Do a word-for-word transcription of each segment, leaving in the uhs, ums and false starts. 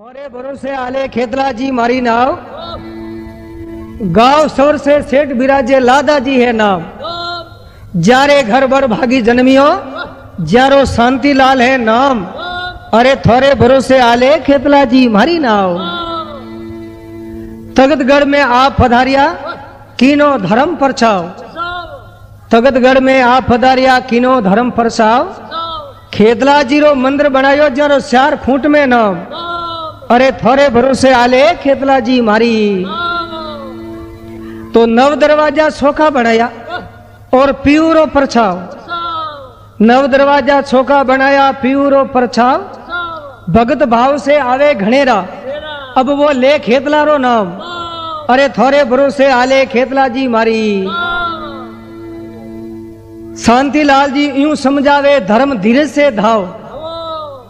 थोरे भरोसे आले खेतला जी मारी नाव, गांव सौर से सेठ बिराजे लादा जी है नाम। जारे घर बर भागी जन्मियो, जारो शांति लाल है नाम। अरे थोरे भरोसे आले खेतला जी मारी नाव। तगतगढ़ में आप पधारिया कीनो धर्म परछाव। तगतगढ़ में आप पधारिया कीनो धर्म परछाव। खेतला जी रो मंदिर बनायो जारो चार फूट में नाम। अरे थोरे भरोसे आले खेतला जी मारी। तो नव दरवाजा सोखा बनाया और पीऊरो परछाव। नव दरवाजा सोखा बनाया पीऊरो परछाव। भगत भाव से आवे घनेरा, अब वो ले खेतला रो नाम। अरे थोरे भरोसे आले खेतला जी मारी। शांतिलाल जी यूं समझावे धर्म धीरे से धाव।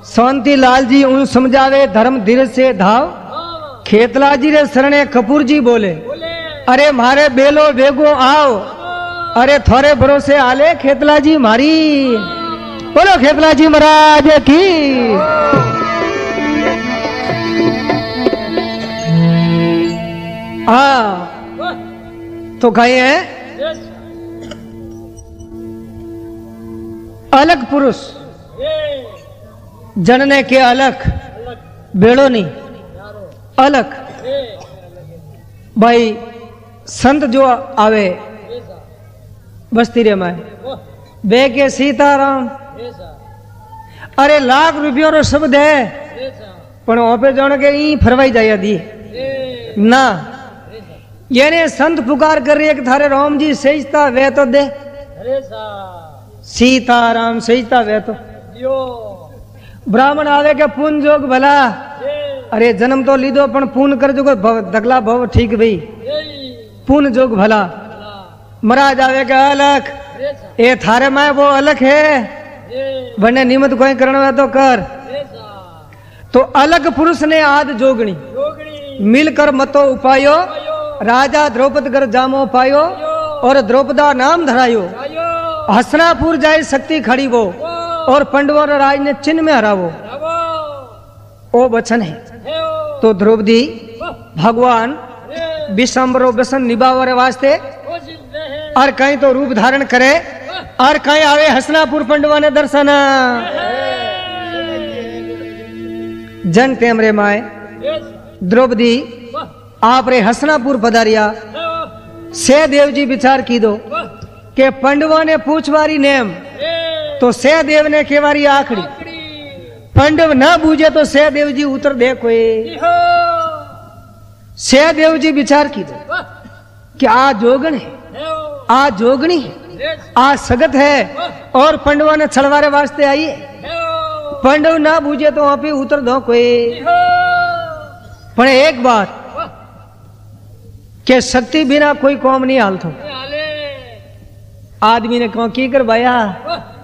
शांतिलाल जी उन समझावे धर्म धीरे से धाव। खेतला जी रे शरणे कपूर जी बोले, अरे मारे बेलो बेगो आओ। अरे थोरे भरोसे आले खेतला जी मारी। बोलो खेतला जी महाराज की। हाँ तो कहे हैं अलग पुरुष जनने के अलग बेड़ो नहीं अलग। भाई संत जो आवे बस्ती रे में बे के सीताराम। अरे लाख रुपयों रो शब्द है पण ओपे जाने के ई फरवाई जाया दी ना। यानी संत पुकार कर रही है कि थारे राम जी सजता वे तो दे, सीताराम सजता वे तो। ब्राह्मण आवे के पून जोग भला, अरे जन्म तो लीधो पण पून कर जोग दगला भव ठीक भाई पून जोग भला। महाराज आवे के अलग, ए थारे माए वो अलग है वने नियमित कोई करना तो कर। तो अलग पुरुष ने आद जोगणी मिलकर मतो उपायो। राजा द्रौपद कर जामो पायो और द्रौपदा नाम धरायो। हसनापुर जाए शक्ति खड़ी वो और पंडवर राज ने चिन्ह में हरावो। ओ वचन है तो द्रौपदी भगवान विश्वम्भरो वचन निभावरे वास्ते और कहीं तो रूप धारण करे और कहीं आवे हसनापुर पंडवा ने दर्शन जन तेमरे माए। द्रौपदी आप रे हसनापुर पधारिया से देव जी विचार की दो के पंडवा ने पूछवारी नेम तो सहदेव ने केवारी आखड़ी। पंडव ना बूझे तो सहदेव जी उतर दे कोई। सहदेव जी विचार की दो कि आ जोगण है, आ जोगणी है, आ सगत है और पंडवा ने छड़वारे वास्ते आई है। पंडव ना बूझे तो वहां पे उतर दो कोई। पर एक बात के शक्ति बिना कोई काम नहीं हालतो। आदमी ने कहा की कर भाया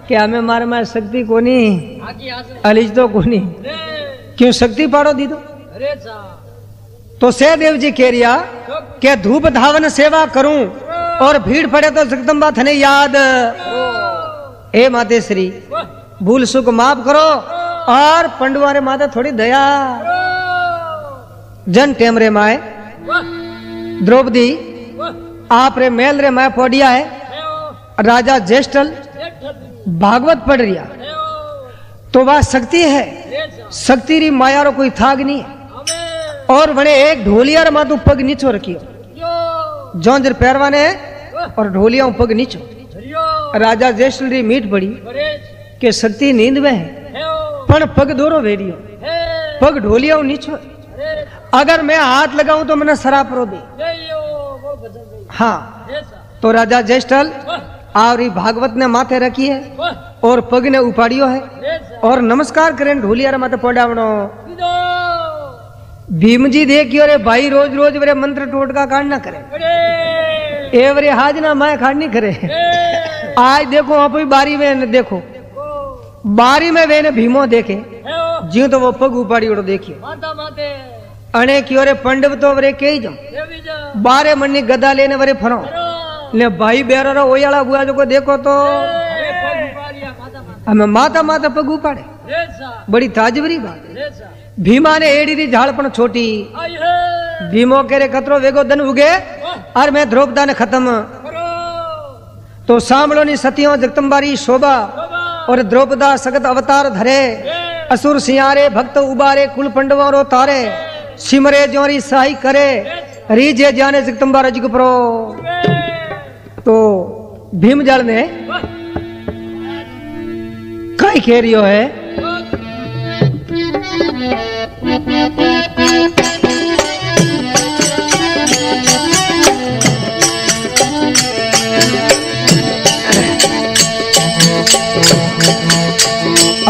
कि हमें मार मार शक्ति को नहीं अलिज तो को नहीं क्यों शक्ति पाड़ो दी दो। तो सहदेव जी कह रिया के धूप धावन सेवा करूं और भीड़ पड़े तो जगदम्बा थने याद। ए माते श्री भूल सुख माफ करो और पंडवारे माता थोड़ी दया। जन टेमरे माए द्रौपदी आप रे मेल रे माए पोडिया है। राजा ज्येष्ठल भागवत पढ़ रिया तो वह शक्ति है। शक्ति री माया रो कोई थाग नहीं है। और वने एक ढोलिया मातू पग नीचो रखियो जोंजर पैरवाने और ढोलिया पग नीचो। राजा ज्येष्ठ री मीट पड़ी के शक्ति नींद में है पण पग दोरो वेरियो पग ढोलिया नीचो। अगर मैं हाथ लगाऊं तो मैंने शराब रो दे। हाँ तो राजा ज्येष्ठल आवरी भागवत ने माथे रखी है और पग ने उपाड़ियो है और नमस्कार करें ढोलिया माथे पड़ावणो। भीम जी देखियो रे भाई रोज रोज वरे मंत्र टोटका कांड ना करे एवरे हाज ना माय कांड नहीं करे। आज देखो आप भी बारी में देखो बारी में वे ने भीमो देखे जी तो वो पग उपाड़ी उड़ो देखियो अने क्यों रे पंडव तो वरे के जाओ बारे मन ने गदा लेने वरे फरो ले भाई बेरा ओयाला बुआ जो को देखो तो हमें माता माता पग उपाड़े। बड़ी ताजबरी बात है। भीमा ने एड़ी री झाड़ पण छोटी, भीमो के रे खतरो वेगो दन उगे और मैं द्रौपदा ने खत्म। तो सांभळो नी सतियों जगदम्बारी शोभा और द्रौपदा सगत अवतार धरे। असुर सियारे भक्त उबारे कुल पंडवों रो तारे। सिमरे जोरी सहाय करे रीजे जाने जगदम्बा रज गुपरो। तो भीम जल ने कई कह रियो है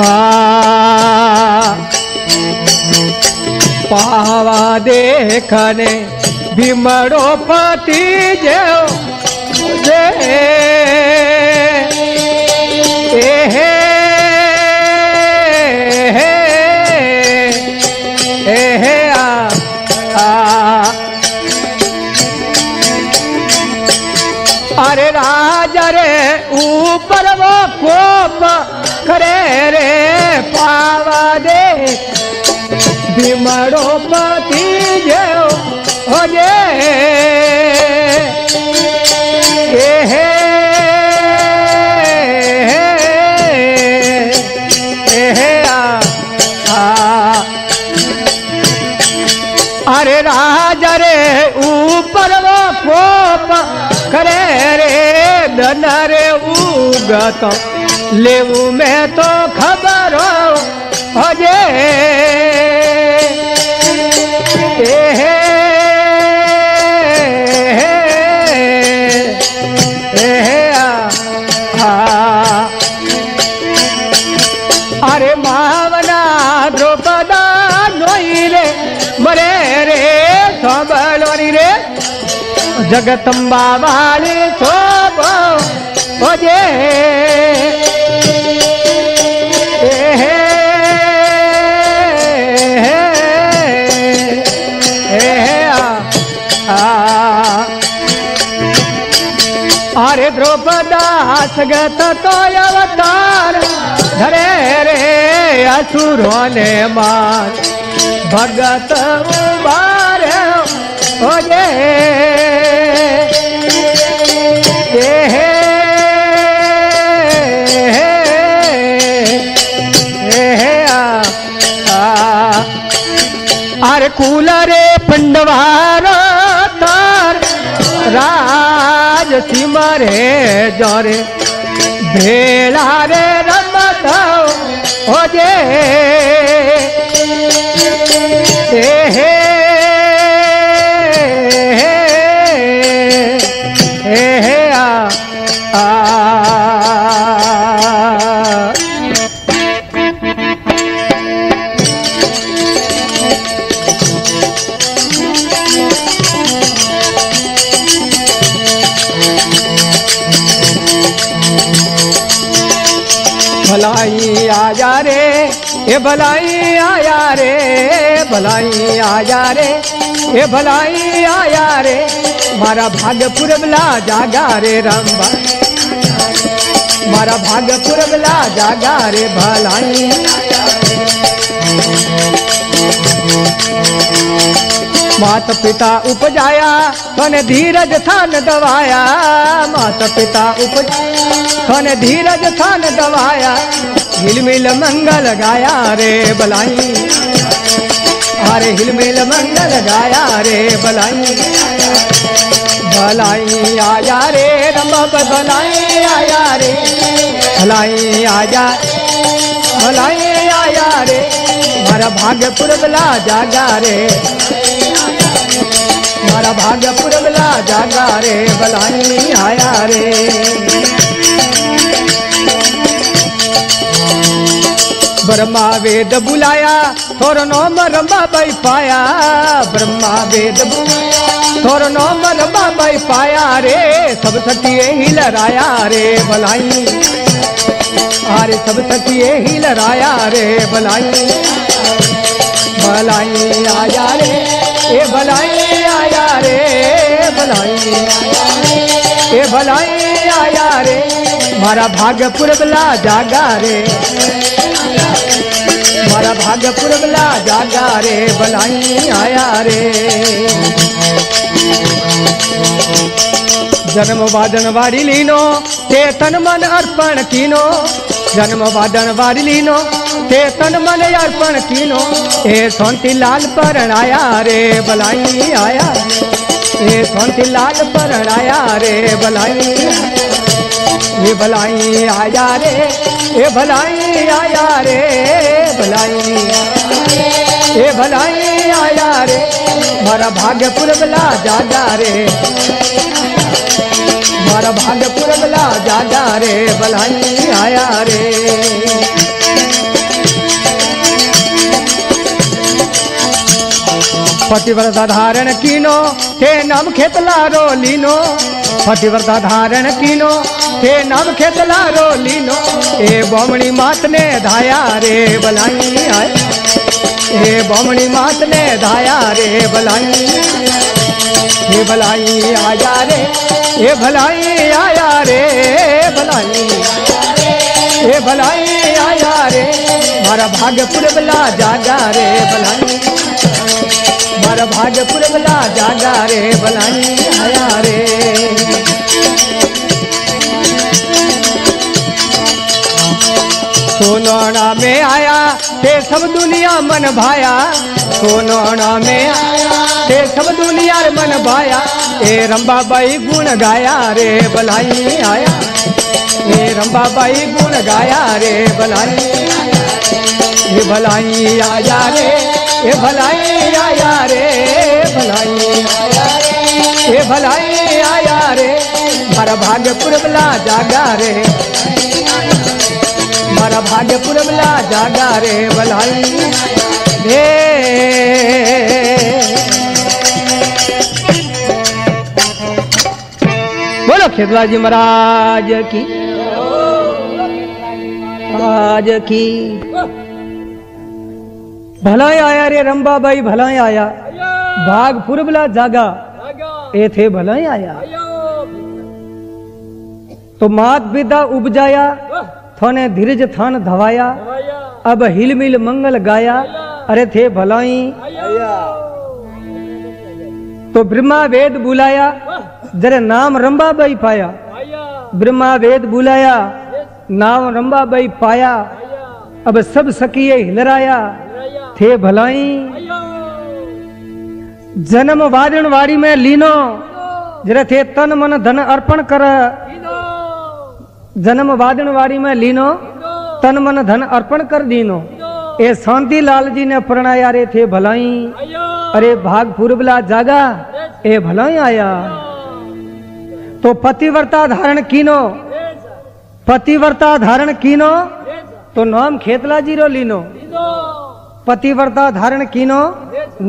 आ पावा देखने भीमड़ो पति जेओ जे ए अरे राजा रे ऊपर वो कोप करे रे पावा दे भीमड़ो पति जेओ हो जे हे हे अरे राजा रे ऊपर वो कोप करे रे धन रे उगत लेवू मैं तो खबर हो जे हे अरे मावना द्रौपदा नोई रे मरे रे संभलोरी रे जगदम्बा वाली शोभ हो जे अरे द्रौपदा सगत तो अवतार धरे रे असुरों ने मार भगत उबार हो जे अरे कुल रे पंडवार तार राज सिमरे जोरे भेला रे रमत हो जे भलाई आजा रे ए भलाई आया रे भलाई आजा रे ए भलाई आया रे मारा भागपुर बला जागा रे रंबा मारा भागपुर बला जागा रे भलाई मात पिता उपजाया कन धीरज थान दवाया मात पिता उपजाया कन धीरज थान दवाया हिलमिल मंगल गाया रे बलाई अरे हिलमिल मंगल गाया रे बलाई भलाई आया रे रंबा भलाई आया रे भलाई आजा भलाई आया रे मारा भाग्यपुर बला जागा रे मारा भाग्यपुर बला जागा रे भलाई आया रे ब्रह्मा वेद बुलाया थोरो नोम रंबा बाई पाया ब्रह्मा वेद बुलाया थोरो नोम रंबा बाई पाया रे सब सतिये ही लड़ाया रे भलाई अरे सब सतिये ही लड़ाया रे भलाई भलाई आया रे ए भलाई आया रे भलाई ए भलाई आया रे मारा भाग्यपुर बला जागा रे। नागपुर बला जागा रे बलाई आया रे। जन्म वादन वारी लीनो ते तन मन अर्पण कीनो, जन्म वादन वारी लीनो ते तन मन अर्पण कीनो। हे सोंती लाल परण आया रे बलाई आया, हे सोंती लाल परण आया रे बलाई, ये भलाई आया रे, ये भलाई आया रे, भलाई ये भलाई आया रे। मारा भाग्यपुर बला जागा रे, मारा भाग्यपुर बला जागा रे भलाई आया रे। पतिव्रत धारण कीनो हे नाम खेतलारो लीनो, पतिव्रत धारण कीनो हे नाम खेतलारो लीनो। हे बमणी मात ने धाया रे बलाई आया, हे बमणी मात ने धाया रे बलाई, हे भलाई आया रे, हे भलाई आया रे भलाई, हे भलाई आया रे। मारा भाग्यपुर बला जागा रे भलाई, मारा भाग्यपुर बला जागा रे भलाई आया रे। सोनोना में आया ते सब दुनिया मन भाया, सोनोना में आया ते सब दुनिया मन भाया। ए रंबाबाई गुण गाया रे भलाई आया, ए रंबाबाई गुण गाया रे भलाई, ये भलाई आया रे, ये भलाई आया रे भलाई, ये भलाई आया रे। मारा भाग्यपुर बला जागा रे, मारा भाग्यपुर बला जागा रे भलाई रे। बोलो खेतला जी महाराज की आज की। भलाई आया रे रंबा बाई भलाई आया, भागपुर बला जागा ए थे भलाई आया। तो मात पिता उपजाया थोने धीरज थान धवाया, अब हिलमिल मंगल गाया अरे थे भलाई। तो ब्रह्मा वेद बुलाया जरे नाम रंबा बाई पाया, ब्रह्मा वेद बुलाया नाम रंबा बाई पाया। अब सब सखिये हिलराया थे भलाई। जन्म वादन वारी में लीनो जरा थे तन मन धन अर्पण कर, जन्म वादन वारी में लीनो तन मन धन अर्पण कर दीनो। ए शांति लाल जी ने प्रणया रे थे भलाई, अरे भाग पूर्वला जागा ए भलाई आया। तो पतिव्रता धारण कीनो, पतिव्रता धारण कीनो तो नाम खेतला जीरो लीनो, पतिव्रता धारण कीनो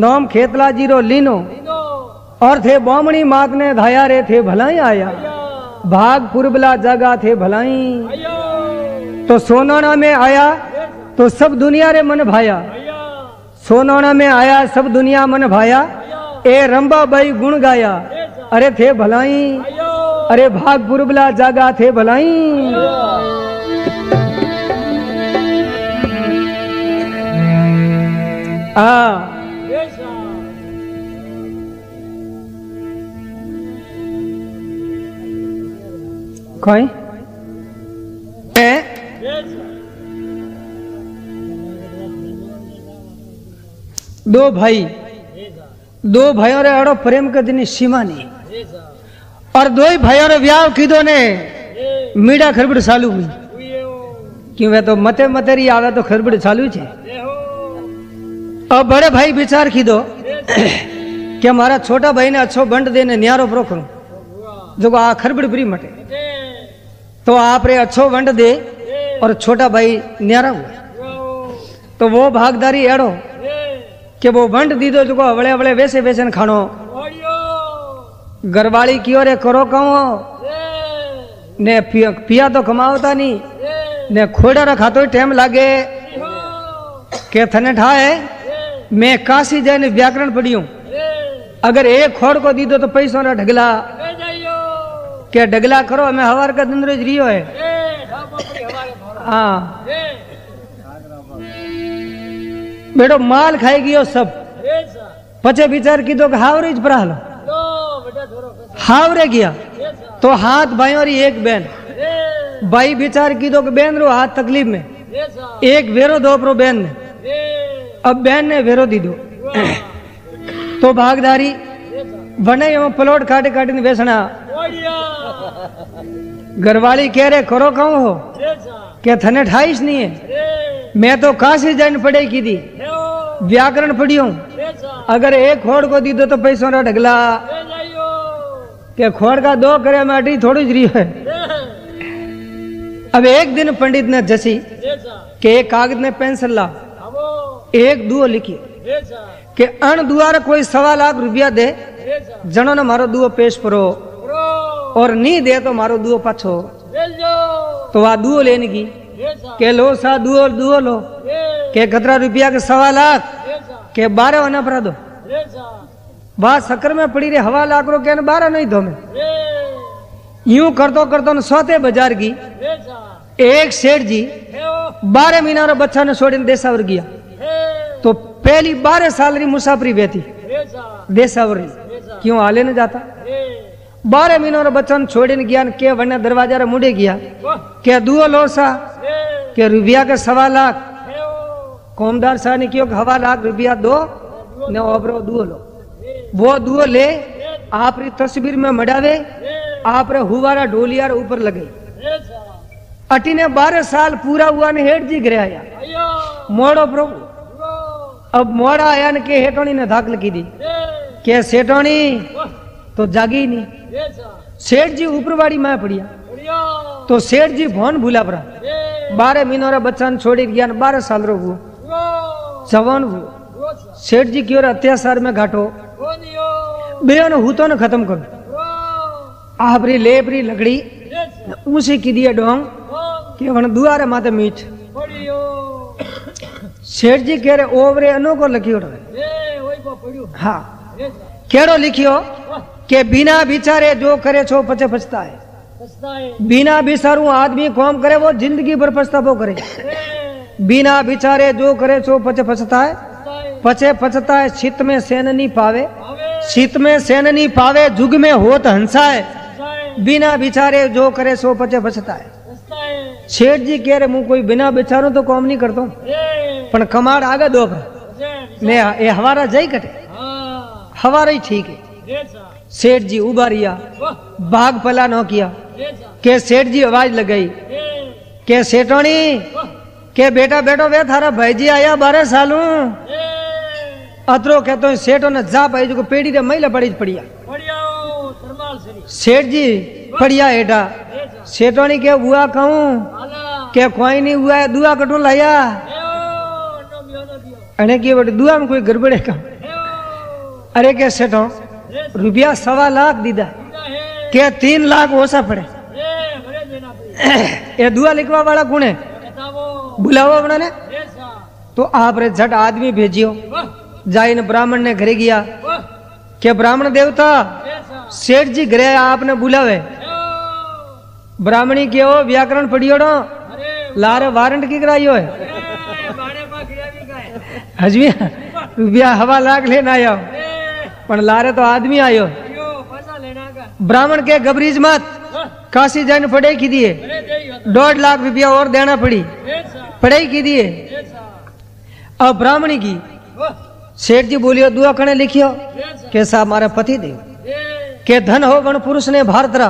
नाम खेतला जीरो लीनो। और थे बौमणी मात ने धाया रे थे भलाई आया, भाग पूर्वला जागा थे भलाई। तो सोनाना में आया तो सब दुनिया रे मन भाया, सोनाना में आया सब दुनिया मन भाया। ए रंबा बाई गुण गाया अरे थे भलाई, अरे भाग पूर्वला जागा थे भलाई। आ, कोई ए? दो भाई, दो भाइयों रे अड़ो प्रेम के दिन सीमा नहीं, और दो ही भाइयों रे व्याह कीधो ने मीडा खरबड़ चालू हुई। क्यों वे तो मते मतेरी आवे तो खरबड़ चालू छे। और बड़े भाई विचार की दो कि हमारा छोटा भाई ने अच्छो बंट देने न्यारो प्रो करूं जो आ खरबड़ बरी मटे। तो आप रे अच्छो बंट दे और छोटा भाई न्यारा हो। तो वो भागदारी एड़ो कि वो बंट दी दो जो अवले अवले वैसे वैसे खानो, घरवाली की ओर करो कहो ने पिया, पिया तो कमावता नहीं ने खोड़ा रखा तो टाइम लागे। के थने ठाए मैं काशी जाने व्याकरण पढ़ी हूं, अगर एक खोड़ को दी दो तो पैसों ना ढगला क्या ढगला करो हमें हवार का दिन रोज रियो है। हाँ बेटो माल खाई गयो सब पचे विचार की तो हावरे ज हावरे गया तो हाथ भाई और एक बहन भाई विचार की तो बहन रो हाथ तकलीफ में एक वेरो दो प्रो बहन ने अब बहन ने वेरो दी दो तो भागदारी बने प्लॉट काटे काटे बेचना घरवाली कह रहे करो कहूं हो क्या थने ठाईस नहीं है मैं तो काशी जान पड़े की थी व्याकरण पढ़ी हूं अगर एक खोड़ को दी दो तो पैसों ना ढगला के खोड़ का दो करे माटी थोड़ी जरी है। अब एक दिन पंडित ने जसी के एक कागज ने पेंसिल ला एक दुओ लिखी के अण दुआर कोई सवा लाख रुपया दे जनो ने मारो दुओ पेश परो और नहीं दे तो मारो दुओ पाछो तो आ दुओ लेने की के लो सा दुओ दुओ लो के खतरा रुपया के सवा लाख के बारह होना पड़ा दो बात शक्कर में पड़ी रे हवा लाख रो के बारह नहीं दो में यूं करतो करतो न सोते बाजार की एक सेठ जी बारह महीना रो बच्चा ने छोड़ने देशावर गया तो पहली बारह साल री मुसाफरी बेती देशावर क्यों हाले न जाता बारह महीना रो बच्चा ने छोड़ने गया के वरना दरवाजा रे मुड़े गया क्या दुओ लो सा के रुपया के सवा लाख कोमदार शाह ने क्यों हवा लाख रुपया दो ने ओबरो दुओ लो वो दुओ ले आप री तस्वीर में मड़ावे आप रे हुवारा ढोलियार ऊपर लगे अटी ने बारह साल पूरा हुआ ने हेठ जी गिर आया मोड़ो प्रभु अब मोड़ा आया ने के हेटोनी ने धाक लगी दी के सेठोनी तो जागी नहीं सेठ जी ऊपरवाड़ी में पड़िया तो सेठ जी भोन भूला पड़ा बारह महीनों रा बच्चा ने छोड़ी गया ने बारह साल रो वो जवान वो सेठ जी की ओर अत्याचार में घाटो बेन हूतो ने खत्म करो आपरी लेपरी लकड़ी उसे की दिया डोंग के वन दुआरे माते मीठ सेठ जी कह रहे ओवरे अनो को लखियो हाँ केड़ो लिखियो के बिना विचारे जो करे छो पचे पछता है बिना विचारू आदमी काम करे वो जिंदगी भर पछतावो करे बिना विचारे जो करे छो पचे पछता है पचे पछता है शीत में सेननी पावे शीत में सेननी पावे जुग में होत हंसा है बिना विचारे जो करे सो पचे बचता है सेठ जी कह रहे मुँ कोई बिना विचारो तो काम नहीं करता पर कमाड़ आगे दो ने ये हवारा जय कटे हवारा ही ठीक है सेठ जी उबारिया बाघ पला न किया के सेठ जी आवाज लगाई के सेठोनी के बेटा बेटो वे थारा भाई जी आया बारह सालू अतरो कहते हैं सेठो ने जा पाई जो पेड़ी रे महिला पड़ी पड़िया सेठ जी पढ़िया एटा सेठो ने क्या हुआ कहूं क्या कोई नहीं हुआ है दुआ कटो लाया अने की बट दुआ में कोई गड़बड़े का अरे क्या सेठो रुपया सवा लाख दीदा क्या तीन लाख ओसा पड़े ये दुआ लिखवा वाला कौन है बुलावा अपना ने तो आप रे झट आदमी भेजियो जाइन ब्राह्मण ने घरे गया क्या ब्राह्मण देवता सेठ जी घरे आपने बुलावे ब्राह्मणी के हो व्याकरण पढ़ियो ना लारे वारंट की कराइयो है हजमी रुपया हवा लाख लेना आयो पर लारे तो आदमी आयो ब्राह्मण के गबरीज मत काशी जान पढ़े की दिए डेढ़ लाख रुपया और देना पड़ी पढ़ाई की दिए अब ब्राह्मणी की सेठ जी बोलियो दुआ कने लिखियो के साहब मारा पति देव के धन हो गण पुरुष ने भारत रा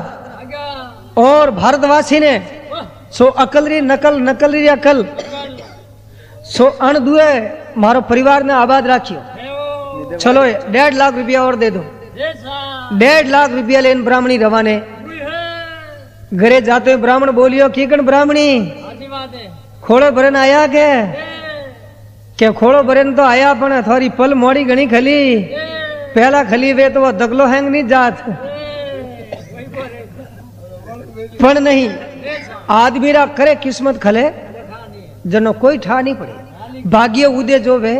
और भारतवासी ने सो अकल री नकल नकल री अकल सो अण दुए मारो परिवार ने आबाद राखियो चलो डेढ़ लाख रुपया और दे दो डेढ़ लाख रुपया लेन ब्राह्मणी रवाने घरे जाते हुए ब्राह्मण बोलियो की कण ब्राह्मणी खोड़े भरन आया के के खोड़ो भरेन तो आया पण थोड़ी पल मोड़ी घणी खली पहला खली वे तो वो दगलो हैंग नहीं जात पण नहीं आदमी रा करे किस्मत खले जनो कोई ठा नहीं पड़े भाग्य उदे जो वे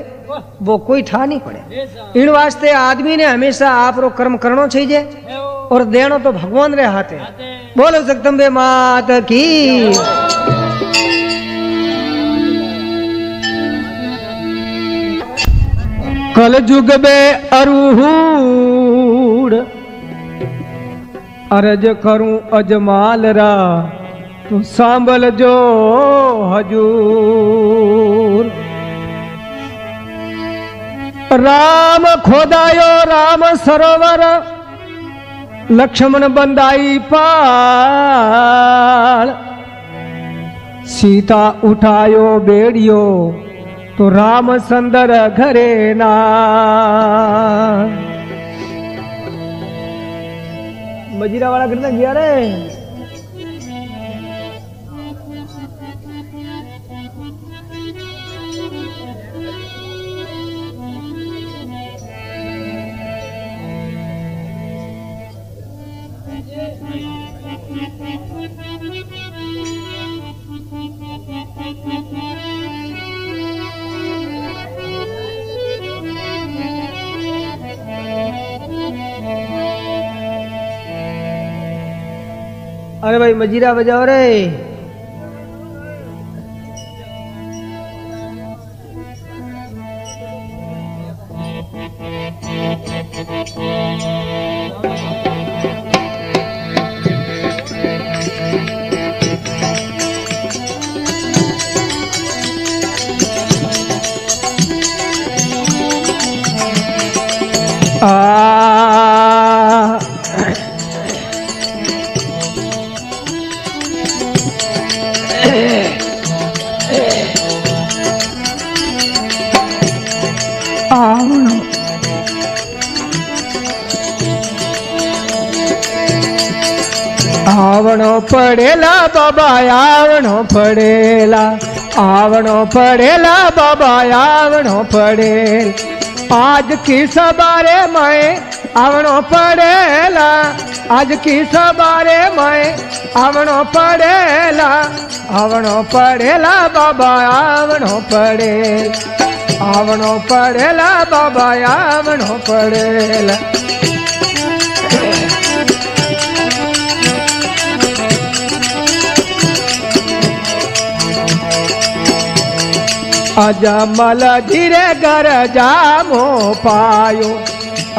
वो कोई ठा नहीं पड़े इन वास्ते आदमी ने हमेशा आप रो कर्म करनो चाहिए और देनो तो भगवान रे हाथे बोलो जगदम्बे मात की कलजुग में अरूहूर अरज करूं अजमालरा तो सांभल जो हजूर। राम खोदायो राम सरोवर लक्ष्मण बंदाई पाल। सीता उठायो बेड़ियो तो राम संदर घरे ना। मजीरा वाला कितना गया रे अरे भाई मजीरा बजाओ रे। पड़ेला बाबा आवणो पड़ेला आवणो पड़ेला बाबा आवणो पड़ेल। आज की सवारे मैं आवणो पड़ेला आज की सवारे मैं आवणो पड़ेला आवणो पड़ेला बाबा आवणो पड़ेल आवणो पड़ेला बाबा आवणो पड़ेला। अजमल जीरे घर जामो पायो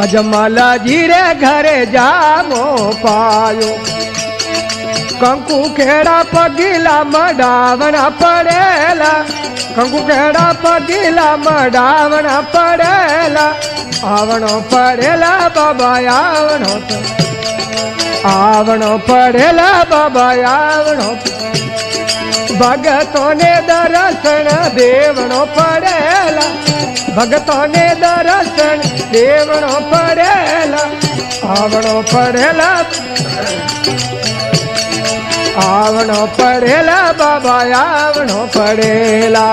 अजमल जीरे घर जामो पायो। कंकु खेड़ा पगीला मडावना पड़ेला कंकु खेड़ा पगीला मडावना पड़ेला आवणो पड़ेला बाबा आवणो आवणो पड़ेला बाबा आवणो। भगतों ने दर्शन देवणो पड़ेला भगतों ने दर्शन देवणो पड़ेला आवणो पड़ेला आवणो पड़ेला बाबा आवणो पड़ेला।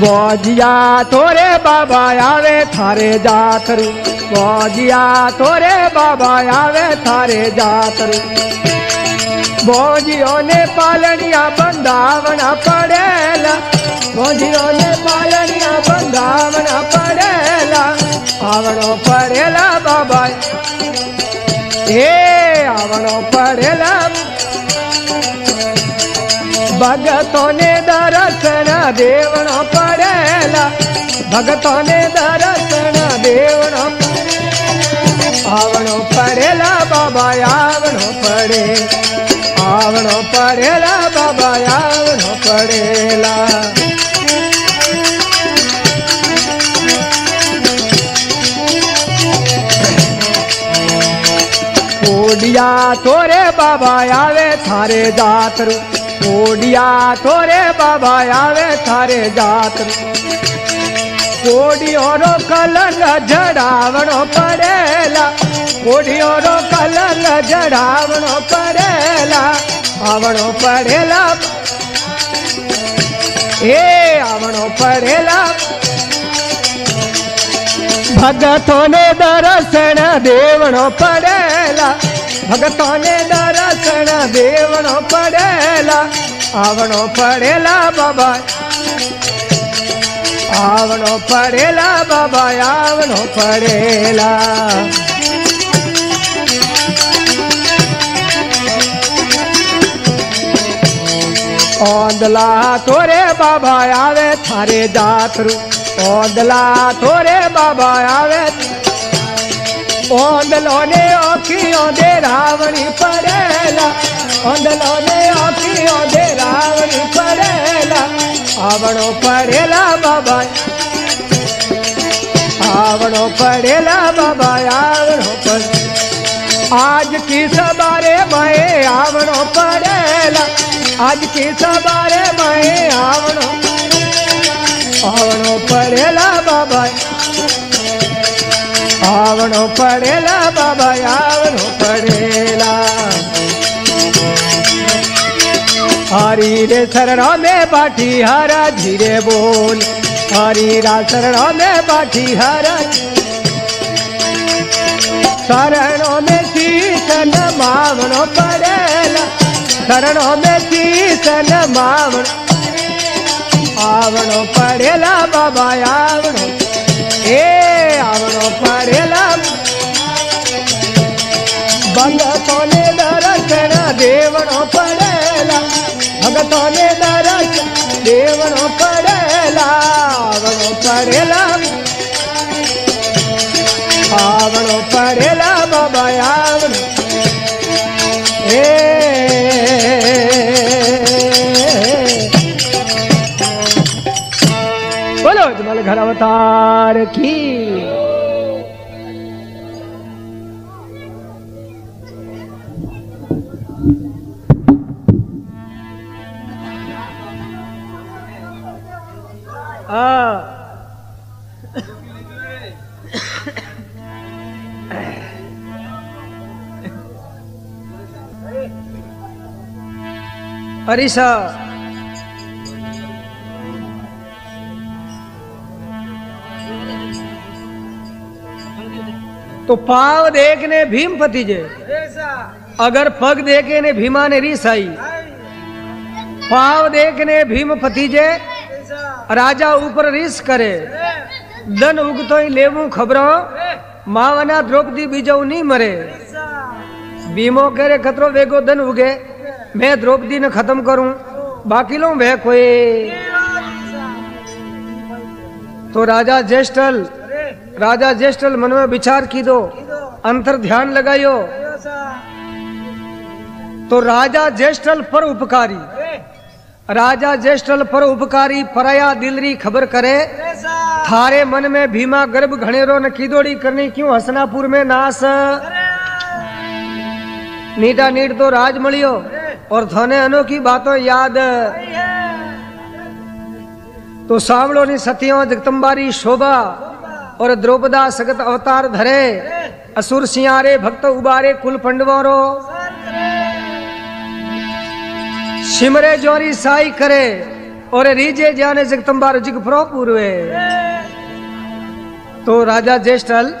बौजिया तोरे बाबा आवे थारे जातरू बौजिया तोरे बाबा आवे थारे जातरू। बौजियों ने पालनिया बंधावना पड़ेला बौजियों ने पालनिया बंधावना पड़ेला आवणो पड़ेला बाबा हे आवणो पड़ेला। भगतों ने दर्शन देवणो पड़ेला भगतों ने दर्शन देवणो आवणो पड़ेला बाबा आवणो पड़े आवणो पड़ेला बाबा आवणो पड़ेला। ओडिया तोरे बाबा आवे थारे जातरू ओडिया तोरे बाबा आवे थारे जात। कोडियों रो कलंग जड़ावणो पड़ेला कोडियों रो कलंग जड़ावणो पड़ेला आवणो पड़ेला हे आवणो पड़ेला। भगतों ने दर्शन देवणो पड़ेला भगतों ने दर्शन देवणो पड़ेला आवणो पड़ेला बाबा आवणो पड़ेला बाबा आवणो पड़ेला। ओंदला थोरे बाबा आवे थारे जातरू, ओंदला थोरे बाबा आवे, ओंदलो ने आँखियों दे रावणी परेला, ओंदलो ने आँखियों दे रावणी परेला, आवणो परेला बाबा, आवणो परेला बाबा आवणो पर, आज की सवारे मैं आवणो परेला, आज की सवारे मैं आवणो आवणो पड़ेला बाबा, आवणो पड़ेला बाबा आवणो पड़ेला। हरी रे शरणा में बाठी हरा धीरे बोल, हरी रा शरणा में बाठी हरा, शरणों में शीतन मावणो पड़ेला, शरणों में शीतन मावण आवणो पड़ेला बाबा आवणो, ए आवणो पड़ेला। भगतों ने दर्शन देवणो पड़ेला, भगतों ने दर्शन देवणो पड़ेला, आवणो पड़ेला, आवणो पड़ेला बाबा आवणो, ए घर अवतार की। आ अरिसा तो पाव देखने भीम पतिजे, अगर पग देखे ने भीमा ने रिसाई, पाव देखने भीम पतिजे, राजा ऊपर रिस करे, दन उगतो ही लेवू खबरों, मावना द्रौपदी बीजो नहीं मरे, भीमो करे खतरो वेगो दन उगे, मैं द्रौपदी ने खत्म करूं, बाकी लोग वह कोई। तो राजा जेष्ठल राजा ज्येष्ठल मन में विचार की दो, अंतर ध्यान लगायो, तो राजा ज्येष्ठल पर उपकारी, राजा ज्येष्ठल पर उपकारी, पराया दिलरी खबर करे, थारे मन में भीमा गर्भ घनेरो न कीदोड़ी करनी क्यों हसनापुर में नास, नीटा नीट तो राज मलियो और धने अनोखी बातों याद। तो सांवलो नी सतियों जगतम्बारी शोभा और द्रौपदा सगत अवतार धरे, असुर सियारे भक्त उबारे कुल पंडवारो, सिमरे जोरी साई करे और रीजे जाने जगतम्बा रुजिक प्रो पूर्वे। तो राजा ज्येष्ठल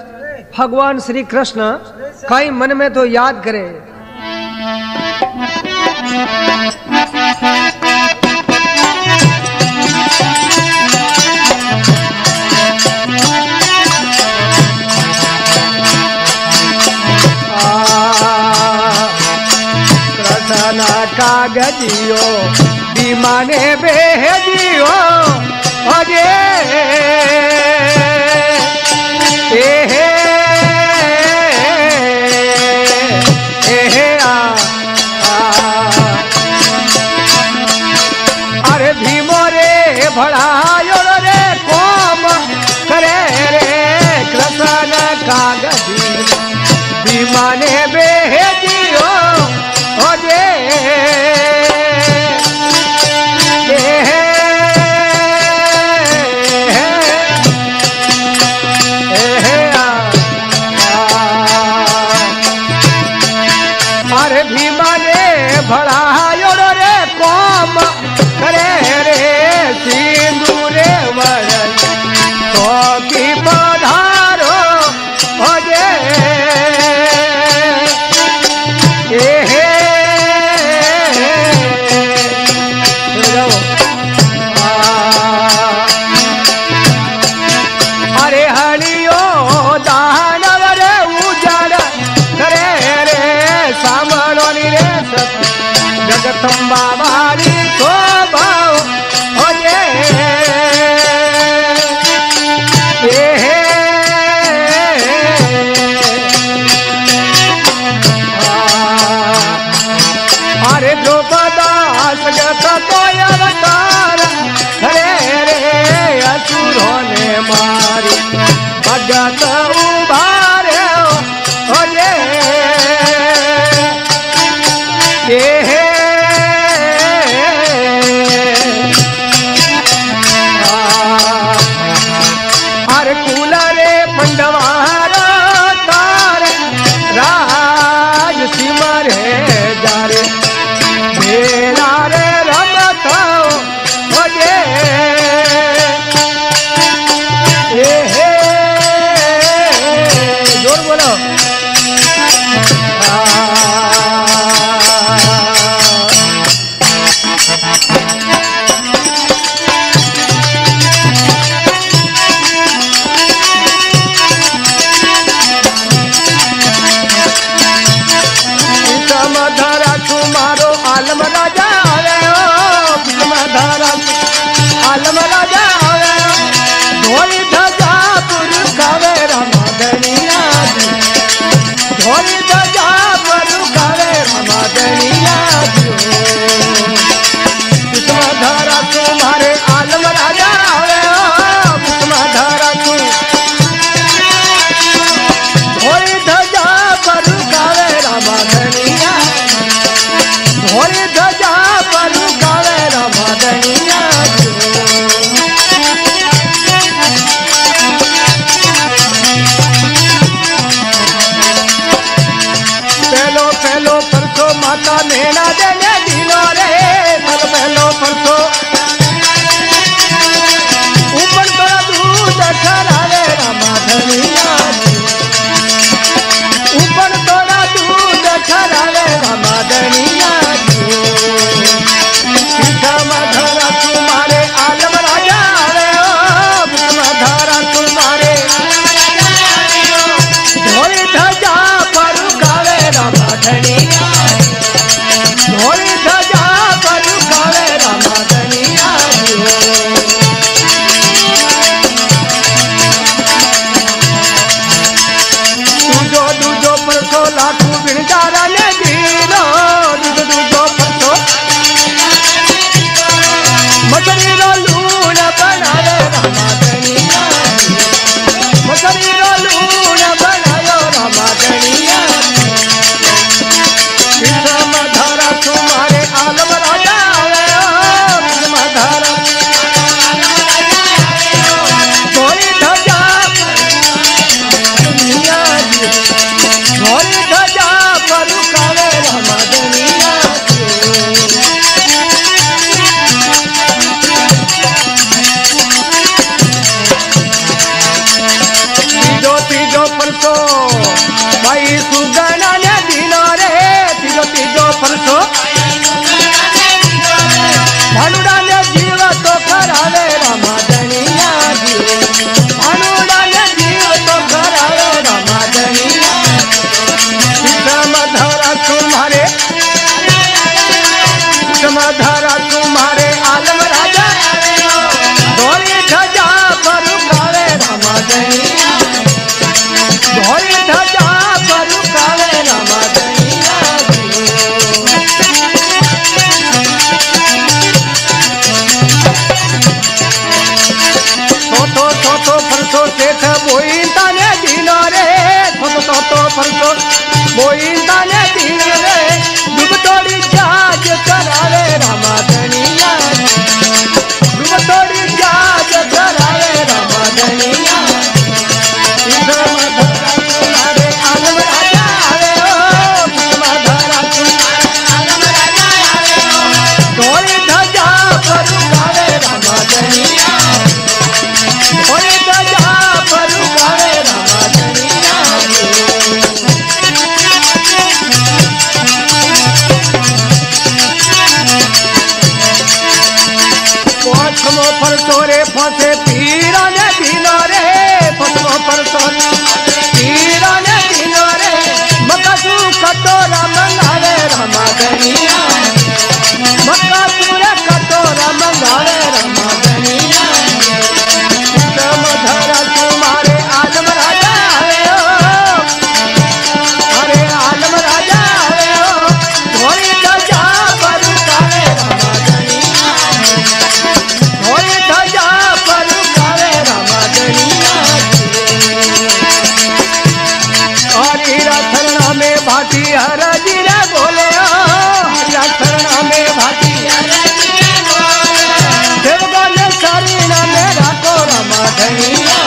भगवान श्री कृष्ण कई मन में तो याद करे, कागजियो दीमाने बेहजियो अजे एहे एहे आ, आ अरे भीमो रे भड़ायो रे कोम करे रे कृष्ण कागजी दीमाने बेहजियो अजे जगतम्बा वाली शोभा बिलम धारा तुम्हारो आलम राजा आवे हो, बिलम धारा आलम राजा आवे हो। ढोली धजापुर गावे रामा दनिया जी, ढोली धजापुर गावे रामा दनिया जी। बिलम धारा तुम्हारे आलम राजा आवे हो, बिलम धारा तुम ढोली धजापुर गावे रामा दनिया, ढोली धजापुर गावे रामा दनिया जी। पहलो परसो माता नैना देने दिलो रे, पहलो परसो ऊपर थोड़ा दूध खरावे रामा धनिया जी, ऊपर थोड़ा दूध खरावे रामा धनिया जी। बिलम धारा तुम्हारे आलम राजा आवे हो, बिलम धारा तुम्हारे ढोली ध्वजा पर गावे रामा धनिया, ढोली ध्वजा पर गावे रामा धनिया जी। दूजो दूजो परसो लाखू बिरदारा ने दीनो, दूजो दूजो परसो मछली रो लूण बनावे रामा धनिया जी, मछली रो लूण बनायो रामा धनिया जी। बिलम धारा तुम्हारे आलम राजा आवे हो, बिलम धारा ढोली ध्वजा दुनिया जी, ढोली ध्वजा पर गावे रामा धनिया जी। तीजो तीजो परसो भाई सुगना ने दिनो रे, तीजो तीजो परसो भानुडा ने जीव तो खरावे रामा धनिया जी, भानुडा ने जीव तो खरावे रामा धनिया जी। बिलम धारा तुम्हारे, बिलम धारा तुम्हारे आलम राजा आवे हो, ढोली ध्वजा पर गावे रामा धनिया, ढोली ध्वजा पर गावे रामा धनिया जी। छोटो छोटो फरसो सेठ बोईता ने दिनो रे, छोटो छोटो फरसो बोईता ने दिनो रे, डूब तोड़ी जाज करावे रामा धनिया जी, डूब तोड़ी जाज करावे रामा धनिया जी। बिलम धारा तुम्हारे आलम राजा आवे हो, बिलम धारा तुम्हारे आलम राजा आवे हो। ढोली ध्वजा पर गावे रामा धनिया, ढोली ध्वजा पर गावे रामा धनिया जी। पछमो परसो रे फसे पीरा ने दिनो रे, पछमो परसो पीरा ने दिनो रे, मकासू कटोरा मंगावे रामा धनिया, मकासू रे कटोरा मंगावे रामा धनिया जी। बिलम धारा तुम्हारे आलम राजा आवे हो, अरे आलम राजा आवे हो, ढोली ध्वजा पर गावे रामा धनिया जी, ढोली ध्वजा पर गावे रामा धनिया जी। हरीरा शरणा में भाटी हर जी रे बोले हो, हरीरा शरणा में भाटी देवगण शरण में राखो रामा धनिया,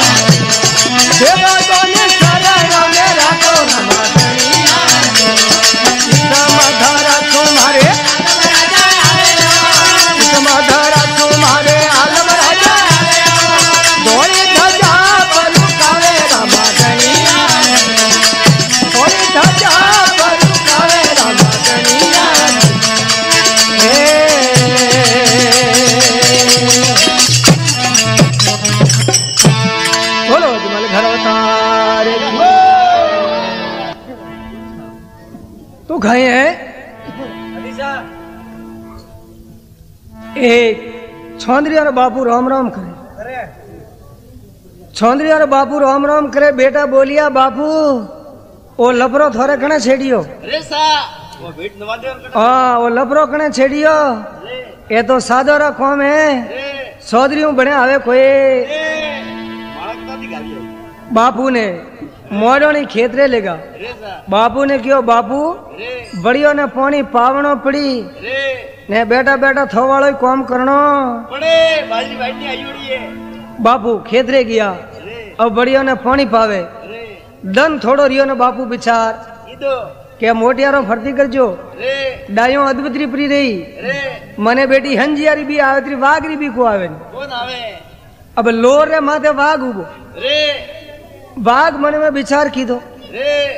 देवगण शरण में राखो रामा धनिया जी। बिलम धारा तुम्हारे आलम राजा आवे हो, बिलम धारा तुम्हारे आलम राजा आवे हो। ढोली ध्वजा पर गावे रामा धनिया, ढोली ध्वजा पर गावे रामा धनिया जी। हे बोलो अजमल घर अवतार। तो गए हैं। ए छांदरिया रे बापू राम राम करे। छांदरिया रे बापू राम राम करे। बेटा बोलिया बापू ओ लपरो थोड़े कने छेड़ियो। हाँ वो लपरो कने छेड़ियो। ये तो साधो रा कौम है। सौदरियों बने आवे कोई बापू ने मोड़ोनी खेतरे लेगा। बापू ने क्यों बापू बड़ियों ने पानी पावनो पड़ी ने बेटा बेटा थो वालों काम करनो बापू खेतरे गया। अब बड़ियों ने पानी पावे दन थोड़ो रियो ने बापू बिचार के मोटियारों फरती कर जो डायों अद्भुतरी परी रही मने बेटी हंजियारी भी आवतरी वागरी भी को आवे। अब लोर रे माथे वाग उबो बाघ मन में विचार की दो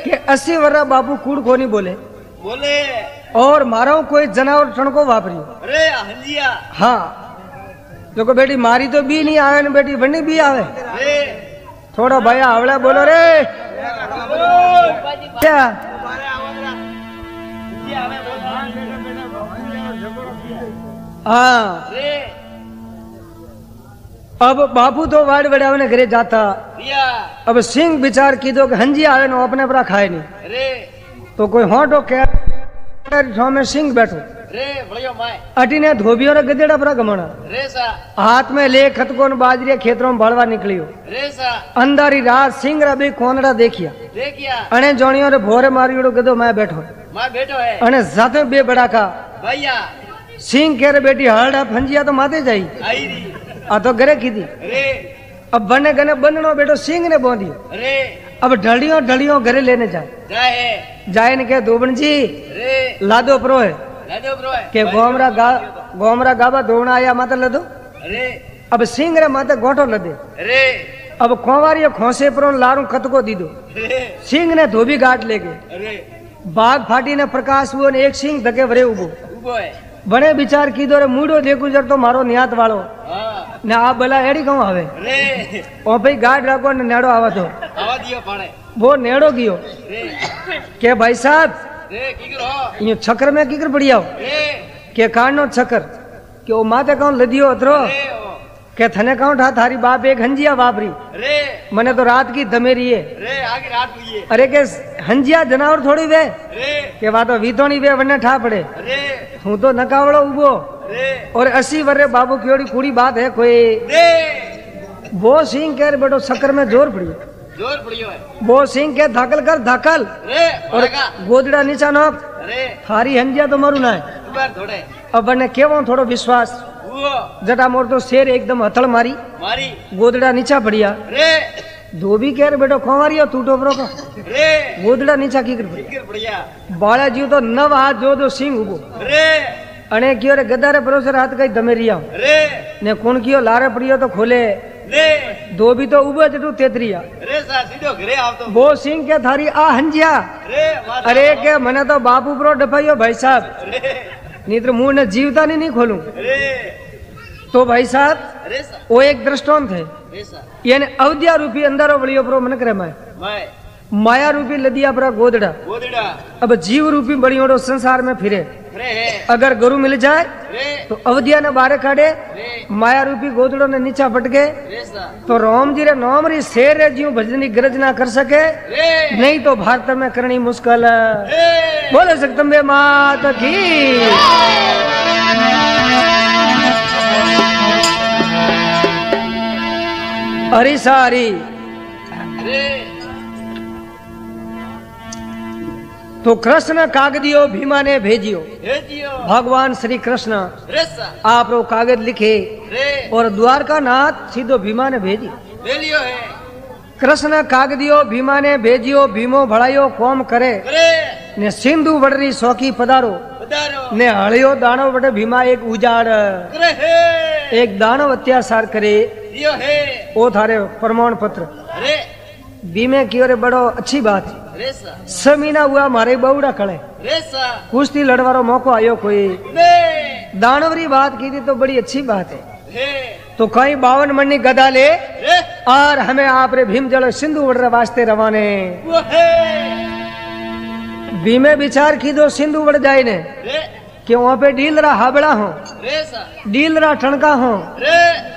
कि अस्सी वर्रा बापू कूड़ को नहीं बोले बोले और मारा कोई जनावर टणको वापरी। हाँ देखो बेटी मारी तो भी नहीं आवे न बेटी बनी भी आवे रे। थोड़ा भैया आवला बोलो रे क्या हाँ। अब बापू तो वाड़ वड़ाव ने घरे जाता। अब सिंह विचार की दो हंजी आवे न अपने परा खाए नहीं तो कोई होटो क्या में सिंह बैठो अटी ने धोबियों ने गदेड़ा परा गमना हाथ में ले खतको न बाजरिया खेतरों में भाड़वा निकलियो। अंधारी रात सिंह रा भी कोनड़ा देखिया अने जोनियों रे भोरे मारियो गदो मैं बैठो अने जाते बे बड़ा का सिंह कह रहे बेटी हाड़ा फंजिया तो माते जाई आ तो घरे की थी। अब बने गने बंधनो बेटो सिंह ने बोंदी। अब ढलियों ढलियों घरे लेने जाए जाए ने कह धोबन जी लादो प्रो है के गोमरा गा गोमरा गाबा धोना आया माता लदो। अब सिंह रे माता गोठो लदे। अब खोवारियो खोसे प्रो लारू खतको दी दो। सिंह ने धोबी गाट ले गए बाघ फाटी ने प्रकाश वो ने एक सिंह धके भरे उबो बने विचार की दो रे मूडो देखू जर तो मारो नियात वालो ना आप भला एड़ी कौन आवे ओ भाई गार्ड राखो ने नेड़ो आवा तो आवा दियो पाणे वो नेड़ो गियो के भाई साहब रे किकर यो छकर में किकर पड़िया हो के कानो छकर के ओ माते कौन लदियो अतरो के थने कौन था थारी बाप एक हंजिया वापरी रे मने तो रात की धमेरी है रे आगे रात हुई है। अरे के हंजिया जनावर थोड़ी वे रे के वा तो वीतोनी वे वने ठा पड़े रे हूं तो नकावड़ो उबो और अस्सी वर्रे बाबू की ओरी पूरी बात है कोई वो सिंह कह बेटो शक्कर में जोर पड़ियो जोर पड़ियो वो सिंह के धाकल कर धाकल और गोदड़ा नीचा नोक थारी हंजिया तो मरू ना है। अब बने केवो थोड़ो विश्वास जटा मोर तो शेर एकदम हथल मारी मारी गोदड़ा नीचा पड़िया धोबी कह रहे बेटो खोवारियो टूटो बरो का गोदड़ा नीचा की कर पड़िया बाला जी तो नव हाथ जो दो सिंह उबो अने कियो रे गदारे भरोसे रात कई दमेरिया रे ने कौन कियो लारे पड़ियो तो खोले रे धोबी तो उबो जटू तेतरिया रे सा सीधो घरे आव तो वो सिंह के थारी आ हंजिया रे अरे के मने तो बापू प्रो डफायो भाई साहब रे नीतर मुंह ने जीवता नहीं नहीं खोलूं रे। तो भाई साहब वो एक दृष्टांत है यानी अवधिया रूपी अंधारो वलियो प्रो मन करे माय माया रूपी लदिया परा गोदड़ा गोदड़ा अब जीव रूपी बड़ियों संसार में फिरे अगर गुरु मिल जाए तो अवधिया ने बारे काढ़े माया रूपी गोदड़ो ने नीचा भटके तो राम जी रे नाम री शेर रे जीव भजनी गरज ना कर सके नहीं तो भारत में करनी मुश्किल बोले सकते बे मात की। अरे सारी तो कृष्ण कागदियो भीमा ने भेजियो भगवान श्री कृष्ण आप रो कागज लिखे और द्वारका नाथ सीधो भीमा ने भेजियो। कृष्ण कागदियो भीमा ने भेजियो भीमो भड़ायो कोम करे ने सिंधु वडरी सौकी पधारो ने हलियो दानो वटे भीमा एक उजाड़ एक दानो अत्याचार करे ओ थारे प्रमाण पत्र बीमे की ओर बड़ो अच्छी बात समीना हुआ मारे बहुड़ा खड़े कुश्ती लड़वारो मौको आयो कोई दानवरी बात की थी तो बड़ी अच्छी बात है। तो कहीं बावन मणि गदा ले और हमें आप रे भीम जलो सिंधु वडरे वास्ते रवाने बीमे विचार की दो सिंधु बढ़ जाए ने कि वहाँ पे डील रहा हाबड़ा हो डील रहा ठनका हो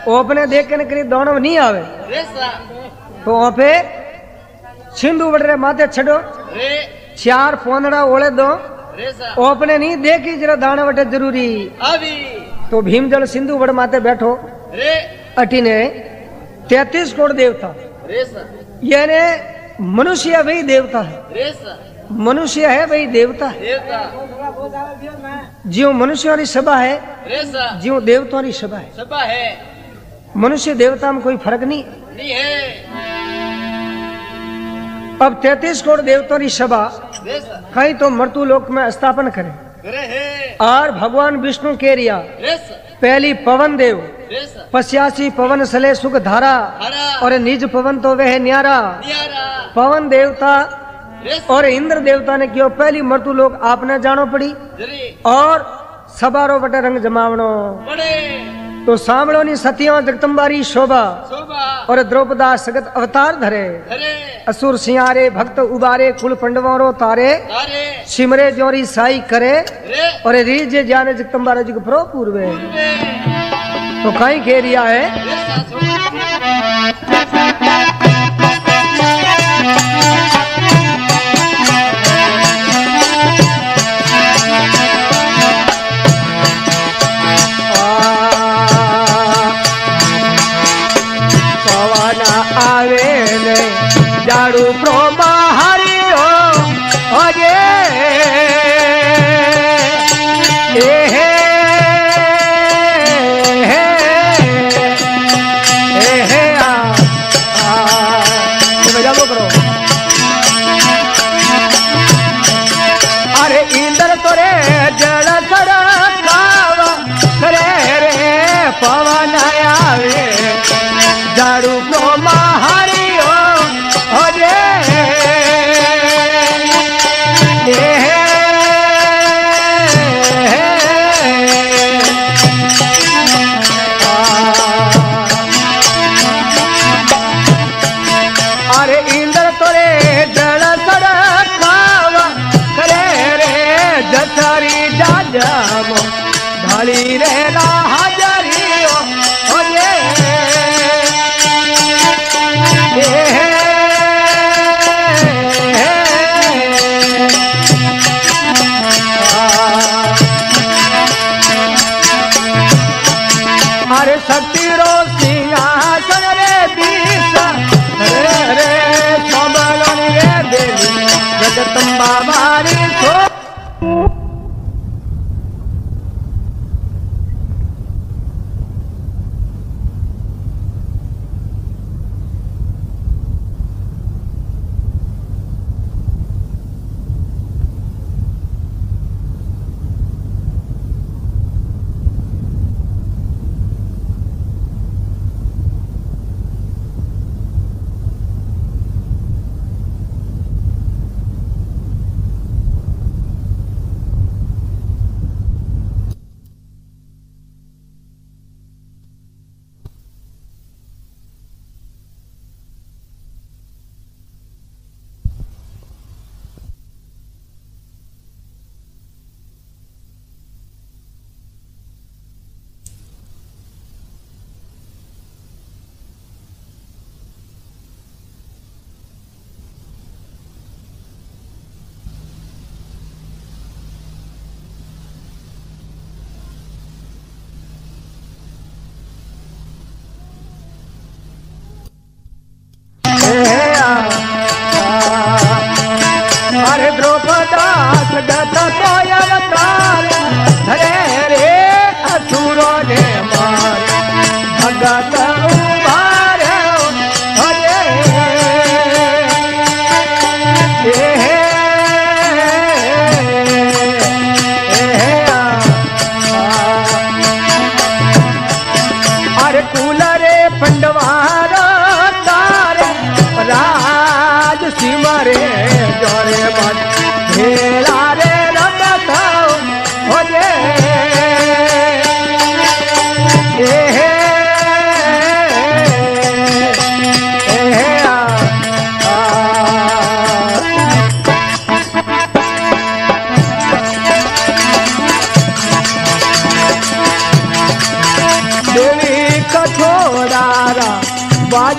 वो अपने देख के कहीं दौड़ नहीं आवे तो वहाँ पे सिंधु बढ़ रहे माथे छड़ो चार पोनड़ा ओले दो वो अपने नहीं देखी जरा दाना बटे जरूरी तो भीम जल सिंधु बढ़ माथे बैठो अटी ने तैतीस करोड़ देवता यानी मनुष्य वही देवता है मनुष्य है वही देवता है जीव मनुष्यों की सभा है जीव देवताओं की सभा है मनुष्य देवता में कोई फर्क नहीं है। अब तैतीस करोड़ देवताओं की सभा कहीं तो मृत्यु लोक में स्थापन करें और भगवान विष्णु के रिया पहली पवन देव पचासी पवन सले सुख धारा और निज पवन तो वह न्यारा पवन देवता और इंद्र देवता ने क्यों पहली मृत्यु लोग आपने जानो पड़ी और सबारो बटे रंग जमावनो तो सामणो नी सतिया जगदम्बारी शोभा और द्रौपदा सगत अवतार धरे असुर सियारे भक्त उबारे कुल पंडवारो तारे सिमरे जोरी साई करे और रीजे जाने जगदम्बारा जी को प्रो पूर्वे तो कहीं कह रिया है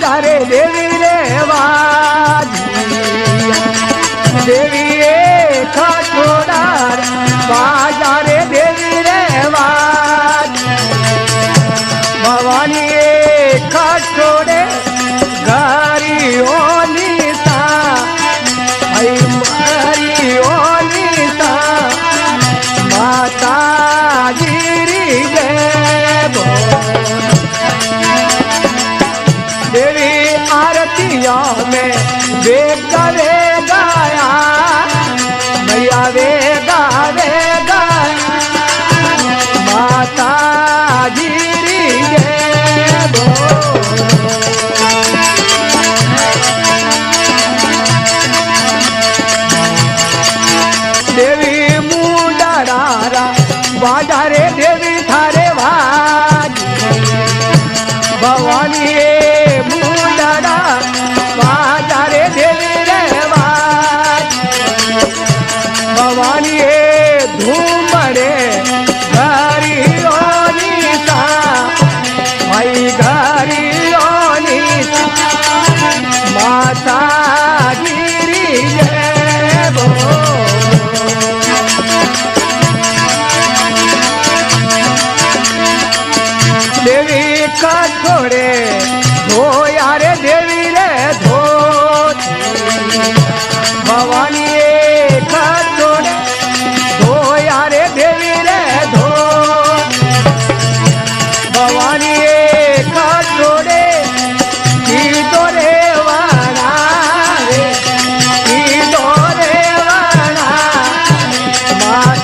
तारे देवी रेवाजिया देवी खा छोड़ा बाजा रे देवी रेवाज भवानी खा छोड़े गारी ओली सा हरी ओली सा माता गिरी जय देवी आरतियों में वे करे गाया मैया वे गा वे गाया माता गिरी देवी मुंडरा बाजा रे देवी थारे भाज भवानी भवानी घूमरे घरी ओनीता भाई घरी ओनीता माता गिरी जय बो देवी का छोड़े धो यारे देवी रे धो भवानी धोया देवी रे धो भवानी धोया रे देवी रे धो भवानी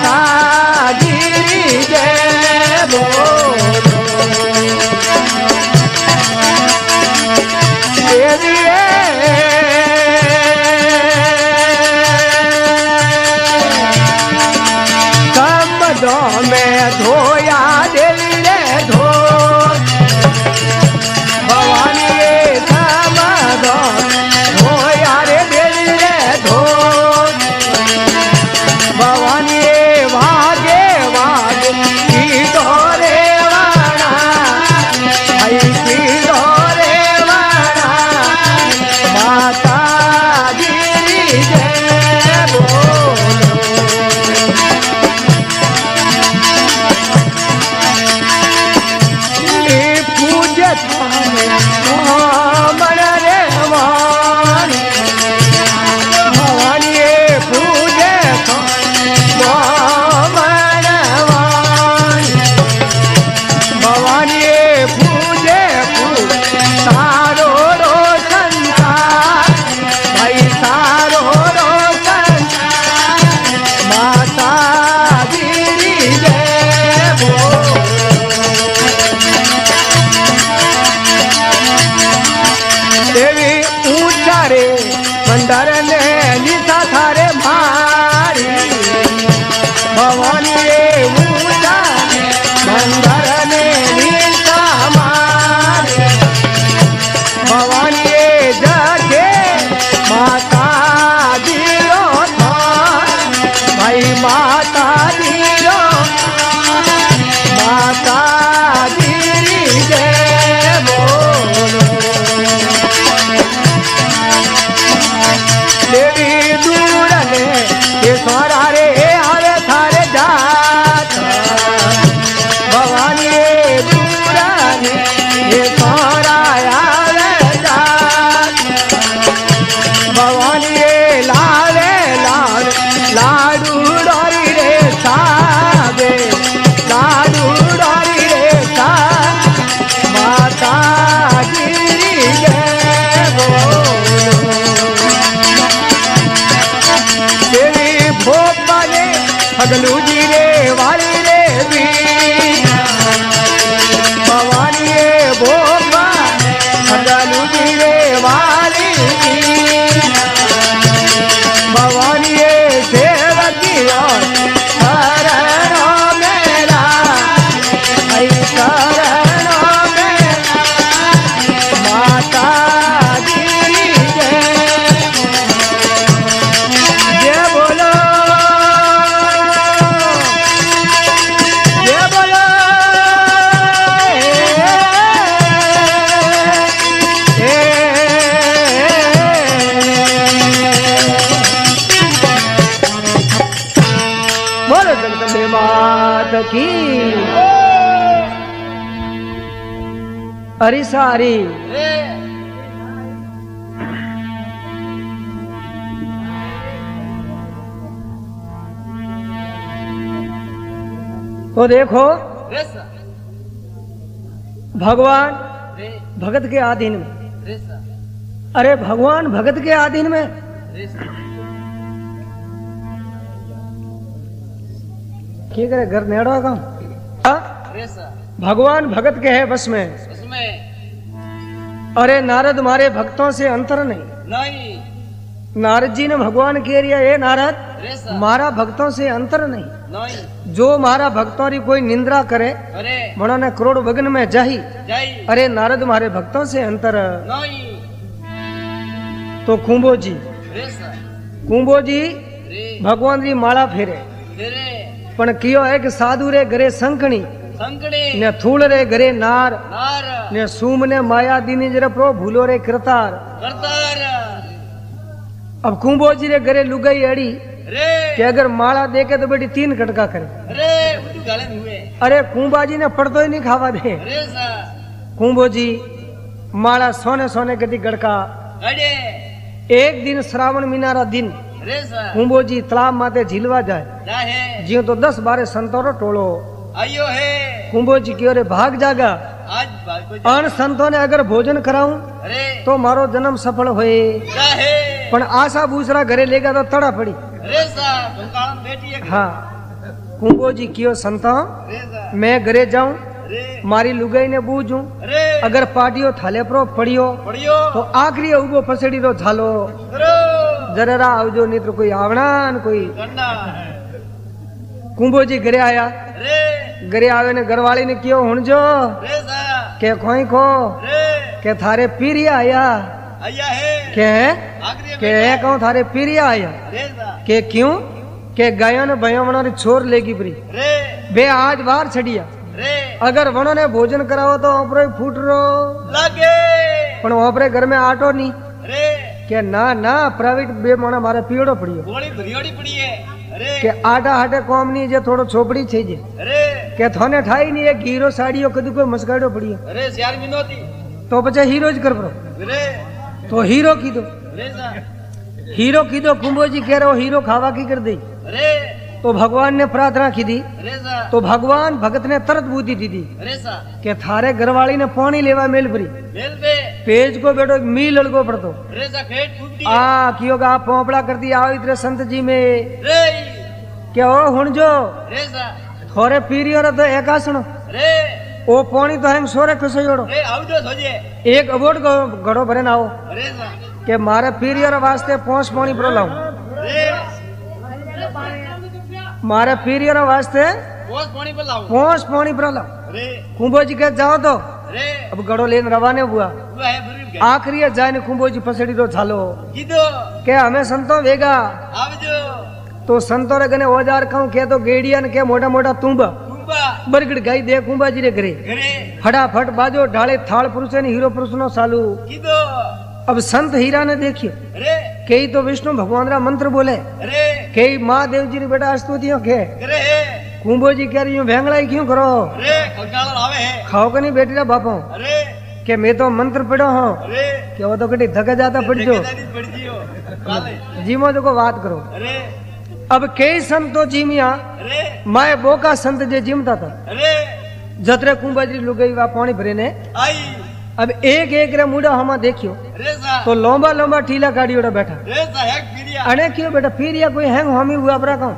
भागे भागे की धोरे वाणा आई की धोरे वाणा माता गिरी जय बोल भंडार ने लिखा थारे भारी भवानी ऊंचा भंडार ने लिखा मारे भवानी जाके माता दिलो था भाई माता दिलो माता गिरी जय बोलो देवी दूर ने ये सारा रे हर थारे जाता भवानी दूर ने ये सारा हर जाता भवानी लाल लाल लाडू डोरी रे सागे लाडू डोरी रे सा माता गिरी जय बोल देवी भोपाले हगलू जी रे वाली रे भी भवानी भोपा हगलू जी रे वाली भवानी सेवकी और शरणो मेरा आई शरणो मेरा माता गिरी जय बोलो जय जगदंबे माता की। अरे सारी तो देखो भगवान भगत के आधीन में, अरे भगवान भगत के आधीन में, क्या करे घर नेड़ा का भगवान भगत के है बस में, में। अरे नारद मारे भक्तों से अंतर नहीं, नहीं। नारद जी ने भगवान कह रिया ये नारद मारा भक्तों से अंतर नहीं, नहीं। जो मारा भक्तों री कोई निंद्रा करे मनो ने करोड़ भगन में जाही, अरे नारद मारे भक्तों से अंतर नहीं। तो कुंभो जी कुंभो जी भगवान री माला फेरे, पण कियो है कि साधु रे घरे संकणी ने थूल रे घरे नार, नार ने सूम ने माया दीनी जरा प्रो भूलो रे करतार, करतार। अब कुंभो जी रे घरे लुगाई अड़ी कि अगर माला देके तो बेटी तीन कटका करे, अरे कुंभा जी ने पड़तो ही नहीं खावा दे। कुंभो जी माला सोने सोने गति गड़का। एक दिन श्रावण मीनारा दिन कुंभो जी तालाब माते झीलवा जाए, जियो तो दस बारह संतों रो टोलो आयो है। कुंभो जी की ओर भाग जागा, अन संतों ने अगर भोजन कराऊं तो मारो जन्म सफल होए, पण आशा बूसरा घरे लेगा तो तड़ा पड़ी। हाँ कुंभो जी की संता मैं घरे जाऊं मारी लुगाई ने बूझू, अगर पाटियो थाले प्रो पड़ियो तो आखरी उबो फसड़ी तो झालो, जरा आवजो नहीं तो कोई आवना न कोई। कुंभो जी घरे आया, घरे आवे ने घरवाली ने क्यों हुन जो के खोई खो के थारे पीरिया आया, के के कहूं थारे पीरिया आया के क्यों के गायों ने भाइयों वनों ने छोर लेगी परी बे आज बार छड़िया, अगर वनों ने भोजन कराओ तो ओपरे फूट रो लागे, पण ओपरे घर में आटो नहीं के ना ना प्राइवेट बे मोना मारे पीड़ो पड़ियो पड़ी है के आटा हाटे कॉम नहीं जे थोड़ो छोपड़ी छे जे के थाने ठाई नहीं है हीरो साड़ियो कदू को मस्काडो पड़ियो, अरे यार विनोदी तो बचा हीरोज कर प्रो तो हीरो की दो हीरो की दो कुंभो जी कह रहे हो हीरो खावा की कर दे, तो भगवान ने प्रार्थना की दी तो भगवान भगत ने तरत बूती दी दी के थारे घरवाली ने पानी लेवा मेल भरी पेज को बेटो मी लड़को पड़तो आ कियो का पोपड़ा कर दी आओ इतरे संत जी में क्या ओ हुन जो थोरे पीरियो रे तो एका सुनो ओ पानी तो हम सोरे खुसयोड़ो एक अबोट घड़ो भरे ना आओ के मारे पीरियो रे वास्ते पोंस पानी भरो लाऊं, मारे पीरियो रे वास्ते पोंस पानी भरो लाऊं। कुंभो जी के जाओ तो अब गड़ो लेन रवाने हुआ, आखिरी जाने कुंभो जी पसड़ी तो झालो क्या हमें संतो वेगा, तो संतो रे गने औजार कहूं के तो गेड़िया ने के मोटा मोटा तुम्बा बरगड़ गाई दे कुंभा जी रे घरे फटाफट बाजो ढाले थाल पुरुष ने हीरो पुरुष नो सालू। अब संत हीरा ने देखियो कई तो विष्णु भगवान रा मंत्र बोले कई महादेव जी रे बेटा स्तुतियों के, कुंभो जी कह रही हूँ भेंगड़ाई क्यों करो खाओ के नहीं बेटी ना बापो के मैं तो मंत्र पढ़ो हूँ क्या वो तो कटी धक्का जाता पड़ जो जीमो जो को बात करो। अब कई संतो जीमिया माए बोका संत जे जीमता था जतरे कुंभा जी लुगाई वा पानी भरे ने आई, अब एक एक रे मुड़ा हमा देखियो तो लंबा लंबा ठीला गाड़ी उड़ा बैठा अने क्यों बेटा फिर या कोई हैंग हामी हुआ अपरा कहूं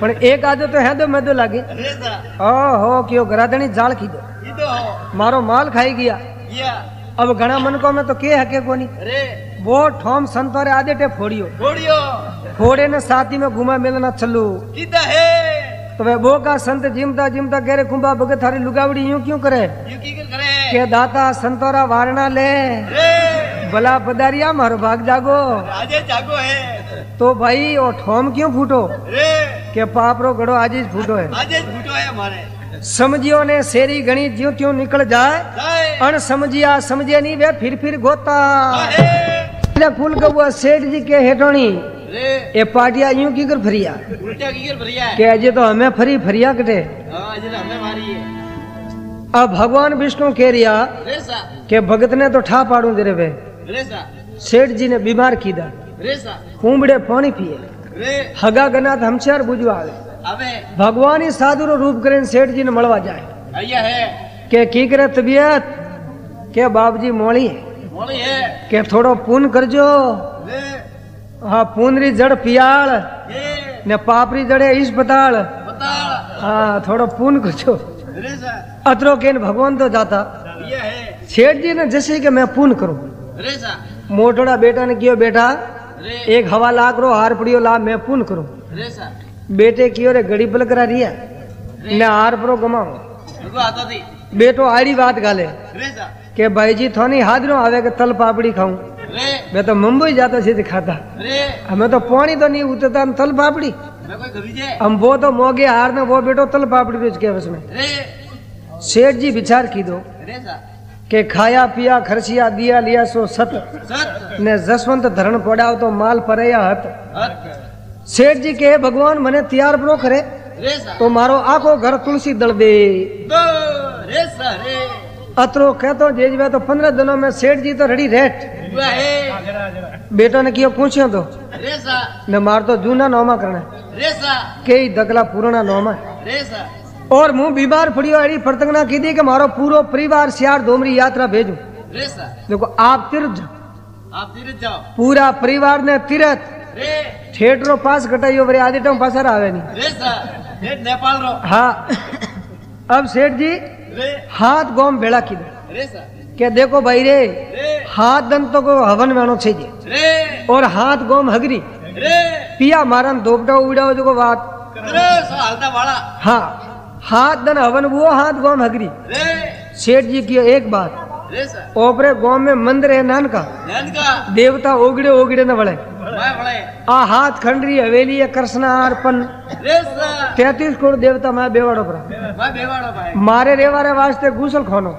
पर एक आदो तो है दो मैं दो लागे ओहो क्यों गरादनी जाल की दो मारो माल खाई गया। अब घना मन को में तो के हके को नहीं वो ठोम संतोरे आधे टे फोड़ियो फोड़े ने साथी में घुमा मिलना चलो, तो वे वो का संत जिमता जिमता कह रहे कुंभा भगत थारी लुगावड़ी यूं क्यों करे के दाता संतोरा वारणा ले भला पधारिया मारो भाग जागो आजे जागो है, तो भाई ओ ठोम क्यों फूटो के पापरो गड़ो आजे फूटो है आजे फूटो है हमारे समझियो ने शेरी गणी ज्यों त्यों निकल जाए अन समझिया समझे नहीं वे फिर फिर गोता फूल कबुआ सेठ जी के हेठोनी ये पाटिया यूं की कर फरिया उल्टा की कर फरिया के अजे तो हमें फरी फरिया कटे हमें मारी है। अब भगवान विष्णु कह रिया के भगत ने तो ठा पाड़ू दे रे सेठ जी ने बीमार कीदा कुंबड़े पानी पिए हगा गनाथ हम चार बुझवा भगवान ही साधु रो रूप करें सेठ जी ने मलवा जाए के की करे तबियत के बाप जी मोली है के थोड़ो पून करजो हाँ पूनरी जड़ पियाल ने पापरी जड़े अस्पताल हाँ थोड़ा पून करजो अतरो के भगवान तो जाता सेठ जी ने जैसे कि मैं पून करूं मोटोड़ा बेटा ने कियो बेटा एक हवा लाग रो हार पड़ियो ला मैं पून करूं बेटे कियो रे गड़ी पल करा रिया ने हार परो गमाओ बेटो आड़ी बात गाले के भाई जी थोनी हाथ रो आवे के तल पापड़ी खाऊं मैं तो मुंबई जाता सीधे खाता हमें तो पानी तो नहीं उतरता हम तल पापड़ी हम वो तो मोगे हार में वो बेटो तल पापड़ी बेच के उसमें सेठ जी विचार की दो के खाया पिया खर्चिया दिया लिया सो सत ने जसवंत धरण पड़ा तो माल परे या हत सेठ जी के भगवान मने तैयार प्रो करे तो मारो आखो घर तुलसी दल दे अतरो कहतो जेजवा तो पंद्रह दिनों में सेठ जी तो रेडी रेट बेटो ने कियो पूछ्यो तो ने मार तो जूना नौमा करना कई दगला पुराना नौमा और मुंह बीमार पड़ियो अड़ी प्रतंगना की दी के मारो पूरो परिवार सियार डोमरी यात्रा भेजू देखो आप तीर्थ आप तीर्थ जाओ पूरा परिवार ने तीर्थ ठेठ रो पास घटाइयो बरे आधे टाइम पास आवे नहीं ठेठ नेपाल रो हाँ अब सेठ जी हाथ गोम बेड़ा की के देखो भाई रे हाथ दंतों को हवन में छे और हाथ गोम हगरी पिया मारन धोपटा उड़ाओ जो बात हाँ हाथ दन हवन वो हाथ गोम हगरी सेठ जी की एक बात ओपरे गोम में मंदिर है नानका देवता ओगड़े ओगड़े न बड़े आ हाथ खंडरी हवेली है कृष्णार्पण तैतीस करोड़ देवता मैं बेवाड़ो पर मारे रेवारे वास्ते गुसल खानो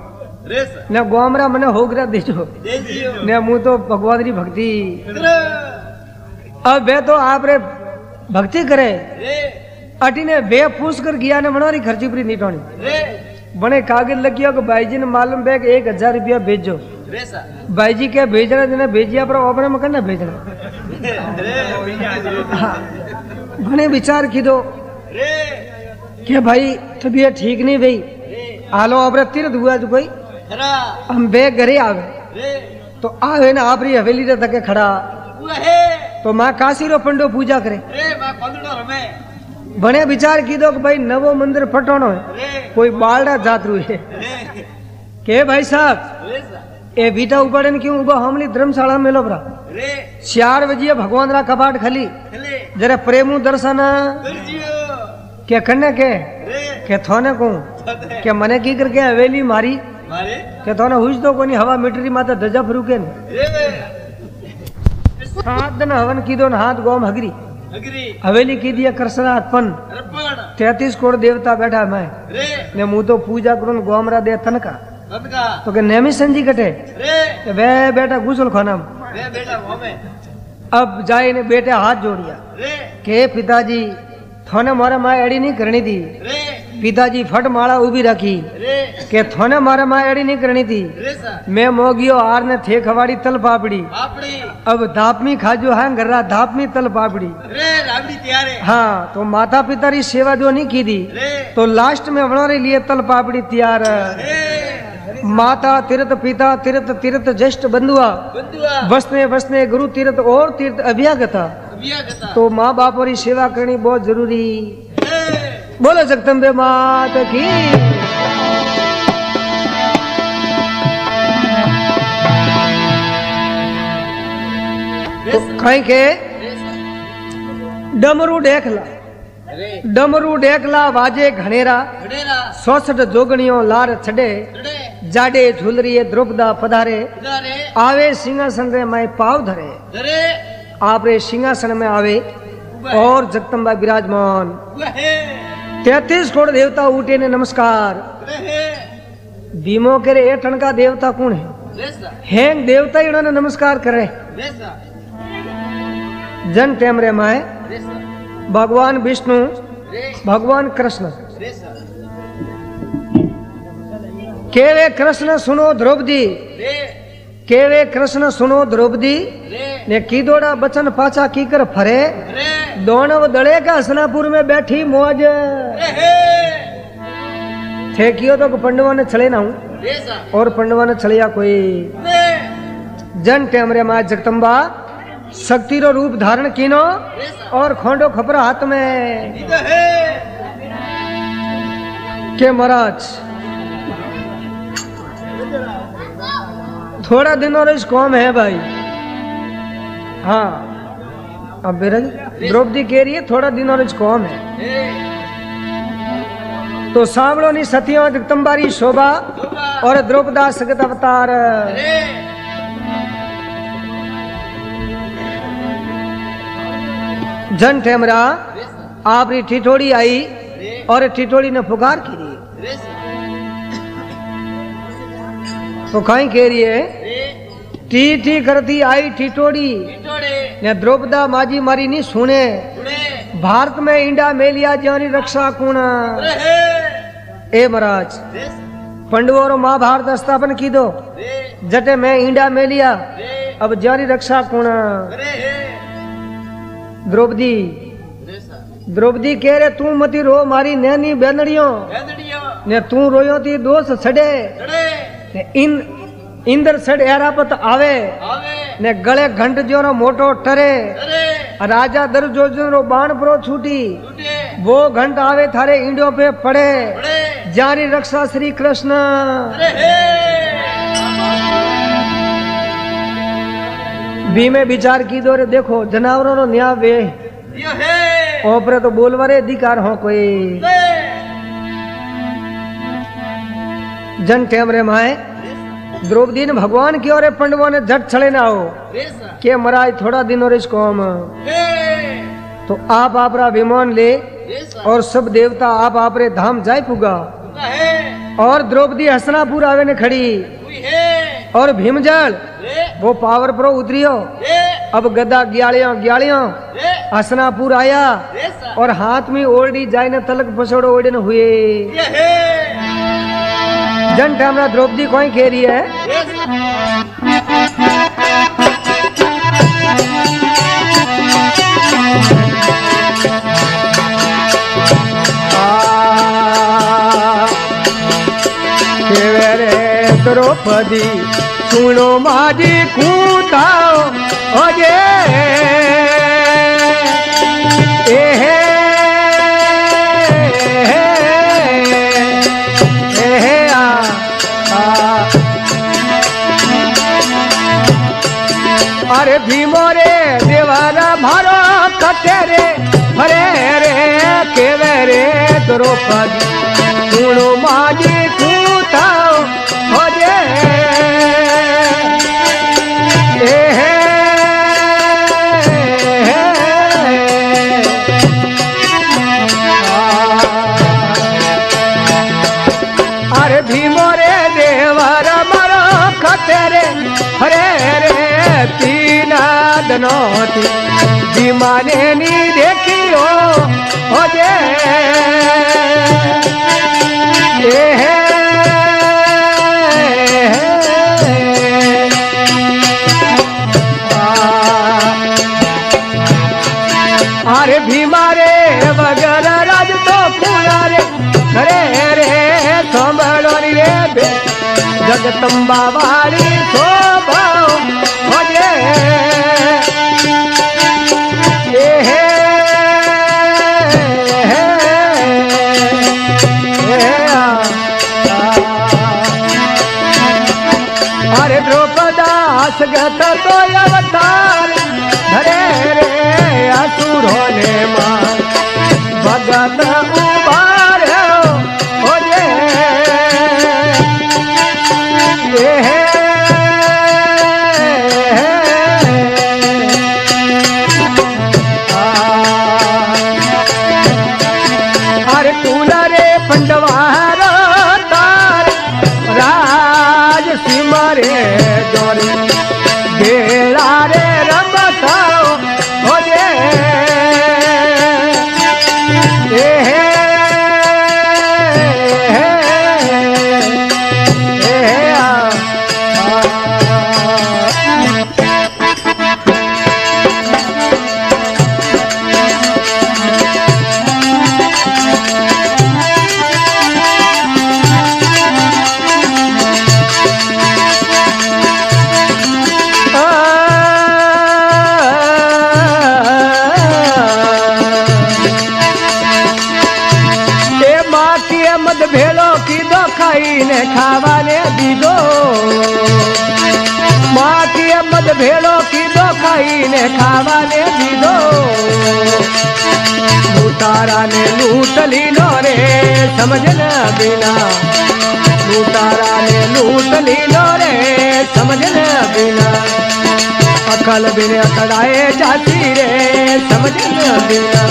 ने गोमरा मने होगरा दीजो ने मुँह तो भगवान री भक्ति अब वे तो आप रे भक्ति करे अटी ने वे पूछ कर गया ने मनोरी खर्ची पूरी नीटोनी बने कागज लगियो कि भाई जी ने मालूम बैग एक हजार रुपया भेजो भाई जी क्या भेजना जिन्हें भेजिया पर ओपरे में करना भेजना बने विचार की दो क्या भाई तबीयत ठीक नहीं भाई आलो ओपरे तीर्थ हुआ जो कोई हम बैग घरे आवे तो आवे ना आप रही हवेली रे तक खड़ा तो माँ काशी रो पंडो पूजा करे बने विचार की दो कि भाई नवो मंदिर पटोनो है कोई बालड़ा जातरू है के भाई साहब ए बीटा उपाड़न क्यों उबा हमली धर्मशाला मेलो बरा चार बजे भगवान रा कपाट खली जरा प्रेमू दर्शना क्या करने के के थोने को के मने की करके हवेली मारी के थोने हुज तो कोनी हवा मिटरी माता दजा फरूके सात दिन हवन की दो हाथ गोम हगरी हवेली की दिया कृष्णार्पण तैतीस करोड़ देवता बैठा मैं ने मुँह तो पूजा करूं गोमरा दे तनका तो के नेमी संजी कटे वे बेटा गुसल खाना अब जाए ने बेटे हाथ जोड़िया के पिताजी थोने मारा माँ एड़ी नहीं करनी थी पिताजी फट माला उभी रखी के थोने मारा माँ एड़ी नहीं करनी थी मैं मोगियो आर ने थे खवाड़ी तल पापड़ी अब धापमी खाजो है घर रहा धापमी तल पापड़ी हाँ तो माता पिता री सेवा जो नहीं की थी तो लास्ट में हमारे लिए तल पापड़ी तैयार माता तीर्थ पिता तीर्थ तीर्थ ज्येष्ठ बंधुआ वसने वसने गुरु तीर्थ और तीर्थ अभ्यागता तो माँ बाप और सेवा करनी बहुत जरूरी बोलो जगदम्बे माता की तो कहीं के डमरू देखला डमरू देखला वाजे घनेरा सौसठ जोगणियों लार छड़े जाडे झूलरिये द्रुपदा पधारे आवे सिंहासन रे माय पाव धरे आप रे सिंहासन में आवे और जगदम्बा विराजमान तैतीस करोड़ देवता उठे ने नमस्कार भीमो के रे एठन का देवता कौन है हैंग देवता ही उन्होंने नमस्कार करे जन टेमरे माए भगवान विष्णु भगवान कृष्ण केवे कृष्ण सुनो द्रौपदी केवे कृष्ण सुनो द्रौपदी ने कीदोड़ा बचन पाचा कीकर फरे दोनों दड़े का हसनापुर में बैठी मौज थे कियो तो पंडवा ने चले ना हूँ और पंडवा ने चलिया कोई जन टेमरे माँ जगदम्बा शक्ति रो रूप धारण कीनो और खोंडो खपरा हाथ में के महाराज थोड़ा दिन और इस कौम है भाई। हाँ अब बिरज द्रौपदी कह रही है थोड़ा दिन और इस कौम है तो सांवलों ने सतियों जगदम्बारी शोभा और द्रौपदा सगत अवतार जन ठेमरा आप री ठिठोड़ी आई और ठिठोड़ी ने पुकार की तो कहीं कह रही है टी टी करती आई ठिठोड़ी ने द्रौपदा माजी मारी नहीं सुने भारत में इंडा मेलिया जानी रक्षा कुणा ए महाराज पंडवों और महाभारत स्थापन की दो जटे में इंडा मेलिया अब जानी रक्षा कुणा द्रौपदी द्रौपदी कह रहे तू मती रो मारी नैनी बैनड़ियों ने तू रोयो ती दोष छड़े इन इंद्र सड़ एरापत आवे ने गले घंट जो रो मोटो टरे राजा दर जो जो रो बाण प्रो छूटी वो घंट आवे थारे इंडो पे पड़े जारी रक्षा श्री कृष्ण। बीमे विचार की दो रे देखो जनावरों रो न्याय वे ओपरे तो बोलवारे अधिकार हो कोई जन टेमरे माए द्रौपदी ने भगवान की ओर पंडवों ने झट छले ना हो के महाराज थोड़ा दिन और इस कौम तो आप आपरा विमान ले और सब देवता आप आपरे धाम जाय पुगा और द्रौपदी हसनापुर आवे ने खड़ी और भीमजल वो पावर प्रो उतरियो अब गदा ग्यालियों ग्यालियों हसनापुर आया और हाथ में ओरडी जाय ने तलक पसोड़ो ओढ़े ने हुए जन टेमरा द्रौपदी कोई कह रही है द्रौपदी सुनो माजी कूताओ अजे ए अरे भीमो रे देवारा भारो कटे रे हरे रे केवे रे द्रौपदी सुनो माजी कूताओ अजे अरे भीमो रे देवारा मारो कटे रे हरे रे तीना दनोती दीमाने नी देखियो हो जे अरे भीमारे बगर राज तो पूरा रे हरे रे संभलो नी रे जगदम्बा वाली शोभा अरे द्रौपदा सगत तो अवतार धरे रे असुरों ने मां भगत उबार हो जे रे रम हो जे मद भेलो कीधो खाई ने खावाने दीदो, माखी मद भेलो कीधो खाई ने खावाने दीदो। लूटारा ने लूट लीलो रे समझना बिना, लूटारा ने लूट लीलो रे समझना बिना। अकल बिन अकड़ाए जाती रे समझना बिना,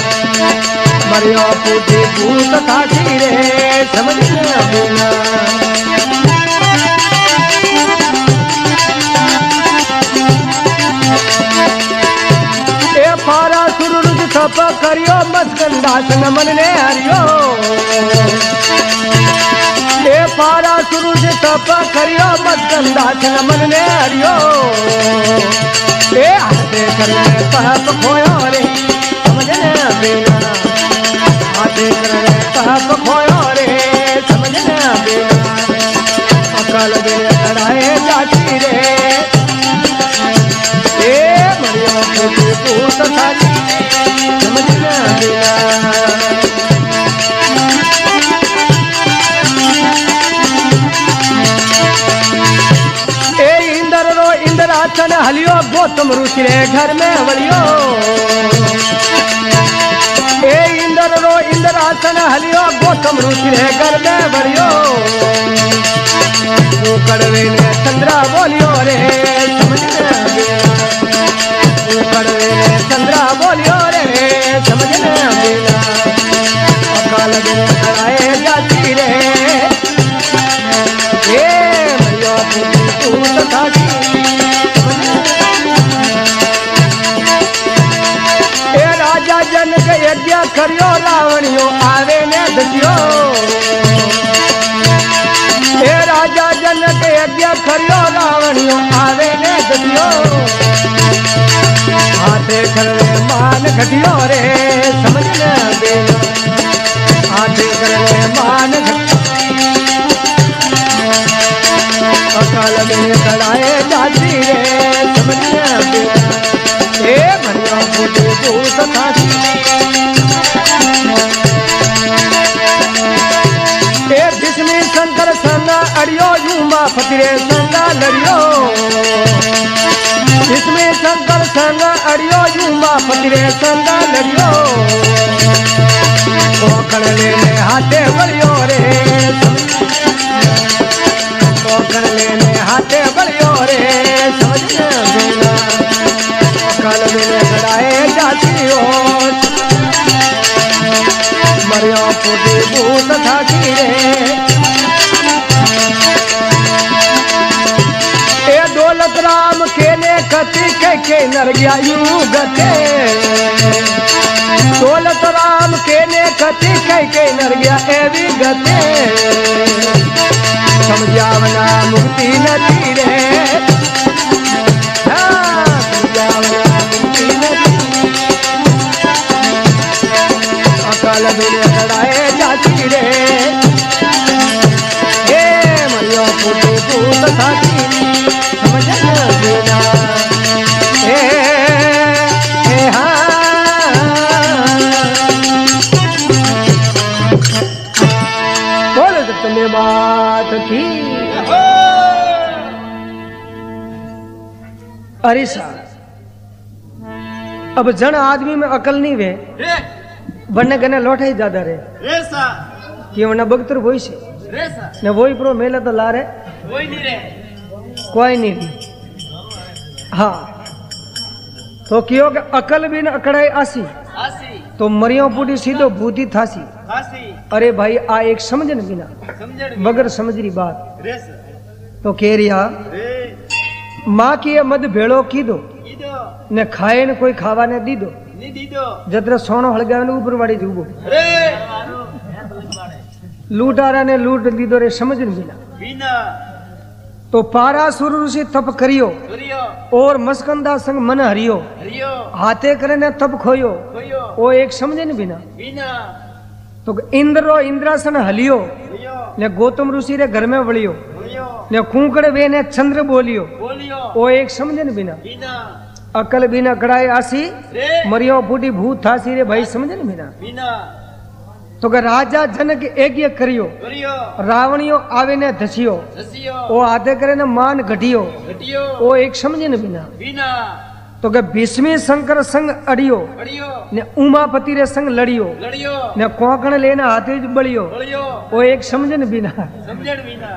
मरियो पूछे भूत खाती रे समझना बिना। ए फारा सुरुज थप करियो मस्कंदास नमन ने हरियो, ए फारा सुरुज थप करियो मस्कंदास नमन ने हरियो। ए हाथे करने पाप खोयो रे समझने बिना, हाथे करने पाप खोयो रे समझने बिना। अकल बिन अकड़ाए जाती रे, ए मरियो पूछे भूत खाती समझने बिना। आसन हलियो गौतम ऋषि रे घर में वलियो, ए इंदर रो इंदर आसन हलियो गौतम ऋषि रे घर में वलियो। वो कड़वे ने चंद्रा बोलियो रे समझना बिना, वो कड़वे ने चंद्रा बोलियो रे समझना बिना। अकाल बिन अकड़ाए जाती रे, ए मरियो पूछे भूत खाती। यज्ञ करियो रावणियो आवे ने दसियो, हे राजा जनक यज्ञ करियो रावणियो आवे ने दसियो। हाथे करवे मान घटियो रे समझना बिना, हाथे करवे मान घटियो। अकाल में कड़ाए जाती रे समझना बिना, हे भरियो पूछे भूत खाती। अड़ियो झूमा फकीरे संगा लड़ियो, इसमें शंकर संग अड़ियो झूमा फकीरे संगा लड़ियो। पकड़ने में हाथे बलियो रे, पकड़ने में हाथे बलियो रे समझना बिना। कल में लड़ाए जाती हो मरियो पूछे भूत खाती रे। राम केने कति के के नर गयायु गते, दौलत राम केने कति के के नर गया एवी गते। समझावना मुक्ति नदी रे, हाँ समझावना मुक्ति नदी। अकाल बिन अकड़ाए जाती रे, हे मरियो पूछे भूत खाती। अरे साहब, अब जन आदमी में अकल नहीं वे बनने गने लौटा ही ज्यादा रे, रे क्यों ना बगतर वही से रे न वही प्रो मेला तो ला रे वही नहीं रे कोई नहीं भी। हाँ तो क्यों कि अकल बिन अकड़ाई आसी, आसी तो मरियो पूरी सीधो भूती थासी, थासी। अरे भाई आ एक समझन बिना बगर समझरी बात रे। तो कह रिया माँ की मद भेड़ो की दो ने खाए न कोई खावा ने दी दो, जतरा सोनो हलगा ने ऊपर वाड़ी जूबो। लूटारा ने लूट दी दो रे समझ बिना। तो पारासुर ऋषि तप करियो और मस्कंदा संग मन हरियो, हाथे करे ने तप खोयो वो एक समझ बिना। तो इंद्रो इंद्रासन हलियो ने गौतम ऋषि रे घर में वलियो ने कूकड़े वे ने चंद्र बोलियो वो एक समझन बिना। अकल बिना कड़ाए आसी मरियो फूटी भूत थासी रे भाई समझन बिना। तो के राजा जनक यज्ञ करियो रावणियों आवे ने धसियो ओ आधे करे ने मान घटियो ओ एक समझे ने बिना बिना तो के भीष्मी शंकर संग अड़ियो ने उमापति रे संग लड़ियो ने कोकण लेने हाथे बलियो ओ एक समझे ने बिना समझे बिना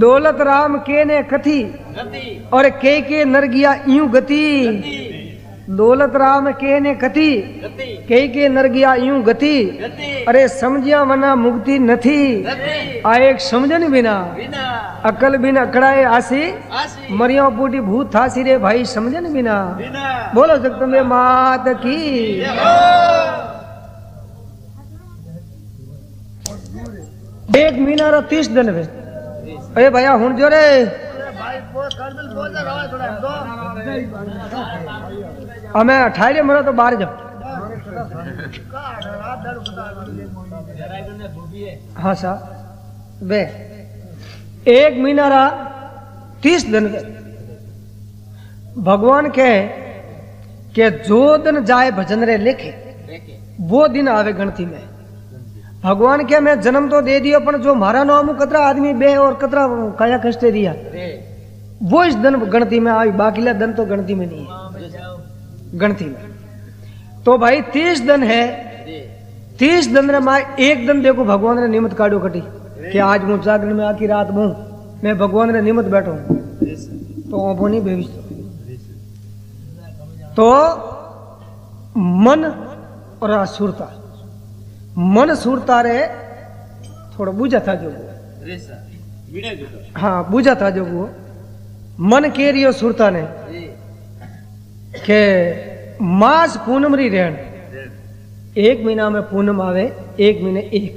दौलत राम के ने कथी और के के नरगिया यूं गति दौलत राम के ने कथी के के नरगिया यूं गति अरे समझिया वना मुक्ति नथी आ एक समझन बिना अकल बिना कड़ाए आसी मरिया बूटी भूत थासी रे भाई समझन बिना बोलो जगदम्बे मात की एक महीना रो तीस दिन में अरे भैया हूं जो रे हमें अठारह मरा तो बाहर जाओ हाँ साहब वे एक महीना रहा तीस दिन भगवान कहे के जो दिन जाए भजन रे लेखे वो दिन आवे गणती में भगवान क्या मैं जन्म तो दे दियो पर जो मारा ना अमु कतरा आदमी बे और कतरा काया कष्टे दिया वो इस दिन गणती में आई बाकीला दिन तो गणती में नहीं है गणती में तो भाई तीस दिन है तीस दिन रे माँ एक दिन देखो भगवान ने निमित्त काटो कटी कि आज मुझ जागरण में आकी रात मुँह मैं भगवान ने निमित्त बैठो तो आप नहीं बेबी तो मन और आसुरता मन सुरता रे थोड़ा बुझा था जो हाँ बुझा था जो वो मन के रियो सुरता ने के मास पूनम री रेण एक महीना में पूनम आवे एक महीने एक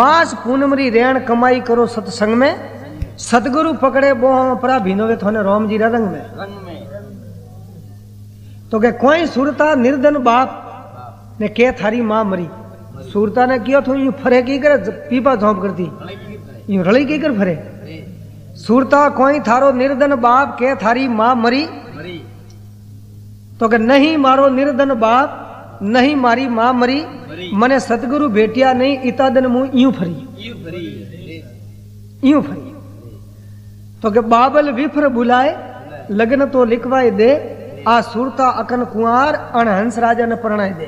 मास पूनम री रेण कमाई करो सत्संग में सदगुरु पकड़े बो अपरा भिनोवे थोने राम जी रंग में तो के कोई सुरता निर्धन बाप ने के थारी माँ मरी सुरता ने किया तो यूं फरे की कर पीपा झोंप करती यूं रड़ी की कर फरे सुरता कोई थारो निर्धन बाप के थारी माँ मरी तो के नहीं मारो निर्धन बाप नहीं मारी माँ मरी मने सतगुरु बेटिया नहीं इता दिन मुँह यूं फरी यूं फरी तो के बाबल विफर बुलाए लगन तो लिखवाए दे आ सुरता अकन कुंवार अण हंस राजा ने परणाए दे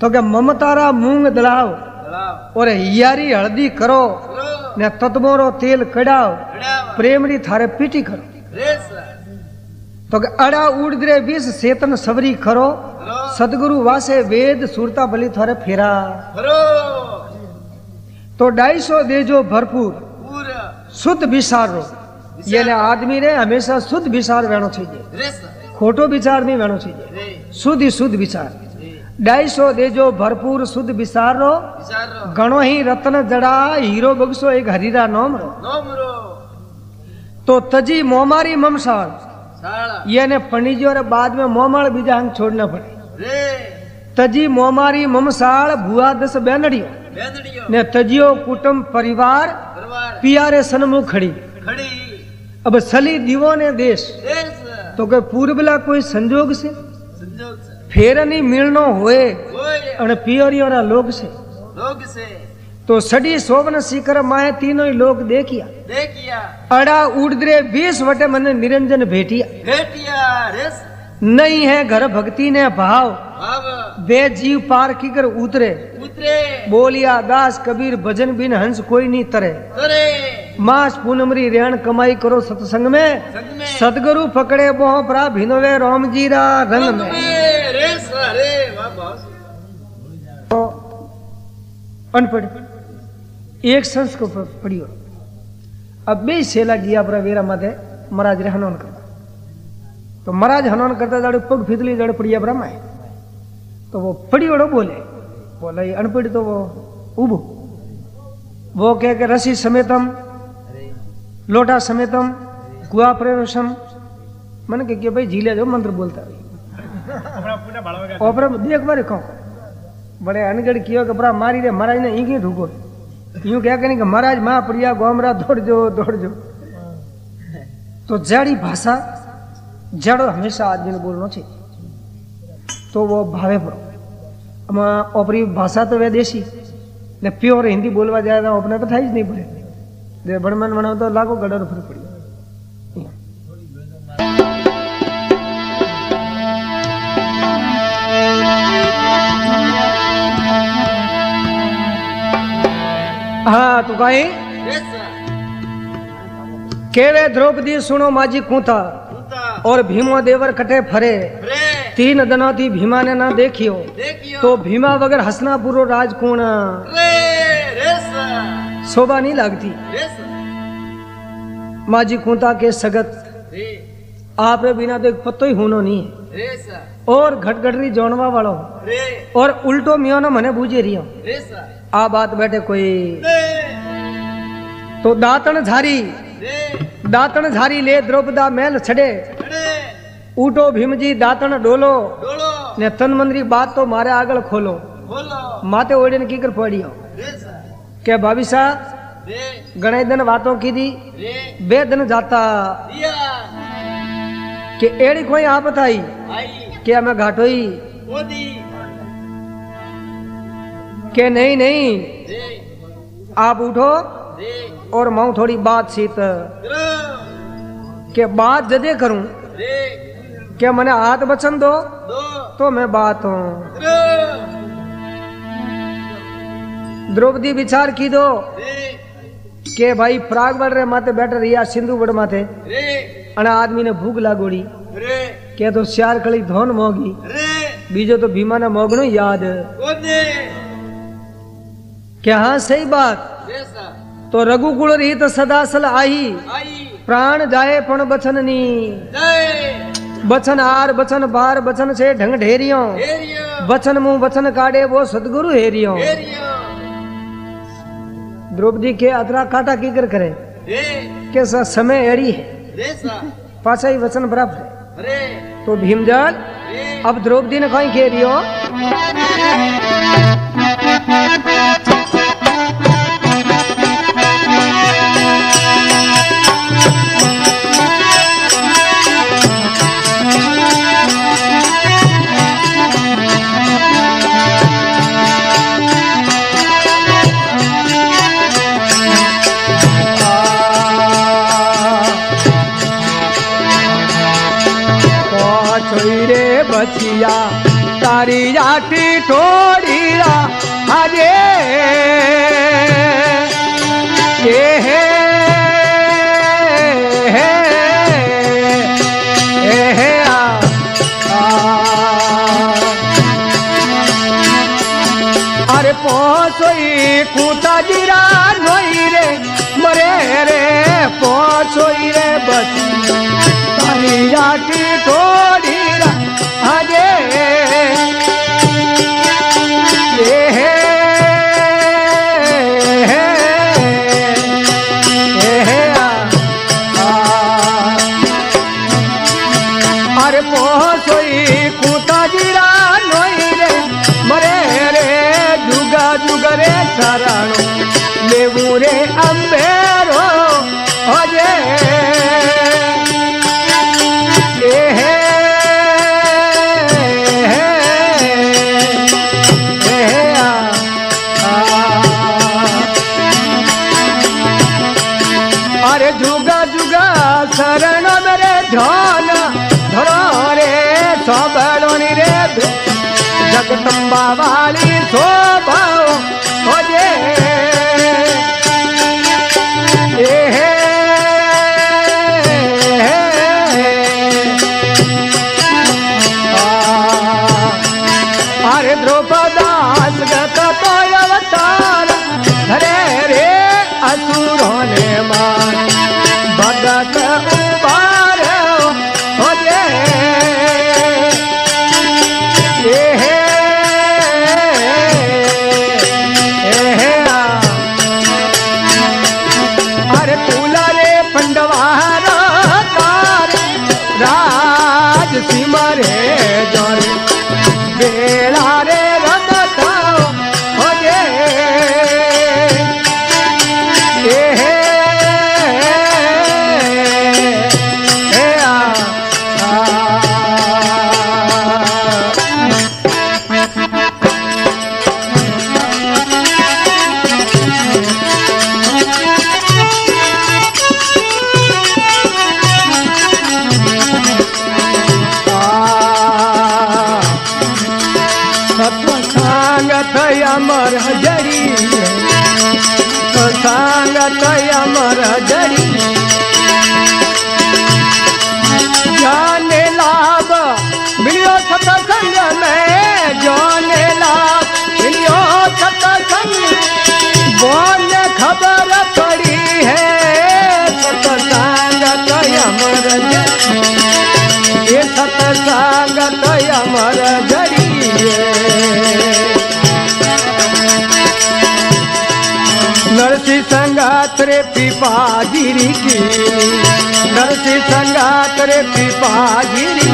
तो के ममतारा मूंग दलाव और हियारी हल्दी करो ने तत्मोरो तेल कड़ाओ प्रेमरी थारे पीटी करो तो के अड़ा उड़द्रे विष सेतन सवरी करो सदगुरु वासे वेद सुरता बलि थारे फेरा तो ढाई सौ देजो भरपूर शुद्ध विचार रो ये आदमी ने हमेशा शुद्ध विचार रहना चाहिए खोटो विचार नहीं रहना चाहिए शुद्ध ही शुद्ध विचार ढाई सौ देजो भरपूर शुद्ध विचार रो घणो ही रत्न जड़ा हीरो बगसो एक हरीरा नोम रो, नोम रो। तो तजी मोमारी ममसार ये ने पणिजो रे बाद में मोमाल बीजा हंग छोड़ना पड़े तजी मोमारी ममसाल भुआ दस बैनडियो ने तजियो कुटुंब परिवार पिया रे सन्मुख खड़ी खड़ी अब सली दीवो ने देश तो के पूर्वला कोई संजोग से संजोग से फेरनी मिलनो होए अने पियोरियोरा लोग से लोग से तो सड़ी सोवन सीकर माए तीनों ही लोग देखिया देखिया अड़ा उड़द्रे बीस वटे मने निरंजन भेटिया भेटिया रेस नहीं है घर भक्ति ने भाव बे जीव पार की कर उतरे उतरे बोलिया दास कबीर भजन बिन हंस कोई नहीं तरे तरे मास पूनमरी रेहन कमाई करो सत्संग में सदगुरु पकड़े बोह प्रा भिनोवे राम जीरा रंग में तो अनपढ़ एक संस को पढ़ियो अब बे सेला गिया प्रा वेरा माथे महाराज रहनोन कर तो महाराज हनन करता जाड़े पग फितली जाड़े पड़िया ब्रह्मा है तो वो पड़ी ओड़ो बोले बोला ये अनपढ़ तो वो उबो वो कह के रसी समेतम लोटा समेतम कुआ प्रवेशम मन के के भाई झीले जो मंत्र बोलता है ओपरा देख बारे कहो बड़े अनगढ़ कियो के बड़ा मारी रे महाराज ने ई के ढूको यूं कह के नहीं कि महाराज मां पड़िया गोमरा दौड़ जो दौड़ जो तो जाड़ी भाषा जड़ो हमेशा आदमी ने बोलना चाहिए तो वो भावे पर अमा अपनी भाषा तो वैदेशी ने प्योर हिंदी बोलवा जाए तो अपने तो थाई ज नहीं पड़े भणमन मना तो लागो गडर फर पड़ी। हाँ तू कहीं केवे द्रौपदी सुनो माजी कूता और भीमो देवर कटे फरे तीन दना थी भीमा ने ना देखियो, देखियो। तो भीमा वगर हसना पूरो राज कोना शोभा नहीं लागती। माजी कूता के सगत आप बिना तो एक पत्तो ही होनो नहीं है और घटघटरी जोनवा वालो और उल्टो मियो ना मने बूझे रियो आ बात बैठे कोई तो दातन झारी दातन झारी ले द्रौपदा मेल छड़े उठो भीमजी दातन डोलो ने तन मंदरी बात तो मारे आगल खोलो माते ओढ़ीने की कर पड़ियो के भाभी साहब गणे दिन बातों की दी बे दिन जाता के एड़ी कोई आप बताई के हमें घाटोई के नहीं नहीं आप उठो और माऊ थोड़ी बात सीत के बात जदे करूं के मने हाथ बचन दो तो मैं बात हूं। द्रौपदी विचार की दो के भाई प्रागवड़ रे माते बैठे रिया सिंधु बड़ माथे अने आदमी ने भूख लागोड़ी के तो श्यार कली धोन मोगी बीजो तो भीमा ने मोगनो याद क्या हाँ सही बात तो रघुकुल रीत सदा सल आई प्राण जाए पण बचन नी बचन आर बचन बार बचन से ढंग ढेरियो बचन मुंह बचन काढ़े वो सदगुरु हेरियो। द्रौपदी के अतरा काटा की कर करे कैसा समय एड़ी है पासा ही वचन बराबर है तो भीमजाल अब द्रौपदी ने कहीं कह रियो बचिया तारी जाटी टोरिया हरे के हे हे आ अरे पोसोई कूता जीरा नोई रे मरे रे पोसोई रे बचिया तारी जाटी टोरिया आजे ये है ये आ अरे पोसोई कूता जीरा नोई रे मरे रे जुगा जुग रे शरणो लेवू रे अंबेरो आजे जगदम्बा वाली शोभा हो जे ये हे अरे द्रौपदास गत पाय अवतार हरे रे असुरों ने मान भगत उबार हो जे ये हे तो संगत अमर जड़ी जान लाभ मिलो सत्संग में, जान लाभ मिलो सत्संग बोल खबर पड़ी है सत्संगत अमर जड़ी, ये सत्संगत अमर जड़ी। नरसी संगात रे पिपा गिरी की, नरसी संगात रे पिपा गिरी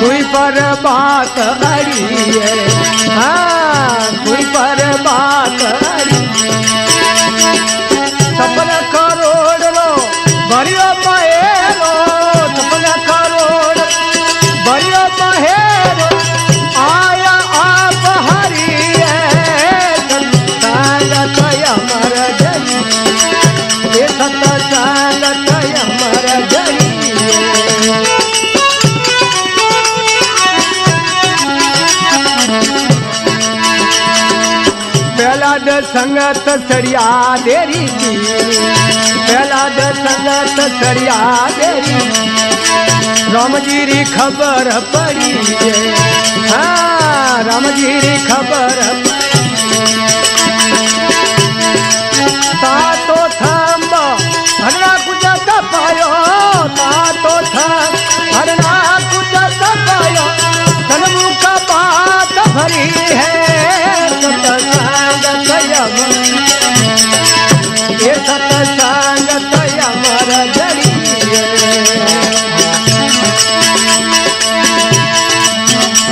कोई पर बात अड़ी है, हाँ कोई पर बात अड़ी। सपना करोड़ रो बरियो पहेरो, सपना करोड़ बरियो पहेरो आया आप हरी है अमर जड़ी, ये सत्संगत अमर जड़ी। पहलाद संगत सरिया देरी की, पहलाद संगत सरिया देरी राम जी री खबर पड़ी है, हाँ राम जी री खबर तातो थम्बा हरना कुछ तपायो, तातो थम्बा हरना कुछ तपायो सनमु का बात भरी है सत्संगत अमर, ये सत्संगत अमर जड़ी।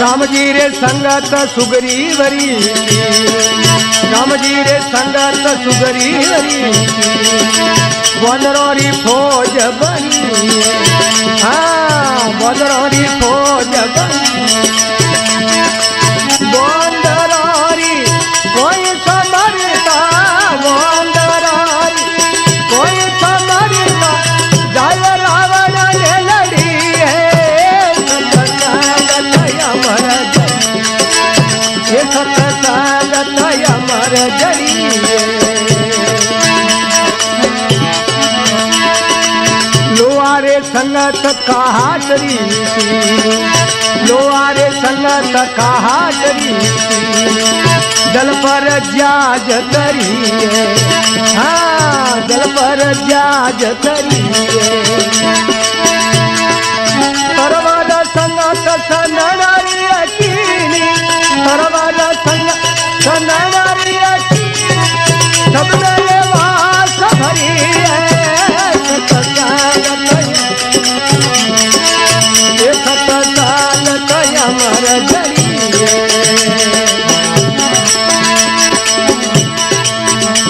राम जी रे संगत सुगरी भरी, राम जी रे संगत सुगरी भरी बदरौरी फौज बनी, हाँ बदरौरी फौज बनी। बंदरौरी कोई समरता, बंदरौरी कोई समरता जाय रावण ने लड़ी है सत्संगत अमर जड़ी, ये सत्संगत अमर जड़ी। लोहारे संगत कहा जड़ी, लोहारे संगत कहा जड़ी जल पर जाज करी है, हाँ जल पर जाज करी परवाद संगत सनरी अकीनी, परवाद संगत सनरी सबने वास भरी है सत्संगत, ये सत्संगत अमर जड़ी।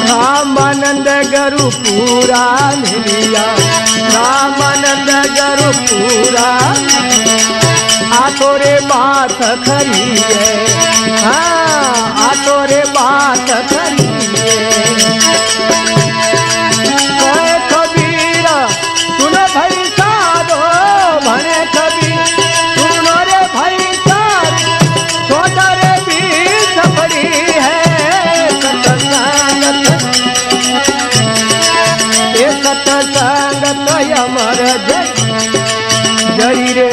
रामानंद गुरु पूरा मिलिया, रामानंद गुरु पूरा आ तोरे बात खरी है, हाँ आ तोरे बात खरी है। कबीरा सुन भाई साधो भने कबीर सुन रे भाई साधो सोचा रे बीच पड़ी है सत्संगत, ये सत्संगत अमर जड़ी रे।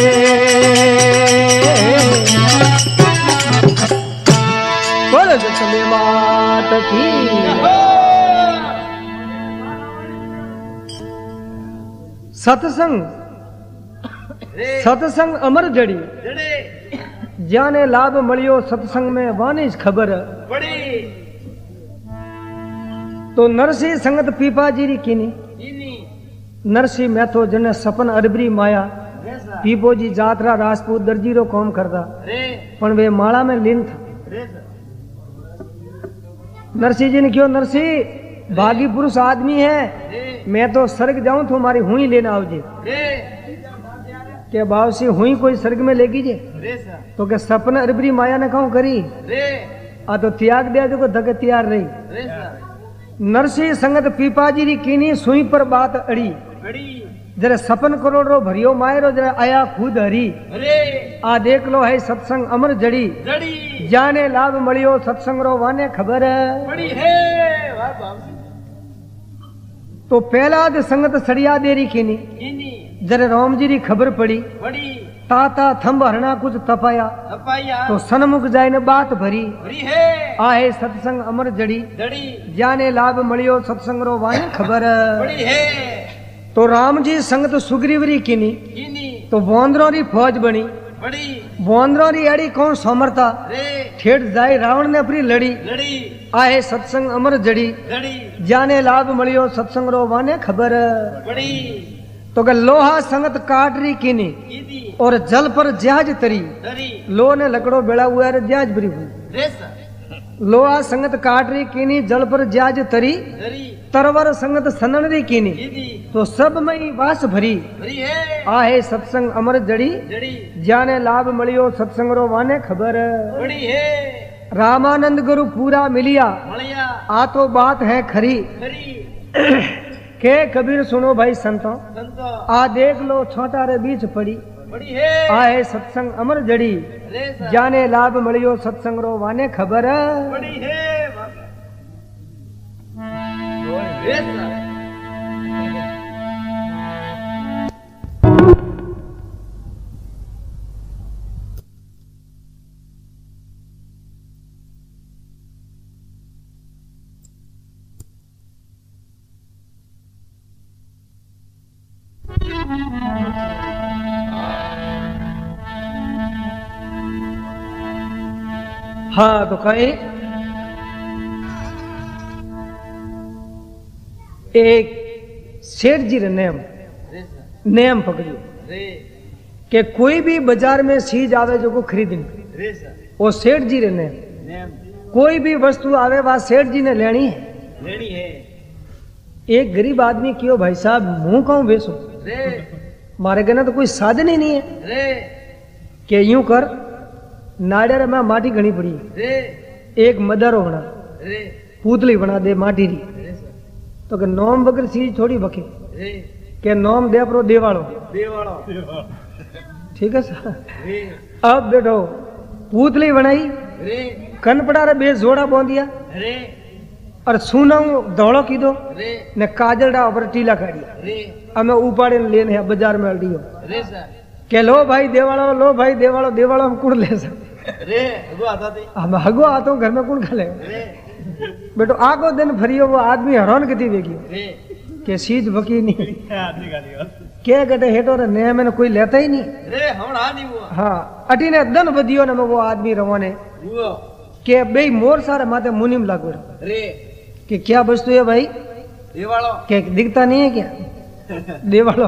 मात की सत्संग, सत्संग अमर जड़ी, जाने लाभ मिलियो सत्संग में वानिज खबर बड़ी। तो नरसी संगत पीपा जी री कीनी, नरसी मैं तो जने सपन अरबरी माया पीपो जी जातरा राजपूत दर्जी रो काम करता पण वे माला में लीन था। नरसी जी ने क्यों नरसी भागी पुरुष आदमी है, मैं तो स्वर्ग जाऊं तो हमारी हुई लेना आवजे। के बाव से हुई कोई स्वर्ग में लेगी जे तो के सपन अरबरी माया ने काऊ करी आ तो त्याग दिया जो को धके तैयार रही। नरसी संगत पीपाजी री कीनी सुई पर बात अड़ी, जरा सपन करोड़ रो भरियो मायरो जरा आया खुद हरी अरे आ देख लो है सत्संग अमर जड़ी जड़ी जाने लाभ मलियो सत्संग रो वाने खबर बड़ी है वाह वाह। तो पहला द संगत सड़िया देरी कीनी कीनी जरा राम जी री खबर पड़ी बड़ी ताता थंब हरणा कुछ तपाया तपाया तो सनमुख जाय ने बात भरी भरी है आ है सत्संग अमर जड़ी जड़ी जाने लाभ मलियो सत्संग रो वाने खबर बड़ी है। तो राम जी संगत सुग्रीवरी कीनी कीनी तो वानरों री फौज बनी बड़ी वानरों री अड़ी कौन समरता ठेठ जाए रावण ने अपनी लड़ी लड़ी आए सत्संग अमर जड़ी जड़ी जाने लाभ मलियो सत्संग रो वाने खबर बड़ी। तो के लोहा संगत काट री कीनी और जल पर जहाज तरी लो ने लकड़ो बेड़ा हुआ रे जहाज भरी हुई लोहा संगत काट री कीनी जल पर जहाज तरी तरवर संगत सनन री कीनी तो सब मई वास भरी भरी है आ है सत्संग अमर जड़ी जड़ी जाने लाभ मलियो सत्संग रो वाने खबर बड़ी है। रामानंद गुरु पूरा मिलिया आ तो बात है खरी के कबीर सुनो भाई संतों आ देख लो छोटा रे बीच पड़ी बड़ी है आ है सत्संग अमर जड़ी जाने लाभ मलियो सत्संग रो वाने खबर बड़ी है। हाँ तो कहीं एक सेठ जी ने नेम नेम पकड़ियो के कोई भी बाजार में चीज आवे जो को खरीदनी वो सेठ जी ने नेम कोई भी वस्तु आवे वह सेठ जी ने लेनी है लेनी है। एक गरीब आदमी क्यों भाई साहब मुंह कहूं बेचो मारे कहना तो कोई साधन ही नहीं है के यूं कर नाड़ियार में माटी घनी पड़ी एक मदारो बना पूतली बना दे माटी री तो के नोम बगर चीज थोड़ी बके के नोम दे परो देवालो देवालो ठीक है साहब। अब बैठो पूतली बनाई कनपड़ा रे बे जोड़ा बोंदिया और सुना धोड़ो कीधो ने काजलडा ऊपर टीला काढ़ी हमें उपाड़े लेने है बाजार में अड़ियो के लो भाई देवालो लो भाई देवालो देवालो हम कुड़ ले सकते हम हगो आते घर में कुड़ खा ले बेटो आगो दिन भरियो वो आदमी हैरान कती के सीज बकी नहीं क्या कहते हेटो रे नया मैंने कोई लेता ही नहीं रे नहीं हुआ। हाँ अटी ने दिन बदियो ने वो आदमी रवाने के बे मोर सारे माथे मुनिम लागो रे कि क्या वस्तु है भाई देवालो के दिखता नहीं है क्या देवालो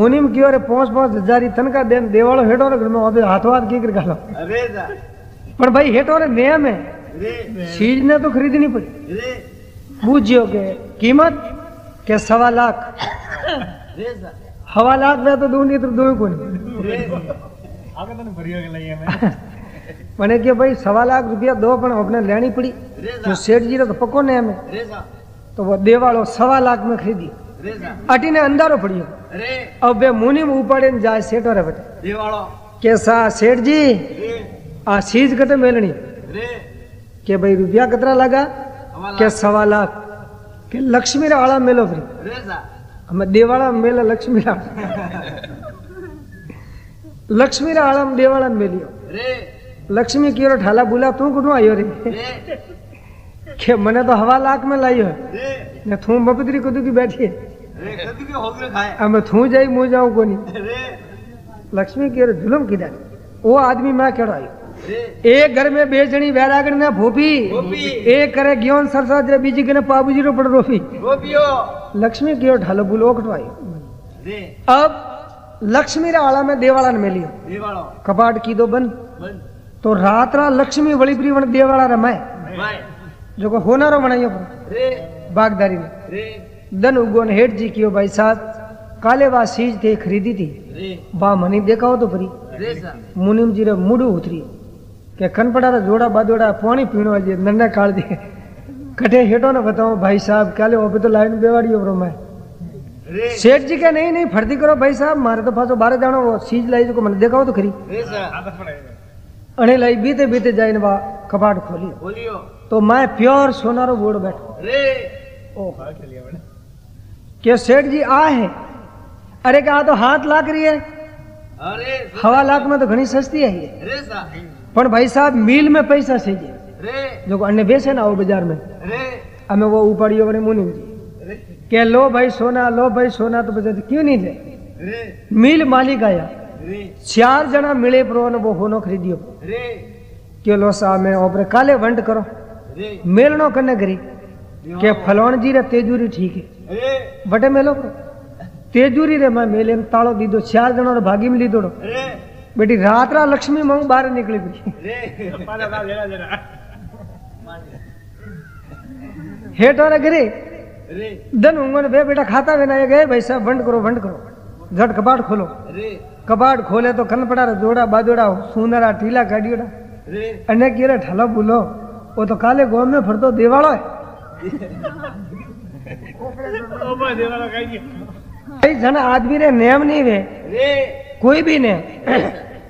मुनिम क्यों रे पांच पांच हजार तनका देन देवालो हेटो रे घर में हाथों हाथ की गालो पर भाई हेटो रे नया में चीज ने तो खरीदनी पड़ी पूछियो के कीमत के सवा लाख हवा लाख में तो दो नहीं तो दो को मैंने क्या भाई सवा लाख रुपया दो पर अपने लेनी पड़ी जो सेठ जी तो पको ने हमें तो वो देवालो सवा लाख में खरीदी अटी ने अंधारो पड़ियो अब वे मुनि में उपाड़े जाए सेठ और बेटे कैसा सेठ जी आ चीज कटे मेलनी के भाई रुपया कितना लगा क्या सवा लाख के लक्ष्मी आला मेलो फिर हमें देवाला मेला लक्ष्मी लक्ष्मी आला देवाला मेलियो लक्ष्मी की ओर ठाला बुला तू कुटू आयो रे के मने तो हवा लाख में लाइयो ने थू बपतरी कुदू की बैठी है हमें थू जाई मुँह जाऊं को नहीं लक्ष्मी की ओर जुलम की डाली वो आदमी मैं कहो आयो एक घर में बेचनी बैरागण ने भोपी एक करे ग्योन सरसा जे बीजी के ने पाबूजी रो पड़ रोफी लक्ष्मी की ओर ढालो बुलो कटवाई। अब लक्ष्मी रा आला में देवाला ने मिलियो कपाट की दो बंद तो रात रा लक्ष्मी वली प्रीवण देवाला रमाए जो को होना रो बनाइयो बागदारी ने दन उगोन हेठ जी कियो भाई साहब काले वा चीज थे खरीदी थी बा मनी देखाओ तो परी मुनिम जी रे मुडू उतरी के कनपड़ा रा जोड़ा बादोड़ा पानी पीनो आज नन्ना काल दे कटे हेटो ने बताओ भाई साहब क्या ले वो भी तो लाइन बेवाड़ी हो मैं सेठ जी क्या नहीं नहीं फर्दी करो भाई साहब मारे तो फासो बारे जानो वो सीज लाई जो मैंने देखा हो तो खरी अने लाई बीते बीते जाइन बा कपाट खोलियो तो मैं प्योर सोनारो बोर्ड बैठो रे ओ क्या सेठ जी आ है अरे क्या तो हाथ लाख रही है अरे हवा लाख में तो घनी सस्ती है ये पर भाई साहब मील में पैसा से जो अन्य बेचे ना वो बाजार में हमें वो उपाड़ियों वाले मुनि के लो भाई सोना लो भाई सोना तो बजे क्यों नहीं ले मिल मालिक आया चार जना मिले प्रो ने वो होनो खरीदियो के लो सा में ओपरे काले वंट करो मेलनो कने करी के फलौण जी रे तेजूरी ठीक है बटे मेलो तेजूरी रे मैं मेले में तालो दीदो चार जना रे भागी में लीदोड़ो बेटी रात रा लक्ष्मी मां बाहर निकली गई हेट और गिरे दन उंगन बे बेटा खाता वे ना गए भाई साहब बंद करो बंद करो झट कपाट खोलो कपाट खोले तो कनपड़ा रे जोड़ा बाजोड़ा सुनरा टीला काडियोड़ा अने केरे ठलो बुलो वो तो काले गोम में फरतो देवालो है ओबा देवालो काई भाई जन आदमी रे नेम नहीं वे कोई भी ने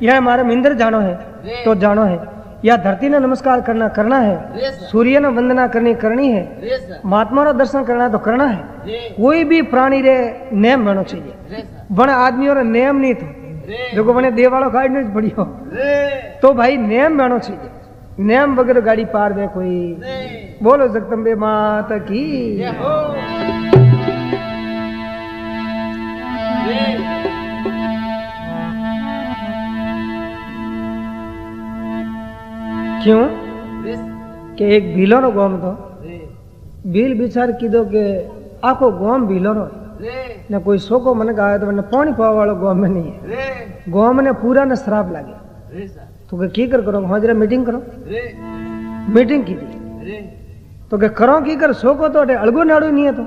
या हमारा मिंदर जानो है तो जानो है या धरती ने नमस्कार करना करना है सूर्य ने वंदना करनी करनी है महात्मा का दर्शन करना तो करना है कोई भी प्राणी रे नेम बनो चाहिए बने आदमी और नेम नहीं तो देखो बने देवालो गाड़ी नहीं पड़ी हो तो भाई नेम बनो चाहिए नेम बगैर गाड़ी पार दे कोई बोलो जगदम्बे माता की क्यों के एक भीलोरो गोम तो भील बिचार कीधो के आखो गोम भीलोरो ने कोई सोको मन गाया तो मैंने पानी पावा वालों गोम में नहीं है गोम ने पूरा ने श्राप लागे तो के की कर करो हाँ जरा मीटिंग करो मीटिंग की थी तो के करो की कर सोको तो अलगो नाड़ू नहीं है तो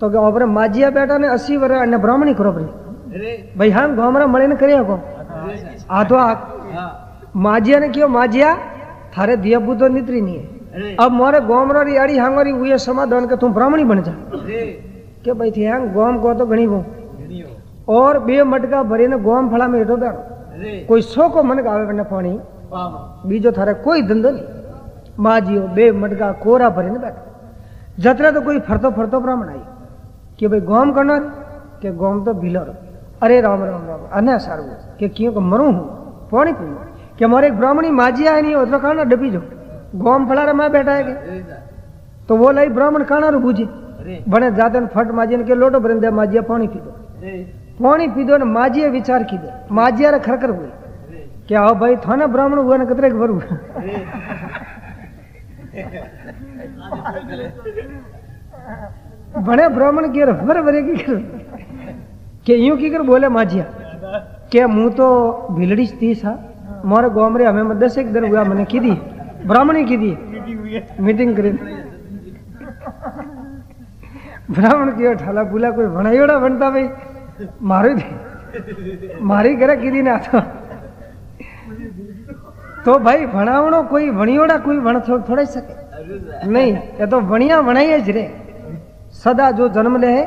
तो के ओपरे माजिया बेटा ने अस्सी वर्ष ने ब्राह्मणी करो भाई हाँ गोमरा मरे ने करे को आधो आख माजिया ने क्यों माजिया थारे दिया बुद्धो नित्री नहीं है अब मोरे गोमरो री आड़ी हांगोरी हुई समाधान के तुम ब्राह्मणी बन जा के भाई थे हांग गोम को तो घणी वो और बे मटका भरे ने गोम फला में हेटो दाड़ो कोई सो को मन गावे बने पानी बीजो थारे कोई धंधो नहीं माजियो बे मटका कोरा भरे ने बैठो जतरा तो कोई फरतो फरतो ब्राह्मण आई के भाई गोम करना के गोम तो भीलर अरे राम राम राम अन्या सारू के क्यों को मरूं हूं पानी पीऊं कि हमारे एक ब्राह्मणी माजिया है नहीं उतना काना डबी जो गोम फला रमा बैठा है तो वो लाई ब्राह्मण काना रू बूझे बने जाते फट माजी ने के लोटो भर दे माजिया पानी पी दो पानी पी दो ने माजिया विचार की दे माजिया रे खरखर हुई क्या आओ भाई थाना ब्राह्मण हुआ ना कतरे भरू बने ब्राह्मण की भर भरे की कर के यूं की कर बोले माजिया क्या मुँह तो भिलड़ी थी सा मारे गांव में हमें दस एक दिन हुआ मैंने की दी ब्राह्मणी की दी मीटिंग करी ब्राह्मण की ठाला बुला कोई बनायोड़ा बनता भाई मारी दी मारी करा की दी ना तो तो भाई बनावणो कोई वणियोड़ा कोई वण थोड़ा सके नहीं ये तो वणिया वणाई ज रे सदा जो जन्म ले है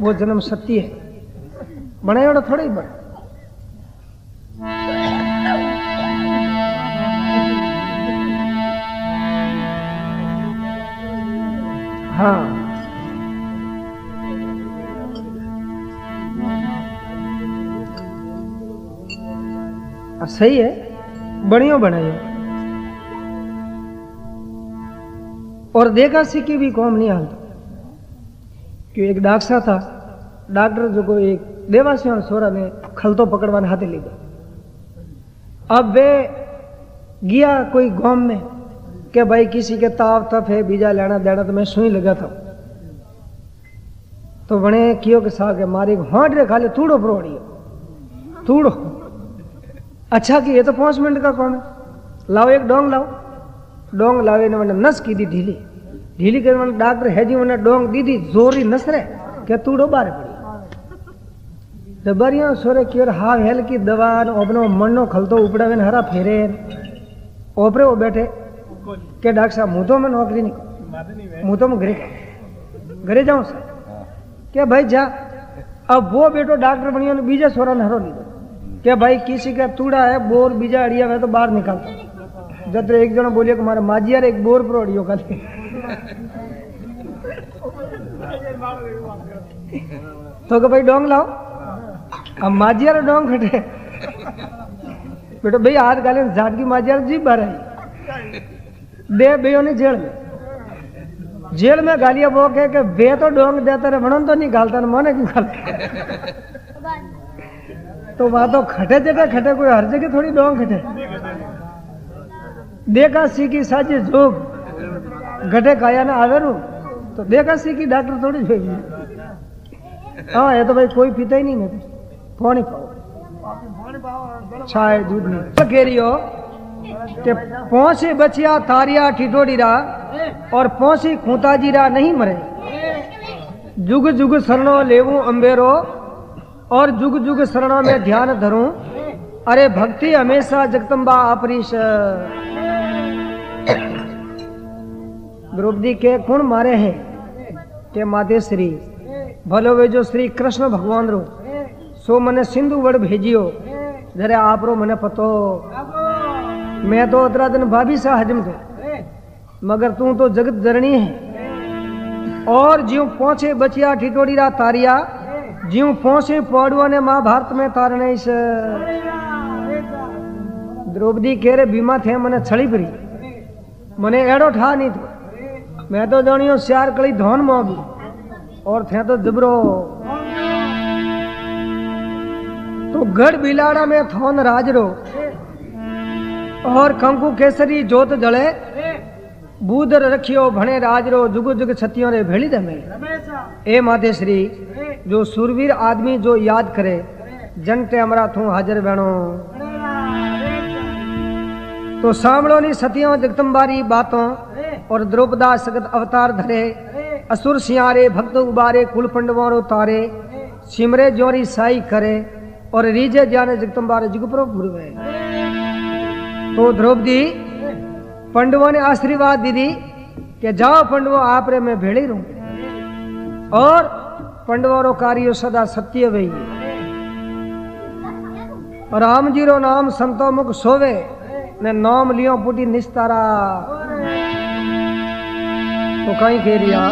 वो जन्म सत्य है बनायोड़ा थोड़ा ही बन हाँ सही है बढ़िया बनाइए और देखा सीखी भी कौम नहीं हाल क्यों एक डाक्सा था डॉक्टर जो को एक देवासिया सोरा ने खलतो पकड़वाने हाथे ले गया अब वे गया कोई गांव में के भाई किसी के ताव तप है बीजा लेना देना तो मैं सुई लगा था तो बने कियो के साग है मारे हाथ रे खाली तूड़ो प्रोड़ी तूड़ो अच्छा कि ये तो पांच मिनट का कौन है लाओ एक डोंग लाओ डोंग लावे ने मैंने नस की दी ढीली ढीली के मैंने डॉक्टर है जी मैंने डोंग दी दी जोरी नस रे क्या तूड़ो बारे पड़ी तो बरिया सोरे की हा हेल की दवा अपनो मनो खलतो उपड़ावे हरा फेरे ओपरे वो बैठे के डॉक्टर साहब मुँह तो मैं नौकरी नहीं मुँह तो मैं घरे घरे जाऊँ सर કે ભાઈ જા અબો બેટો ડોક્ટર બન્યો ને બીજા છોરાને હરો લીધો કે ભાઈ કિસી કે તુડા હે બોર બીજા અડિયા વે તો બહાર નીકળતા જત્ર એક જણો બોલ્યો કે મારા માજીયાર એક બોર પર અડિયો કાલે तो के भाई डोंग लाओ अब माजियार डोंग खटे बेटो भाई हाथ गाले झाट की माजियार जी भराई दे बेयो ने जेल में जेल में गालिया वो कह के वे तो डोंग देता रे वणन तो नहीं गालता ने मने क्यों गालता तो वहां तो खटे जगह खटे कोई हर जगह थोड़ी डोंग खटे देखा सीखी साजी जोग घटे काया ना आवेरू तो देखा सीखी डॉक्टर थोड़ी भेजी हाँ ये तो भाई कोई पीता ही नहीं मैं फोन ही पाओ चाय दूध नहीं कह रही हो कि पौसे बचिया थारिया ठिठोड़ी रा और पौसी खूंताजी रा नहीं मरे जुग जुग शरणो लेवू अंबेरो और जुग जुग शरणो में ध्यान धरूं अरे भक्ति हमेशा जगदम्बा आपरीश द्रौपदी के कुण मारे हैं के माते श्री भलो वे जो श्री कृष्ण भगवान रो सो मने सिंधु वड़ भेजियो जरे आप रो मने पतो मैं तो अतरा दिन भाभी सा हजम थो मगर तू तो जगत जरणी है और ज्यों पहुंचे बचिया ठिठोड़ी रा तारिया ज्यों पहुंचे पौड़ुआ ने महाभारत में तारने इस द्रौपदी कह रे बीमा थे मने छड़ी परी मने एड़ो ठा नहीं थो मैं तो जानियो श्यार कली धोन मोबी और थे तो जबरो तो गढ़ बिलाड़ा में थोन राजरो और कंकु केसरी जोत जले बूदर रखियो भणे राजरो जुग जुग छतियों रे भेली दमे ए माते श्री जो सुरवीर आदमी जो याद करे जनते हमरा थू हाजर बणो तो सांभळो नी सतियों जगदम्बारी बातों और द्रौपदा सगत अवतार धरे असुर सियारे भक्त उबारे कुल पंडवों रो तारे सिमरे जोरी साई करे और रीजे जाने जगदम्बारे जुगप्रो गुरुवे तो द्रौपदी पंडवों ने आशीर्वाद दीदी कि जाओ पंडवो आप रे मैं भेड़ी रहूं और पंडवों रो कार्य सदा सत्य वही राम जी रो नाम संतो मुख सोवे ने नाम लियो पुटी निस्तारा तो कहीं कह रिया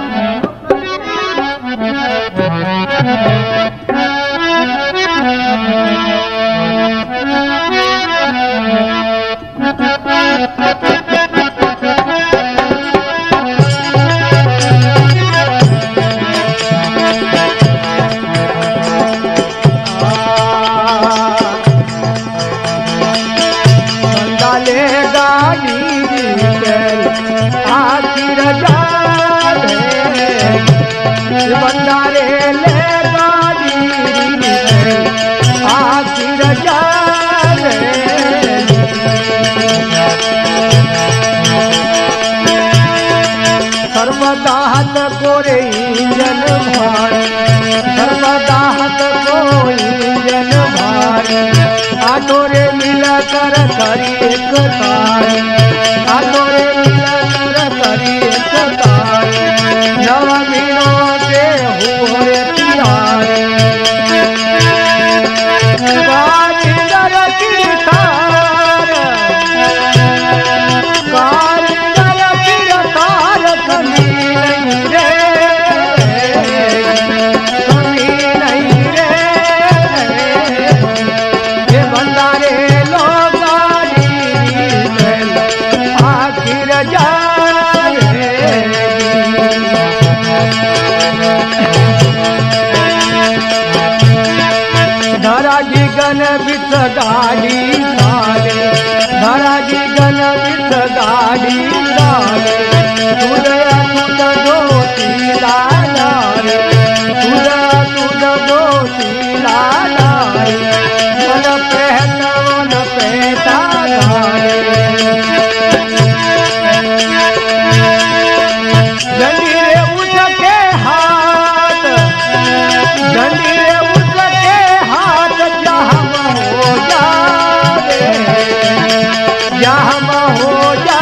या हम हो जा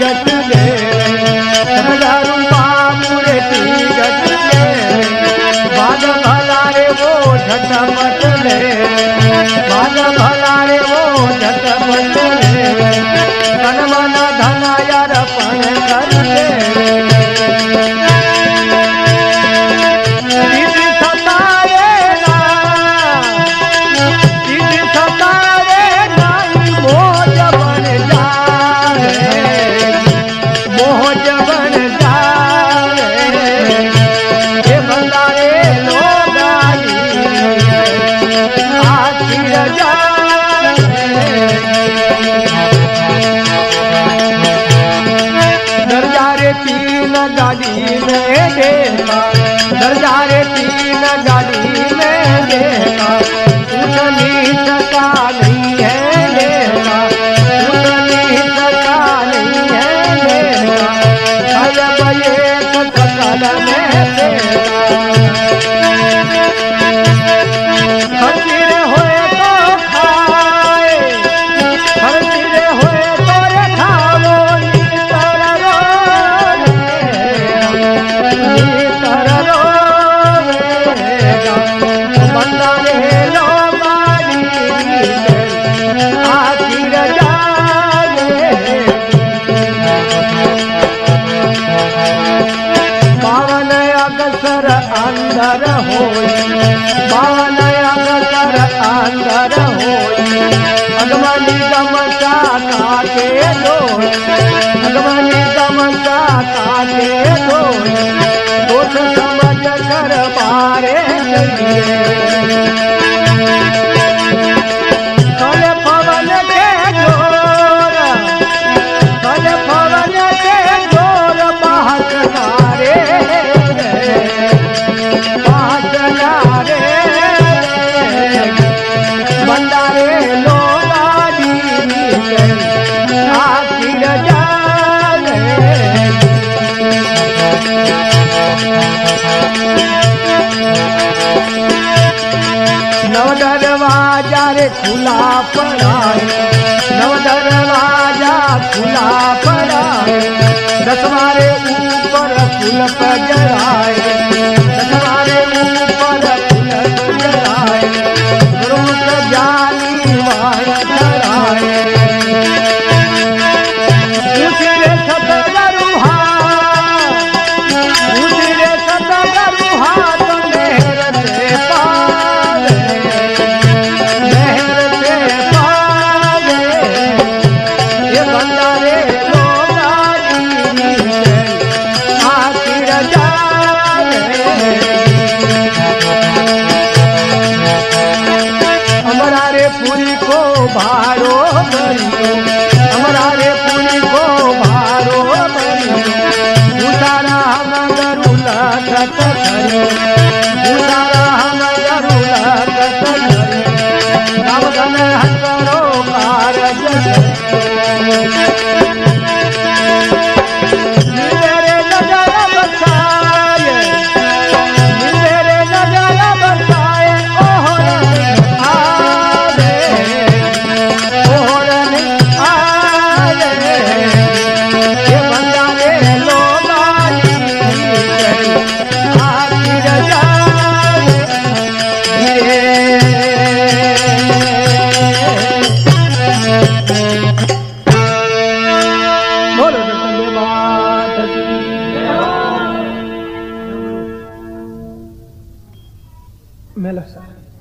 गत दे हजारों पाप ती गत दे बाज भला रे वो झट मत ले बाज भला रे वो झट मत ले तन मन धन यार पण कर दे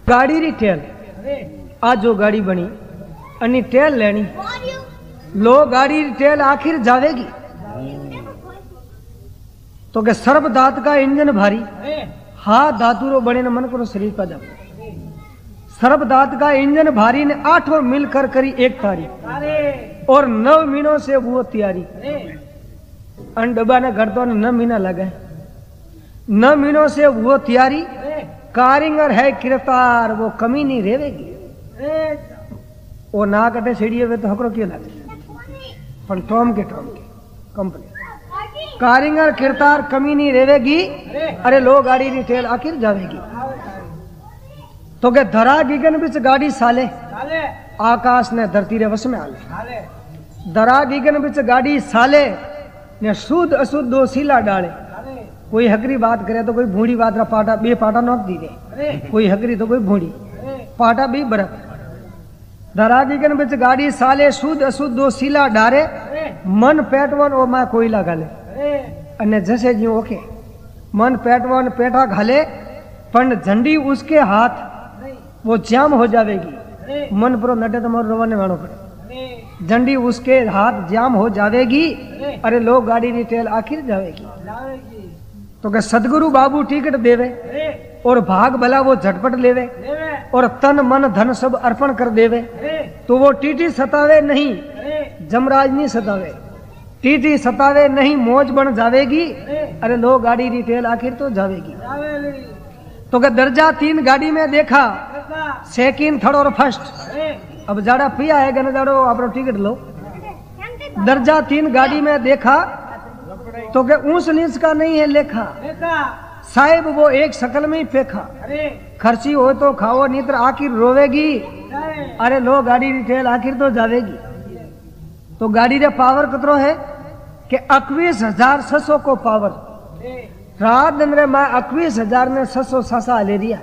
गाड़ी री टेल आज जो गाड़ी बनी अन्नी टेल लेनी लो गाड़ी री टेल आखिर जावेगी तो के सर्व दात का इंजन भारी हा दातुरो बने न मन को शरीर का जा सर्व दात का इंजन भारी ने आठों मिलकर करी एक तारीख और नौ महीनों से वो तैयारी अन डब्बा ने घर तो नौ महीना लगे नौ महीनों से वो तैयारी कारिंगर है किरतार वो कमी नहीं रहेगी वो ना कटे सीढ़ी वे तो हकरो क्यों लागे पर टॉम के टॉम के कंपनी कारिंगर किरतार कमी नहीं रहेगी अरे लो गाड़ी री टेल आखिर जावेगी तो के धरा गिगन बिच गाड़ी साले आकाश ने धरती रे वश में आले दरागीगन बिच गाड़ी साले ने शुद्ध अशुद्ध दो सीला डाले। कोई हकरी बात करे तो कोई भूड़ी बात ना पाटा बे पाटा नोक दी दे, कोई हकरी तो कोई भूड़ी पाटा भी बरत। दरागीगन बिच गाड़ी साले शुद्ध अशुद्ध दो सीला डारे, मन पेटवन ओ मां कोयला घाले। अने जैसे जी ओके मन पेटवन पेटा घाले, पण झंडी उसके हाथ वो जाम हो जावेगी। मन पर नटे तो मारो रवाने वालों पर झंडी उसके हाथ जाम हो जावेगी। अरे लोग गाड़ी नी टेल आखिर जावेगी। तो क्या सदगुरु बाबू टिकट देवे और भाग भला वो झटपट लेवे और तन मन धन सब अर्पण कर देवे, तो वो टीटी सतावे नहीं, जमराज नहीं सतावे। टीटी सतावे नहीं, मौज बन जावेगी। अरे लो गाड़ी रिटेल आखिर तो जावेगी। तो क्या दर्जा तीन गाड़ी में देखा, सेकंड थर्ड और फर्स्ट। अब जाड़ा पिया है गो आप टिकट लो। दर्जा तीन गाड़ी में देखा, तो क्या ऊंच नीच का नहीं है लेखा। साहेब वो एक शकल में ही फेंका, खर्ची हो तो खाओ नित्र आखिर रोवेगी। अरे लो गाड़ी रिटेल आखिर तो जावेगी। तो गाड़ी रे पावर कितरो है कि अक्वीस हजार ससो को पावर। रात दिन रे मैं अक्वीस हजार ने ससो ससा ले दिया।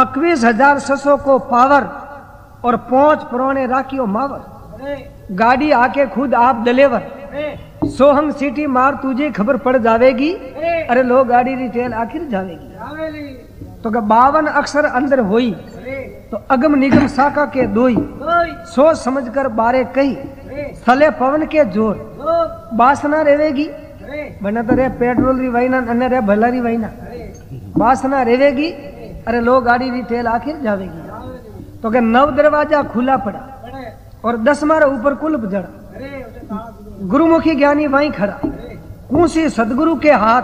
अक्वीस हजार ससो को पावर और पांच पुराने राखियो मावर। गाड़ी आके खुद आप डिलीवर, सोहंग सिटी मार तुझे खबर पड़ जावेगी। अरे लो गाड़ी रिटेल आखिर जावेगी। तो बावन अक्षर अंदर होई, तो अगम निगम साका के दोई। सोच समझकर बारे कही, स्थले पवन के जोर। बासना रेवेगी बने तो रे पेट्रोल री वाइना अन्य रे भला री वाइना बासना रेवेगी। अरे लो गाड़ी रिटेल आखिर जावेगी। तो के नव दरवाजा खुला पड़ा और दस मारे ऊपर कुलप जड़ा। गुरुमुखी ज्ञानी वहीं खड़ा, कूसी सदगुरु के हाथ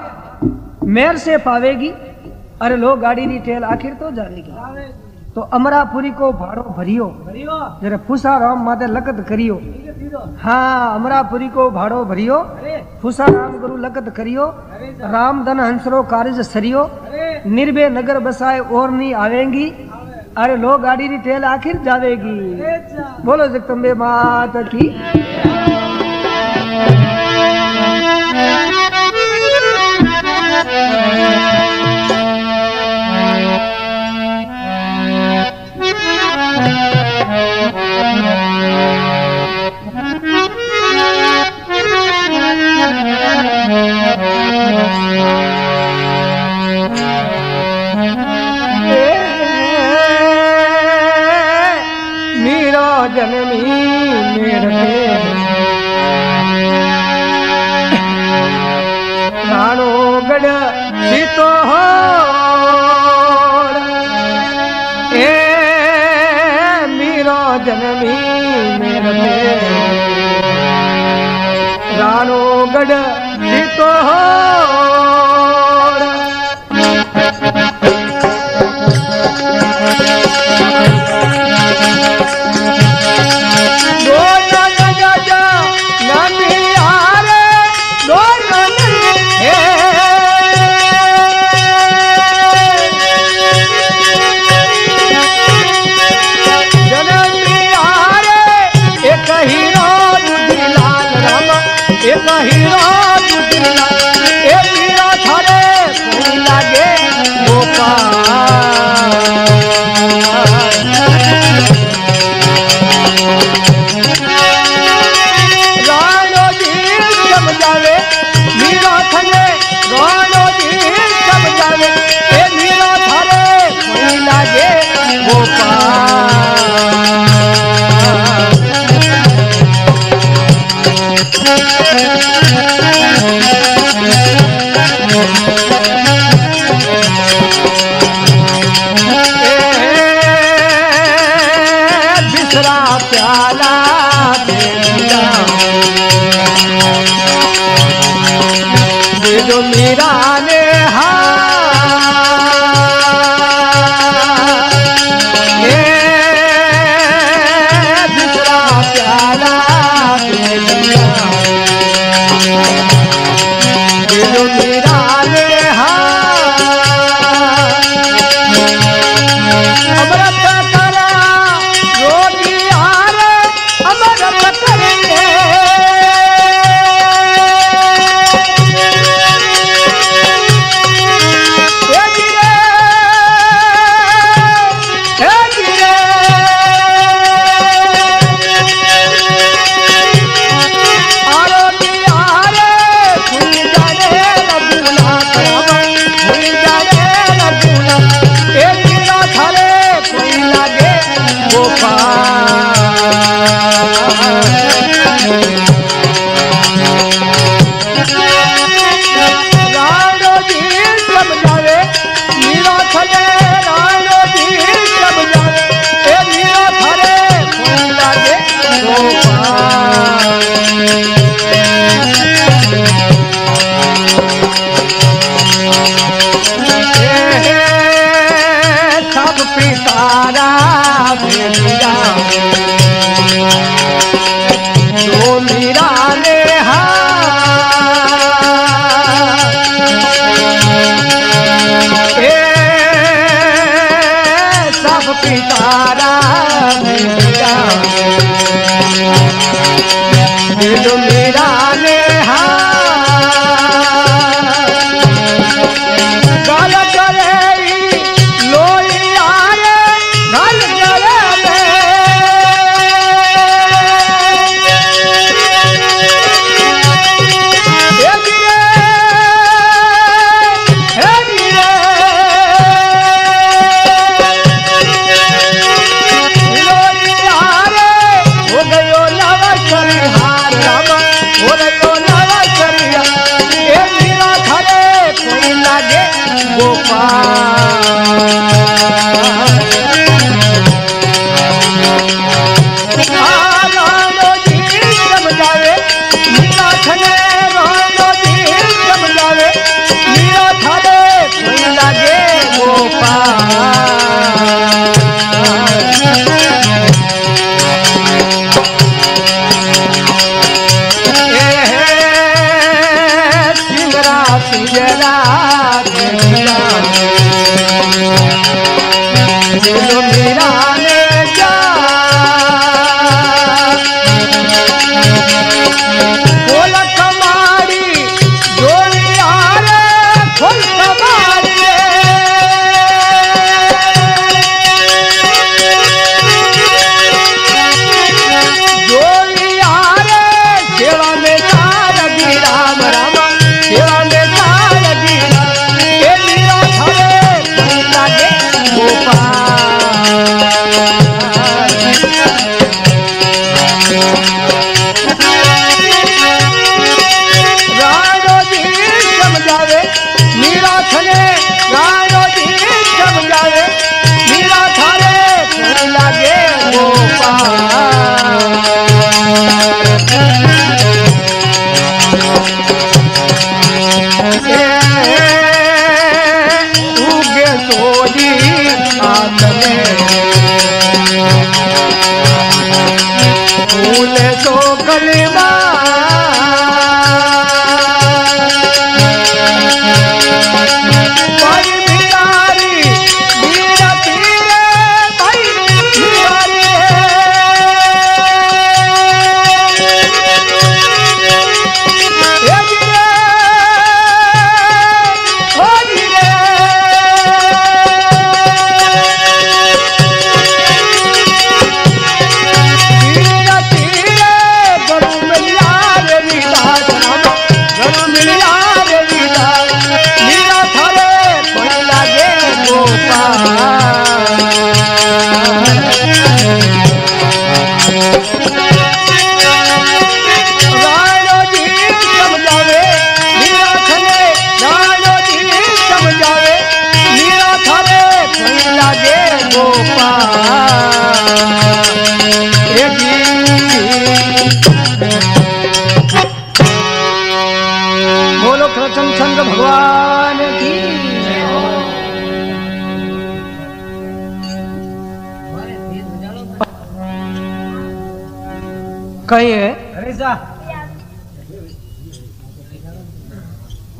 मेर से पावेगी। अरे लो गाड़ी री टेल आखिर तो जावेगी। तो अमरापुरी को भाड़ो भरियो, जरा फुसा राम माते लकत करियो। हाँ, अमरापुरी को भाड़ो भरियो, फुसा राम गुरु लकत करियो। राम धन हंसरो कार्य सरियो, निर्भय नगर बसाए और नहीं आवेंगी। अरे लो गाड़ी री टेल आखिर जावेगी। बोलो जगदम्बे माता की। अमृत करा रोटी हार अमृत करे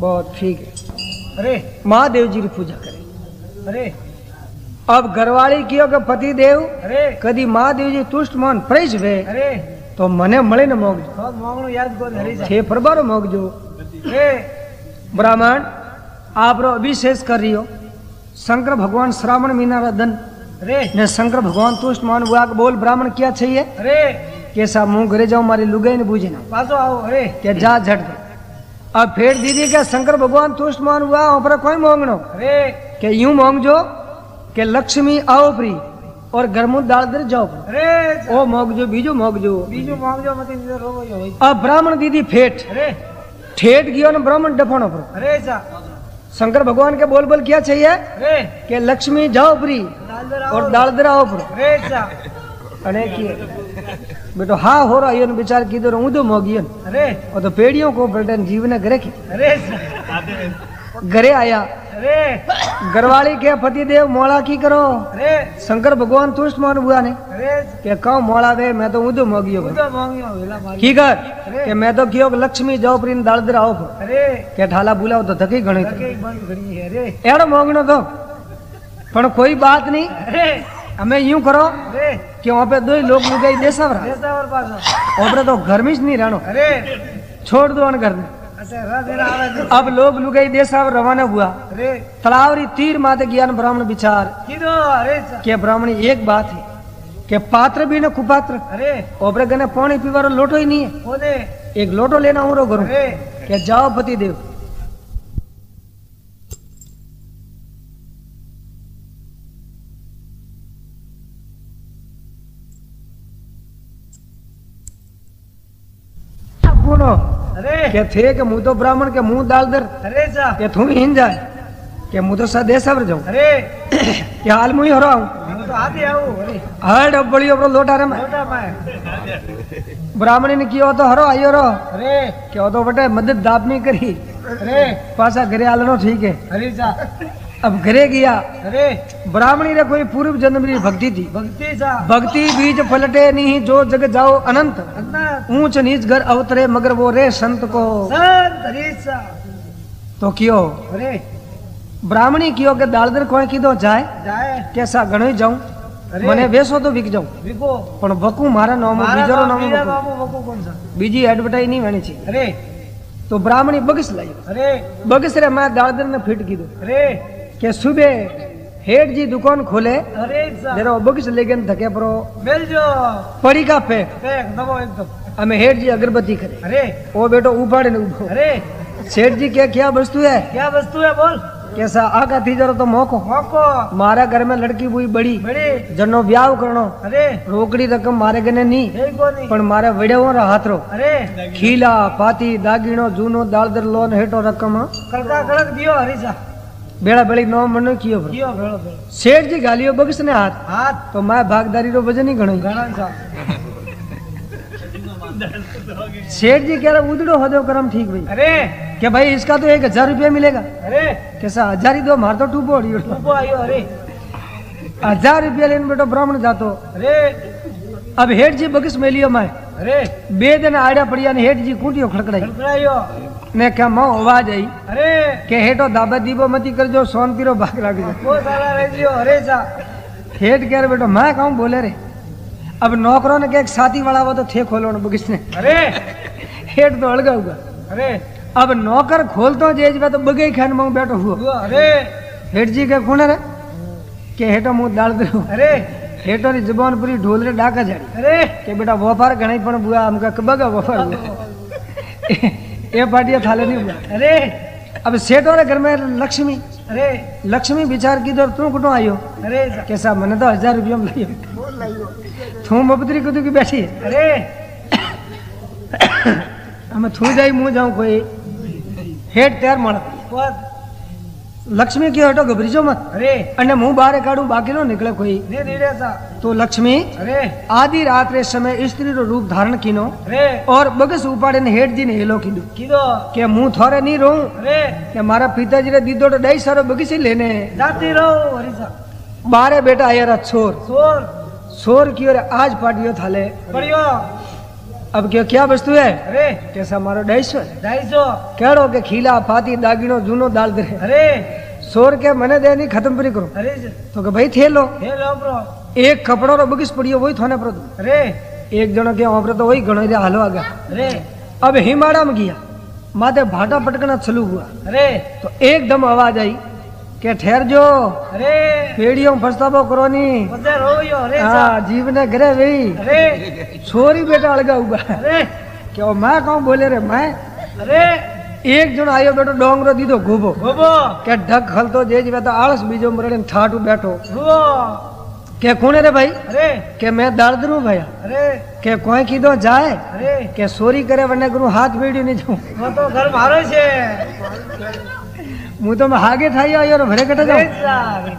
बहुत ठीक है। अरे महादेव जी की पूजा करें। अरे अब घरवाली कियो के पति देव अरे कदी महादेव जी तुष्ट मन प्रेज वे अरे तो मने मळे न मोग बहुत मांगणो याद को हरी जा छे परबारो मोग जो ए ब्राह्मण आप रो अभिषेक कर रियो शंकर भगवान श्रावण महीना रा दन अरे ने शंकर भगवान तुष्ट मन बुआ के बोल ब्राह्मण क्या चाहिए अरे कैसा मुंह घरे जाओ मारी लुगाई ने बूझे ना पासो आओ अरे के जा झट अब फिर दीदी के शंकर भगवान तुष्ट मान हुआ पर कोई मांगनो अरे के यूं मांग जो के लक्ष्मी आओ प्री और गरमु दाल दर जाओ अरे ओ मांग जो बीजो मांग जो बीजो मांग जो मत इधर हो अब ब्राह्मण दीदी फेट अरे ठेठ गयो न ब्राह्मण डफाणो पर। अरे जा शंकर भगवान के बोल बोल क्या चाहिए के लक्ष्मी जाओ परी और दालदरा आओ पर बेटो हा हो रहा ये विचार कीधो रो ऊंधो मोगियन। अरे और तो पेड़ियों को पलटन जीवन करे की। अरे घरे आया अरे घरवाली के पतिदेव मोड़ा की करो। अरे शंकर भगवान तुष्ट मान बुआ ने के कहो मोड़ा वे मैं तो ऊंधो मोगियो की कर के मैं तो कियो लक्ष्मी जाओ प्रिन दालदरा आओ अरे के ठाला बुलाओ तो धकी घणी अरे एड़ो मोगणो तो पण कोई बात नहीं। अरे हमें यूं करो कि वहाँ पे दो ही लोग लुगाई देसावर और तो घर में नहीं रहना। अरे छोड़ दो अन करने अब लोग लुगाई देसावर रवाना हुआ तलावरी तीर माते ज्ञान ब्राह्मण विचार के ब्राह्मणी एक बात है के पात्र भी न कुपात्र। अरे ओबरे गने पानी पीवारो लोटो ही नहीं है एक लोटो लेना हूँ रो करूँ क्या जाओ पति देव। अरे के थे के मुँह तो ब्राह्मण के मुँह डाल दर अरे जा के तुम हिन जाए के मुँह तो सदे सबर जाऊं। अरे के हाल मुई हो रहा हूं तो आते आओ। अरे हाड बड़ी ओपरो लोटा रे मैं लोटा मैं ब्राह्मणी ने कियो तो हरो आयो रो। अरे के ओ तो बटे मदद दाब नहीं करी। अरे पासा घरे आलनो ठीक है। अरे जा अब घरे गया। अरे ब्राह्मणी रे कोई पूर्व जन्म री भक्ति थी भक्ति जा भक्ति बीज पलटे नहीं जो जग जाओ अनंत ऊंच नीच घर अवतरे मगर वो रे संत को संत तो क्यों। अरे ब्राह्मणी क्यों के दालदर कोई कीधो जाए जाए कैसा गणो जाऊं मने बेसो तो विक जाऊं विको पण बकू मारा नाम बीजरो नाम बकू कौन सा बीजी एडवर्टाइज नहीं वाणी छी। अरे तो ब्राह्मणी बगस लाई। अरे बगस रे मैं दालदर ने फिट कीधो। अरे के सुबह हेड जी दुकान खोले। अरे मेरा बगस लेगन धके परो मिल जो पड़ी का फेंक फेंक दबो एकदम हमें हेड जी अगरबत्ती करे। अरे ओ बेटो उपाड़े ने उभो। अरे सेठ जी क्या क्या वस्तु है क्या वस्तु है बोल कैसा आगा थी जरो तो मोको मोको मारा घर में लड़की हुई बड़ी बड़ी जनो ब्याह करनो। अरे रोकड़ी रकम मारे गने नहीं पण मारे वड़ेओ रा हाथरो। अरे खीला पाती दागिनो जूनो दालदर लोन हेटो रकम कलका कलक दियो। हरी सा बेड़ा बेड़ी नौ मनो कियो कियो सेठ जी गालियो बगस ने हाथ हाथ तो मैं भागदारी रो वजन ही घणो घणो सेठ जी कह रहा उदड़ो हदो करम ठीक भाई। अरे के भाई इसका तो एक हजार रुपया मिलेगा। अरे कैसा हजार ही दो मार तो टूबो टूबो आयो। अरे हजार रुपया लेन बेटो ब्राह्मण जातो। अरे अब हेठ जी बगस में लियो मैं। अरे बे दिन आड़ा पड़िया ने हेठ जी कूटियो खड़खड़ाई खड़खड़ायो ने क्या माँ आवाज आई। अरे के हेटो दाबा दीबो मती कर जो सोन तीरो भाग लाग जो वो साला रह जियो। अरे जा हेट के बेटो मैं कहूं बोले रे अब नौकरों ने के एक साथी वाला वो तो थे खोलो न बगिस ने। अरे हेट तो अलग होगा। अरे अब नौकर खोलतो जेज बे तो बगे खान मां बैठो हुआ। अरे हेट जी के कोने रे के हेटो मुंह डाल दो। अरे हेटो री जुबान पूरी ढोल रे डाका जाड़ी। अरे के बेटा व्यापार घणई पण बुआ हमका कबगा व्यापार ये पार्टिया थाले नहीं हुआ। अरे अब सेठ और घर में लक्ष्मी। अरे लक्ष्मी विचार की दौर तू कुटो आयो। अरे कैसा मने तो हजार रुपया में लाइयो थू मबतरी कुदू की बैठी। अरे हम थू जाई मुंह जाऊं कोई हेड तैयार मार लक्ष्मी क्यों हटो घबरी जो मत। अरे अन्य मुंह बाहर काढू बाकी नो निकले कोई ने नेड़े सा तो लक्ष्मी। अरे आधी रात रे समय स्त्री रो रूप धारण कीनो। अरे और बगस उपाड़े ने हेठ जी ने हेलो कीदो कीदो के मुंह थोरे नहीं रहूं। अरे के मारा पिताजी रे दीदो तो दई सारो बगसी लेने जाती रहो। हरी सा बारे बेटा आया छोर छोर छोर की और आज पाटियो थाले पड़ियो। अब क्या क्या वस्तु है। अरे कैसा मारो ढाई सौ ढाई सौ कहो के खीला फाती दागिनो जूनो दाल दे। अरे सोर के मने दे नहीं खत्म पूरी करो। अरे तो के भाई थे लो थे लो ब्रो एक कपड़ो रो बगिस पड़ियो वही थाने पर। अरे एक जनो के ओपरे तो वही गणो रे हालो आ गया। अरे अब हिमाड़ा में गया माथे भाटा पटकना चालू हुआ। अरे तो एकदम आवाज आई के ठहर जो। अरे पेड़ियों फस्ताबो करो नी जीवन घरे वही। अरे छोरी बेटा अलगा हुआ। अरे क्यों मैं कहूँ बोले रे मैं। अरे एक जन आयो बेटो डोंगरो दीदो घूबो घूबो के ढक खलतो जेज बेटा आलस बीजो मरड़े ठाटू बैठो के कौन रे भाई? अरे के मैं दर्द रू भैया। अरे के कोई की दो जाए। अरे के सोरी करे वरना गुरु हाथ बेड़ी नहीं जाऊं। वो तो घर मारो छे मु तो हागे थाई आयो रे भरे कटे जाऊं।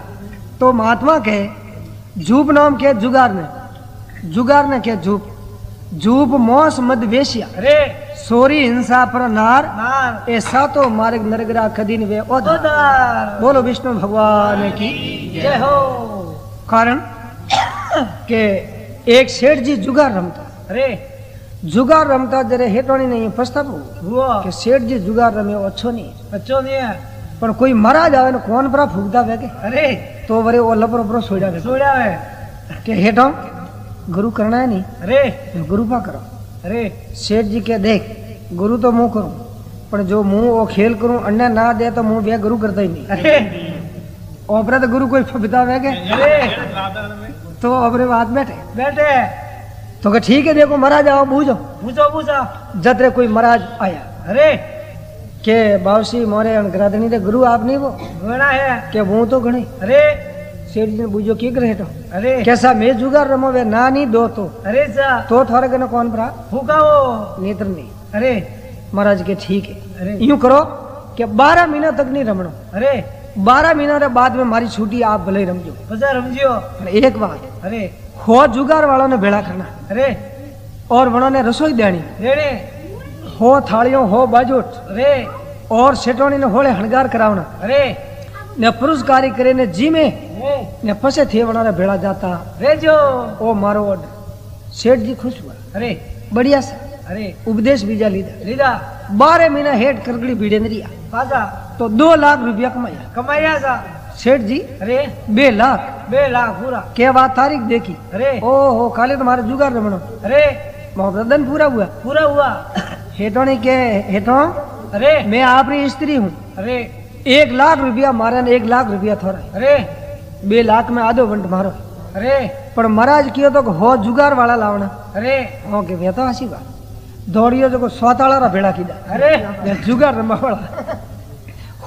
तो महात्मा के जूप नाम के जुगार ने जुगार ने के जूप जूप मोस मदवेशिया अरे सोरी हिंसा पर नार नार ऐसा तो मार्ग नरगरा खदीन वे ओदार। बोलो विष्णु भगवान की जय हो। कारण के एक सेठ जी जुगार रमता अरे जुगार रमता जरे हेटोणी नहीं पछताव हुआ के सेठ जी जुगार रमे अच्छो नहीं अच्छो नहीं है पर कोई मरा जावे न कौन परा फूकदा वे के अरे तो वरे ओ लपरो परो सोईडा वे सोईडा वे के हेटो गुरु करना है नहीं अरे गुरुपा करो। अरे सेठ जी के देख गुरु तो मुंह करूं पर जो मुंह ओ खेल करूं अन्ना ना दे तो मुंह वे गुरु करता ही नहीं। अरे ओबरे तो गुरु कोई फबिता में के तो ओबरे बात बैठे बैठे तो के ठीक है देखो महाराज आओ बूझो बूझो बूझा जतरे कोई महाराज आया अरे के बावसी मोरे अनग्रादनी रे गुरु आप नहीं वो घणा है के वो तो घणी। अरे सेठ जी ने बूझो की करे तो अरे कैसा मैं जुगार रमो वे ना नहीं दो तो अरे सा तो थारे कने कौन भरा फूकाओ नेत्र नहीं। अरे महाराज के ठीक है यूं करो के बारह महीना तक नहीं रमणो। अरे बारह महीना रे बाद में मारी छुट्टी आप भले रमजो बजा रमजियो। एक बात अरे हो जुगार वालों ने भेड़ा करना अरे और वनों ने रसोई देनी देने हो थालियों हो बाजोट अरे और सेठोनी ने होले हणगार करावना अरे ने पुरस्कारी करे ने जी में ने फसे थे वनों ने भेड़ा जाता रे जो ओ मारो सेठ जी खुश हुआ। अरे बढ़िया सा अरे उपदेश बीजा लीदा लीदा बारह महीना हेठ करगड़ी भिड़ेंद्रिया बाजा तो दो लाख रुपया कमाया कमाया जा सेठ जी। अरे बे लाख बे लाख पूरा के बात तारीख देखी अरे ओहो खाली तुम्हारे जुगाड़ रमणो। अरे मोहब्बतन पूरा हुआ पूरा हुआ हेठोनी के हेठो अरे मैं आपकी स्त्री हूँ। अरे एक लाख रुपया मारा ने एक लाख रुपया थोड़ा अरे बे लाख में आधो वंट मारो। अरे पर महाराज कियो तो हो जुगाड़ वाला लावना। अरे हो के भैया तो हसी बात दौड़ियो जो सौताला रा भेड़ा कीधा अरे जुगाड़ रमवा वाला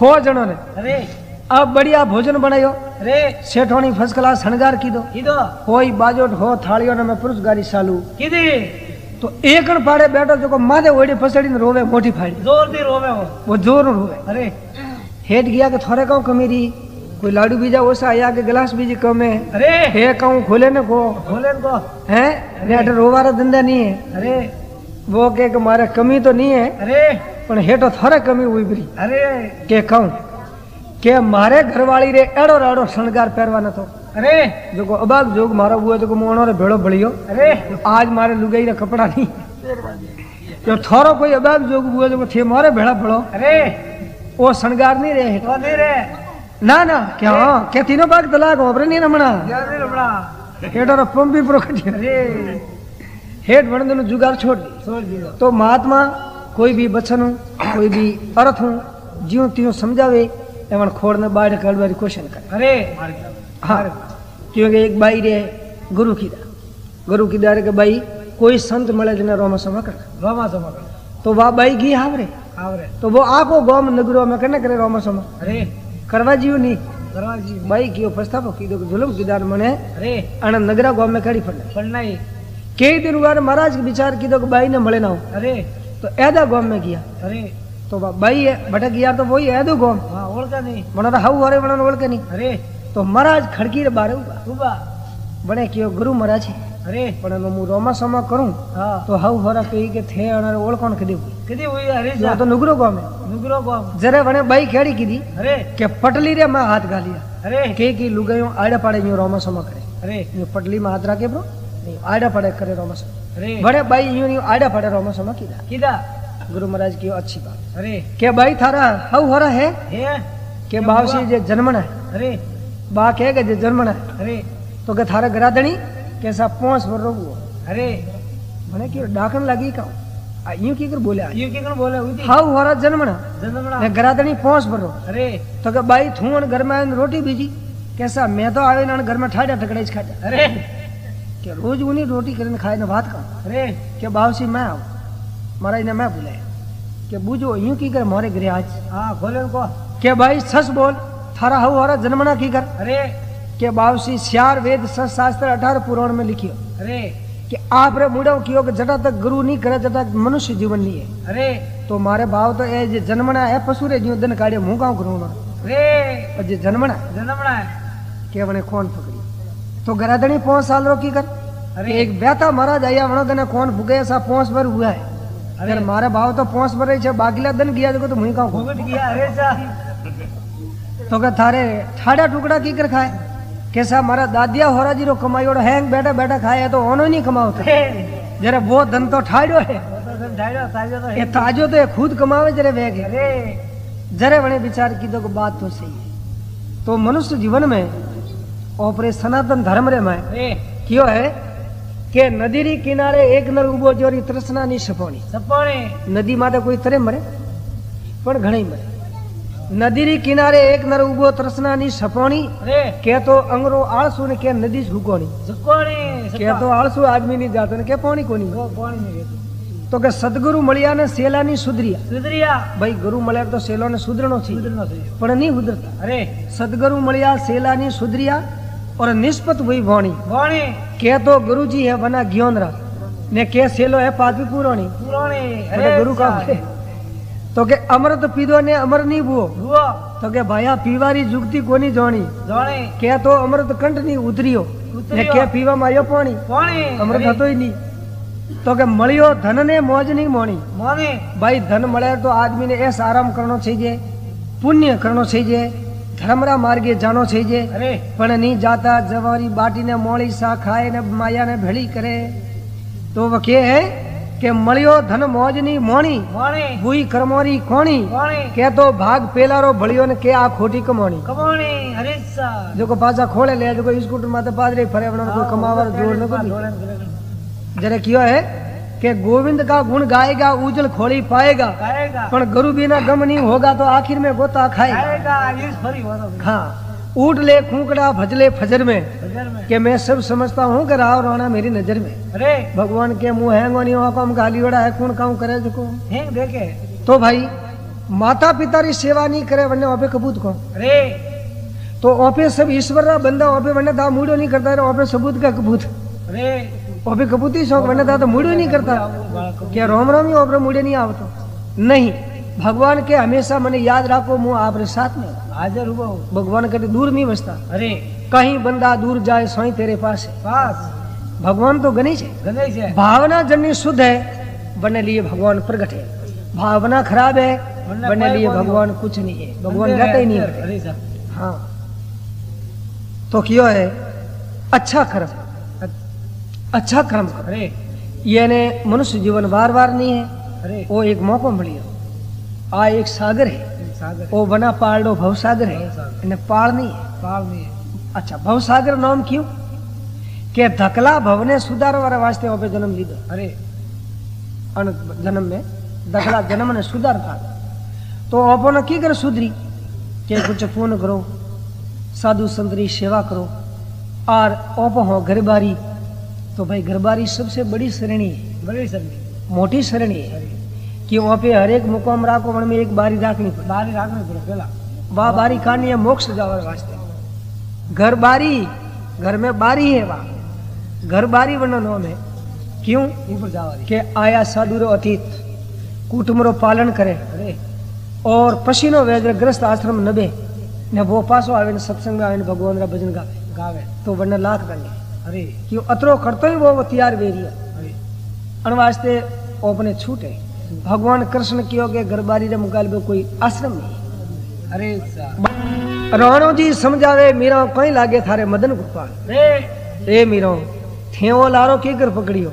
हो जनो ने। अरे अब बढ़िया भोजन बनायो अरे सेठोनी फर्स्ट क्लास हणगार कीधो कीधो कोई बाजोट हो थालियो ने मैं पुरुष गाड़ी सालू कीधी तो एकण पाड़े बैठो जो माथे ओडी फसड़ी ने रोवे मोटी फाड़ी जोर दी रोवे वो वो जोर रोवे। अरे हेठ गया के थोड़े कहूं कमीरी कोई लाडू बीजा ओसा आया के गिलास बीजी कम है। अरे हे कहूं खोले ने को खोले ने को हैं नेट रोवा रा धंधा नहीं है। अरे वो के के मारे कमी तो नहीं है। अरे पण हेठो थारे कमी हुई बरी। अरे के कहूं के मारे घरवाली रे एड़ो राड़ो शणगार पहरवाना तो अरे जो को अबाग जोग मारो हुआ जो को मोणो रे भेड़ो भलियो। अरे आज मारे लुगाई रे कपड़ा नहीं जो थारो कोई अबाग जोग हुआ जो को थे मारे भेड़ा भलो। अरे ओ शणगार नहीं रे हेठो नहीं रे ना ना क्या के तीनों भाग तलाक ओबरे नहीं रमणा यार नहीं रमणा हेठो रे पंपी प्रोकट। अरे हेठ वर्ण जुगाड़ छोड़ दी तो महात्मा कोई भी बचन हूँ कोई भी अर्थ हूँ ज्यों त्यों समझावे एवं खोड़ ने बाढ़ कड़वा क्वेश्चन कर। अरे हाँ क्योंकि एक बाई रे गुरु की दा गुरु की दारे के बाई कोई संत मिले जिन्हें रोमा समा कर रोमा समा कर तो वह बाई घी हावरे हावरे तो वो आपको गोम नगरों में करने करे रोमा समा। अरे करवा जीव नहीं करवा जी बाई की प्रस्ताव की जुलम की दार मने अरे आनंद नगरा गोम में खड़ी पड़ना पड़ना ही कई दिन वाले महाराज के विचार की तो बाई ने मले ना हो। अरे तो ऐदा गोम में गया अरे तो बाई है भटक गया तो वही ऐदो गोम हाँ ओळका नहीं मना हाउ अरे मना ओळका नहीं। अरे तो महाराज खड़की रे बारे उबा उबा बने कियो गुरु महाराज है। अरे पण मु रोमा समा करूं हां तो हाउ होरा कई के थे अन ओळ कोण कदी हुई कदी हुई। अरे जा तो नुगरो गोम है नुगरो गोम जरे वणे बाई खेड़ी कीदी अरे के पटली रे में हाथ गालिया अरे के की लुगायो आड़े पाड़े न्यू रोमा समा करे। अरे यो पटली में हाथ राखे ब्रो आड़ा पड़े करे रोमस बड़े भाई यूं नहीं आड़ा पड़े रोमस में कीदा कीदा गुरु महाराज की अच्छी बात। अरे के भाई थारा हव होरा है है के बावसी जे जन्मना है। अरे बा के के जे जन्मना है। अरे तो के थारा गरादणी कैसा पोंस भर रो। अरे मने की डाकन लगी का यूं की कर बोले यूं की कर बोले हव होरा जन्मना जन्मना ने गरादणी पोंस भर रो। अरे तो के भाई थूण घर में रोटी बीजी कैसा मैं तो आवे ना घर में ठाडा ठकड़े खा जा। अरे के रोज उन्हीं रोटी करीने खाए ने भात का। अरे के बावसी मैं आओ मारा इन्हें मैं बुलाए के बूझो यूं की कर मोरे गृह आज हाँ खोले को के भाई सच बोल थारा हव हरा जन्मना की कर। अरे के बावसी श्यार वेद शास्त्र अठारह पुराण में लिखियो अरे कि आप रे मुड़ो कियो कि जटा तक गुरु नहीं करे जटा तक मनुष्य जीवन नहीं है। अरे तो मारे भाव तो ए जे जन्मना है पशुरे जियो दिन काढ़े मु गांव करूना रे पर जे जन्मना जन्मना है के वने कौन पकड़ी तो गरादणी पांच साल रो की कर अरे एक बेटा महाराज आया वणो कने कौन फुगे सा पांच बार हुआ है। अरे मारे भाव तो पांच बार छे बाकीला दिन गया तो मु गांव घोगट गया। अरे सा तो के थारे ठाड़ा टुकड़ा की कर खाए कैसा मारा दादिया होरा जीरो कमायो हैंग बैठा बैठा खाए तो ओनो नहीं कमाओ जरा वो धन तो ठाड्यो है ये ताजो तो खुद कमावे जरे वेग है जरे वने विचार की तो बात तो सही है। तो मनुष्य जीवन में ओपरे सनातन धर्म रे में क्यों है के नदी री किनारे एक नर उबो जोरी तृष्णा नी सपोणी सपोणी नदी माते कोई तरे मरे पण घणई मरे नदी री किनारे एक नर उबो तृष्णा नी सपोणी के तो अंगरो आलसू ने के नदी झुकोणी झुकोणी के तो आलसू आदमी नी जात ने के पानी कोनी वो पानी नी तो के सद्गुरु मलिया ने सेला नी सुधरिया सुधरिया भाई गुरु मलिया तो सेलो ने सुधरनो छी सुधरनो छी पण नी सुधरता। अरे सद्गुरु मलिया सेला नी सुधरिया और निष्पत हुई वाणी वाणी के तो गुरुजी है बना ग्योनरा ने के सेलो है पादवी पुराणी पुराणी अरे गुरु का तो के अमृत पीदो ने अमर नहीं हुओ हुआ तो के भाया पीवारी जुगती कोनी जोणी जोणी के तो अमृत कंठ नी उतरियो ने के पीवा मायो पानी पानी अमृत हतो ही नहीं तो के मलियो धन ने मौज नहीं मोणी मोणी भाई धन मळे तो आदमी ने ऐसा आराम करनो चाहिए पुण्य करनो चाहिए धर्मरा मार्गे जानो चाहिए पण नहीं जाता जवारी बाटी ने मोली सा खाए ने माया ने भेड़ी करे तो वो के है के मलियो धन मौजनी मोणी हुई कर्मोरी कोणी के तो भाग पेलारो भलियो ने के आ खोटी कमोणी कमोणी अरे सा जो को पाजा खोले ले जो को स्कूटर माते पादरे फरे बणो को कमावर जोड़ न को जरे कियो है के गोविंद का गुण गाएगा उजल खोली पाएगा गाएगा पण गुरु बिना गम नहीं होगा तो आखिर में गोता खाएगा खाएगा इस फरी होता हां उठ ले खूंकड़ा भजले फजर में, में। के मैं सब समझता हूँ कि राव रोना मेरी नजर में। अरे भगवान के मुँह हैंगो नहीं हुआ कम गाली वड़ा है कौन काम करे जो हैंग देखे तो भाई माता पिता री सेवा नहीं करे वरने ओपे कबूत को अरे तो ओपे सब ईश्वर रा बंदा ओपे वरने दा मूडो नहीं करता है ओपे सबूत का कबूत अरे ओपे कबूती शौक वरने दा तो मूडो नहीं करता क्या रोम रोम ही ओपरे मूडे नहीं आवतो नहीं भगवान के हमेशा मने याद रखो मुँह आप रे साथ में हाजिर हुआ भगवान कभी दूर नहीं बसता। अरे कहीं बंदा दूर जाए सोई तेरे पास है पास भगवान तो गणेश है गणेश है भावना जन्य शुद्ध है बने लिए भगवान प्रगट है भावना खराब है बने लिए भगवान कुछ नहीं है भगवान रहता ही नहीं है। हाँ तो क्यों है अच्छा कर्म अच्छा कर्म अरे ये मनुष्य जीवन बार बार नहीं है वो एक मौका मिलियो आ एक सागर है सागर वो बना पालडो भवसागर है इन्हें पाल नहीं है पाल नहीं है। अच्छा भवसागर नाम क्यों के धकला भवने सुधारवा वास्ते ओपे जन्म लीधो अरे अन जन्म में धकला जन्म ने सुधार था तो ओपो ने की कर सुधरी के कुछ फोन करो साधु संतरी सेवा करो और ओपो हो घरबारी तो भाई घरबारी सबसे बड़ी श्रेणी है बड़ी श्रेणी मोटी श्रेणी है कि वहाँ पे हर एक मुकाम राखो मन में एक बारी राखनी पड़े बारी राखनी पड़े पहला वाह बारी खानी है मोक्ष जावर वास्ते घर बारी घर में बारी है वाह घर बारी वर्ण नाम है क्यों के आया साधु रो अतीत कुटुंब रो पालन करे अरे और पसीनो वैद्य ग्रस्त आश्रम नबे ने वो पासो आवे ने सत्संग में आवे ने भगवान रा भजन गावे गावे तो वर्ण लाख बने अरे क्यों अतरो करतो ही वो तैयार वेरिया अरे अन वास्ते अपने छूटे भगवान कृष्ण की होगे गरबारी रे मुकाबले कोई आश्रम नहीं। अरे राणो जी समझावे मीरा कई लागे थारे मदन गोपाल ए मीरा थेओ लारो की कर पकड़ियो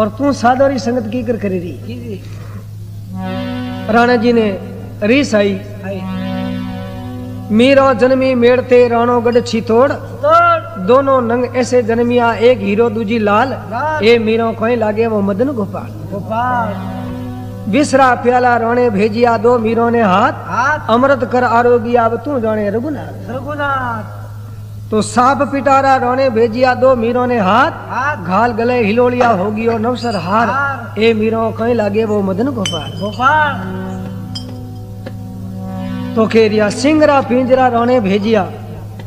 और तू साधोरी संगत की कर करी रही राणा जी ने रीस आई मीरा जन्मी मेड़ते राणो गढ़ छितोड़ दोनों नंग ऐसे जन्मिया एक हीरो दूजी लाल ए मीरा कई लागे वो मदन गोपाल गोपाल विसरा प्याला रोने भेजिया दो मीरों ने हाथ हाथ अमृत कर आरोगी अब तू जाने रघुनाथ रघुनाथ तो सांप पिटारा रोने भेजिया दो मीरों ने हाथ हाथ घाल गले हिलोलिया होगी और नवसर हार ए मीरों कहीं लागे वो मदन गोपाल गोपाल तो केरिया सिंगरा पिंजरा रोने भेजिया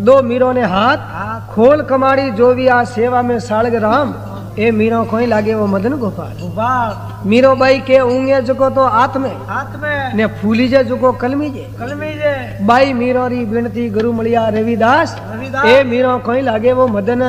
दो मीरों ने हाथ खोल कमाड़ी जो भी आ सेवा में सालग राम ए मीरों को ही लागे वो मदन गोपाल। मीरो बाई के ऊँगे जुको तो आत्मे आत्मे ने फूली जे जुको कलमीजे कलमीजे। बाई मीरो री विनती गुरु मलिया रविदास ए मीरों को ही लागे वो मदन।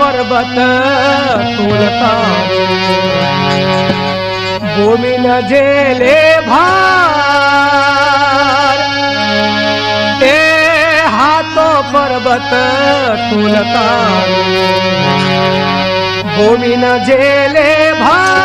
पर्वत तोलता भूमि न जेले भार ए हाथों पर्वत तोलता भूमि न जेले भार।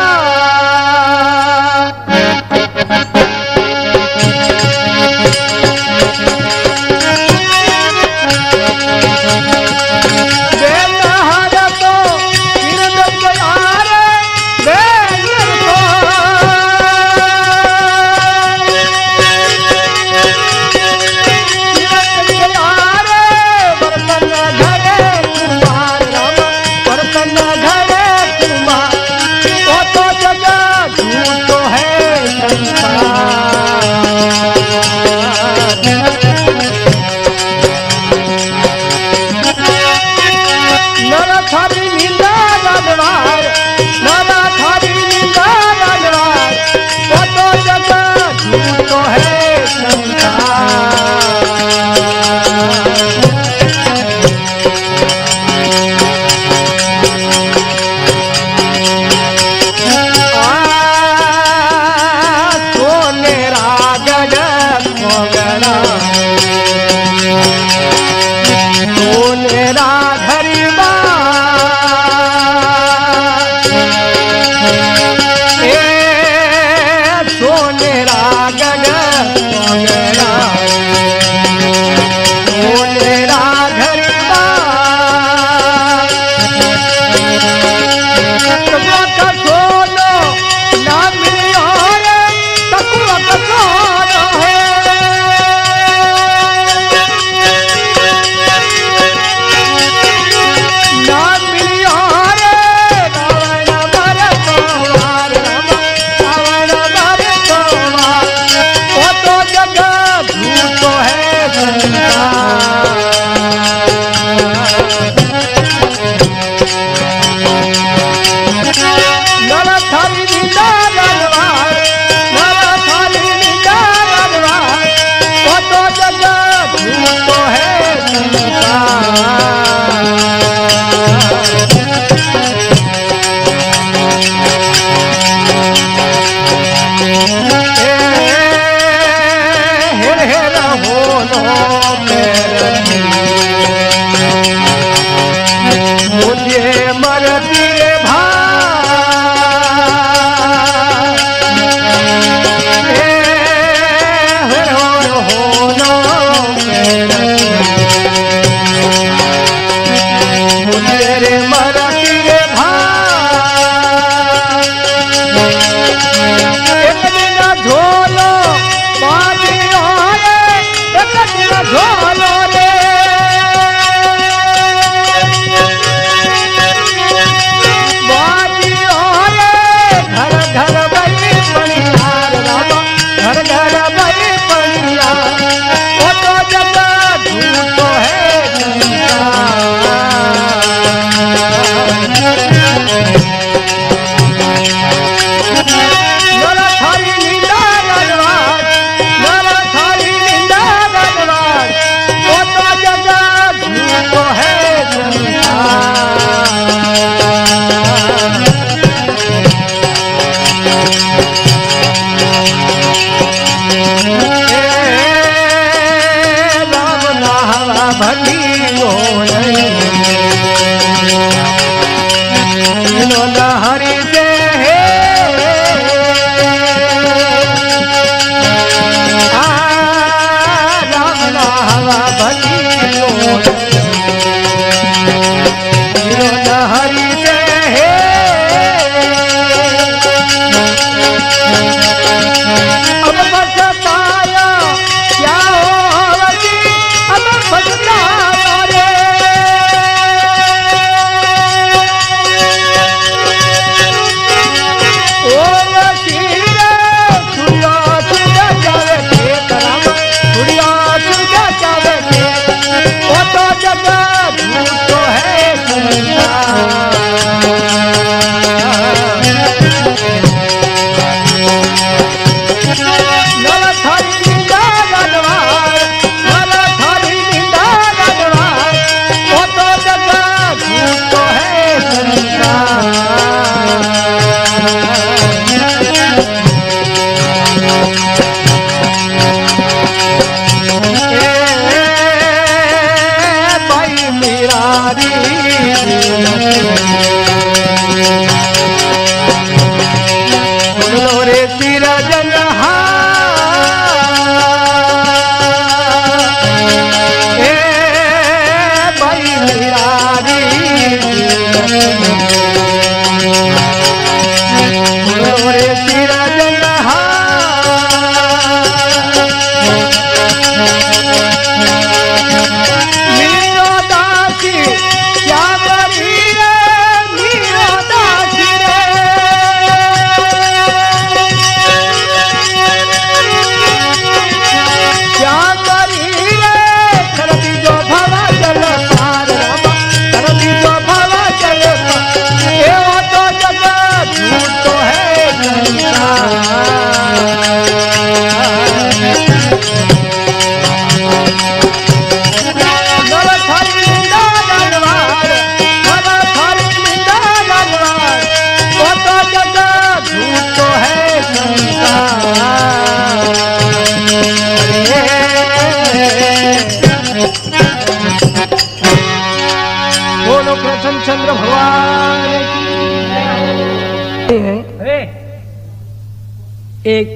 एक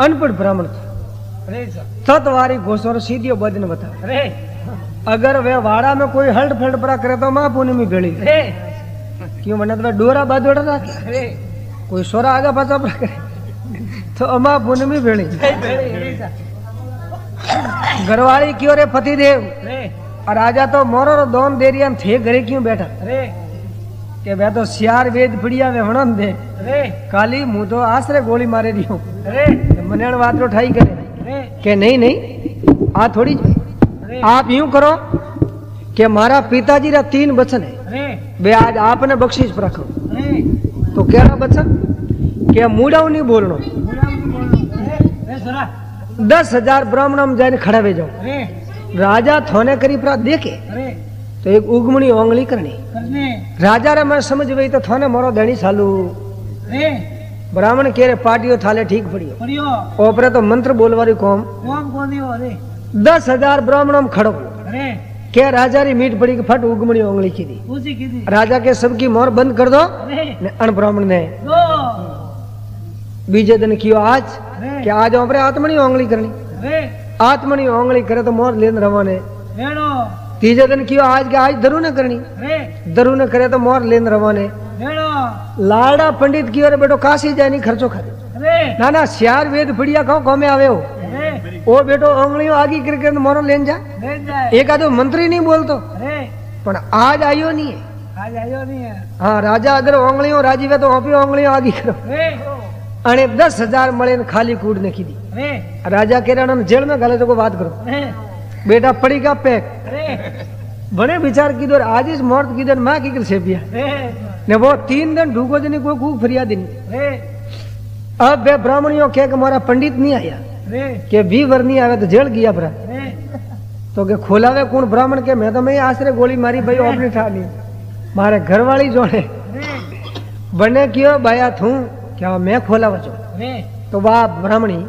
अनपढ़ ब्राह्मण था। सत वारी घोष और सीधियो बदन बता अगर वे वाड़ा में कोई हल्ट फल्ट पड़ा करे तो मां पुणे में गली क्यों बना तो डोरा बादोड़ा था कोई सोरा आगा पाचा पड़ा करे तो मां पुणे में भेड़ी घरवाली क्यों रे पतिदेव और राजा तो मोरो दोन देरिया थे घरे क्यों बैठा के वे तो सियार वेद बढ़िया वे हणन दे काली मुँह तो आसरे गोली मारे रही हूँ मनेण बात रो ठाई करे के नहीं नहीं आ थोड़ी आप यूं करो के मारा पिताजी रा तीन बचन है वे आज आपने बख्शीश पर रखो तो क्या बचन के मुड़ाऊ नहीं बोलनो दस हजार ब्राह्मण जाने खड़ा वे जाओ राजा थोने करी परा देखे तो एक उगमणी ओंगली करनी राजा रे मैं समझ गई तो थोने मोरो देनी सालू ब्राह्मण के रे पाटियो थाले ठीक पड़ियो ओपरे तो मंत्र बोलवारी कौम दस हजार ब्राह्मण खड़ो के राजा री मीट पड़ी के फट उगमणी ओंगली की दी राजा के सबकी मोर बंद कर दो अन ब्राह्मण ने बीजे दिन कियो आज के आज ओपरे आत्मणी ओंगली करनी आत्मणी ओंगली करे तो मोर लेन रवाने तीजे दिन कियो आज के आज दरू न करनी दरू न करे तो मोर लेन रवाने लाड़ा पंडित की ओर बेटो काशी जानी खर्चो खर्च ना ना श्यार वेद बढ़िया कहो कौमे आवे हो ओ बेटो अंगलियों आगे करके मोरो लेन जा एक आधो मंत्री नहीं बोलतो पर आज आयो नहीं है आज आयो नहीं है हाँ राजा अगर अंगलियों राजी वे तो ओपी अंगलियों आगे करो अने दस हजार मले खाली कूड़ ने की दी राजा के राम जेल में घाले तो को बात करो बेटा पड़ी का पैक बने विचार की दौर आज इस मौत की दौर माँ की कर सेपिया ने वो तीन दिन ढूंको जनी कोई कूक फरिया दिन अब वे ब्राह्मणियों के हमारा पंडित नहीं आया के भी वर नहीं आवे तो जेल गया भरा तो के खोलावे कौन ब्राह्मण के मैं तो मैं आश्रय गोली मारी भाई अपनी ठानी मारे घरवाली जोड़े बने क्यों बाया थू क्या मैं खोला बचो तो वाह ब्राह्मणी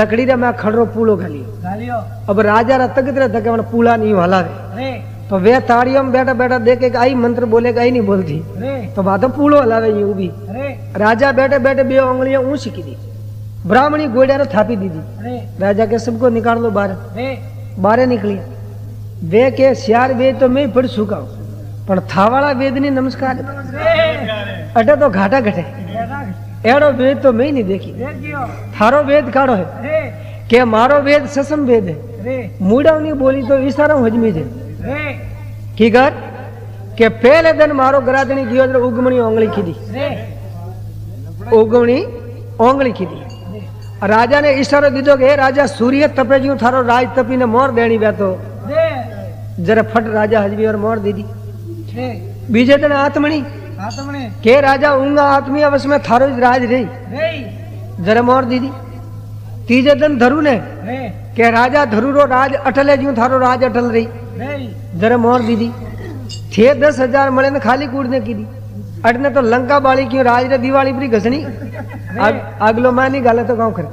लकड़ी रे मैं खड़रो पूलो घालियो अब राजा रा तकत रे तके पुला नहीं हलावे तो वे ताड़िया में बैठा बैठा देखे आई मंत्र बोलेगा आई नहीं बोलती तो बातो पूड़ो हलावे उभी। राजा बैठे बैठे बे उंगलियां ऊंची की दी, ब्राह्मणी गोड़िया ने थापी दी दी। राजा के सबको निकाल लो बाहर, बाहर निकली वे के श्यार वे तो मैं फिर सूखा पर थावाड़ा वेदनी नमस्कार अटे तो घाटा घटे एड़ो वेद तो मैं नहीं देखी। थारो वेद काड़ो है के मारो वेद ससम वेद है। मुड़ा नहीं बोली तो इशारा हजमी थे की कर के पहले दिन मारो गरादनी गयो तो उगमणी ओंगली खीदी, उगमणी ओंगली खीदी। राजा ने इशारो दीदो के राजा सूर्य तपे जो थारो राज तपी ने मोर देनी बैठो जरा फट राजा हजमी और मोर दीदी। बीजे दिन आत्मणी के राजा ऊंगा आत्मी अवस में थारो राज रही जरा मोर दीदी। तीजे दिन धरु ने के राजा धरु रो राज अटल है जो थारो राज अटल रही जरा मोर दीदी। थे दस हजार मले ने खाली कूड़ने की दी अटने तो लंका बाली क्यों राज रे दिवाली परी घसनी अगलो मां नहीं गाले तो गाँव कर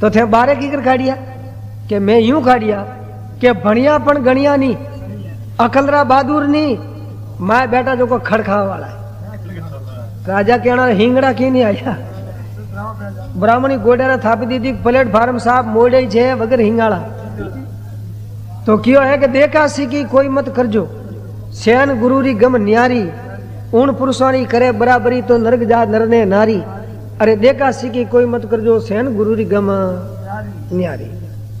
तो थे बारह की कर खाड़िया के मैं यूं खाड़िया के भणिया पण गणिया नी अकलरा बहादुर नी माय बेटा जो को खड़खा वाला है। राजा कहना हिंगड़ा की नहीं आया ब्राह्मणी गोडेरा थापी दीदी प्लेटफॉर्म साहब मोड़े छे वगर हिंगाड़ा तो क्यों है कि देखा सीखी कोई मत करजो सैन गुरु री गम न्यारी उन पुरुषों री करे बराबरी तो नरक जा नरने नारी। अरे देखा सीखी कोई मत करजो सैन गुरु री गम न्यारी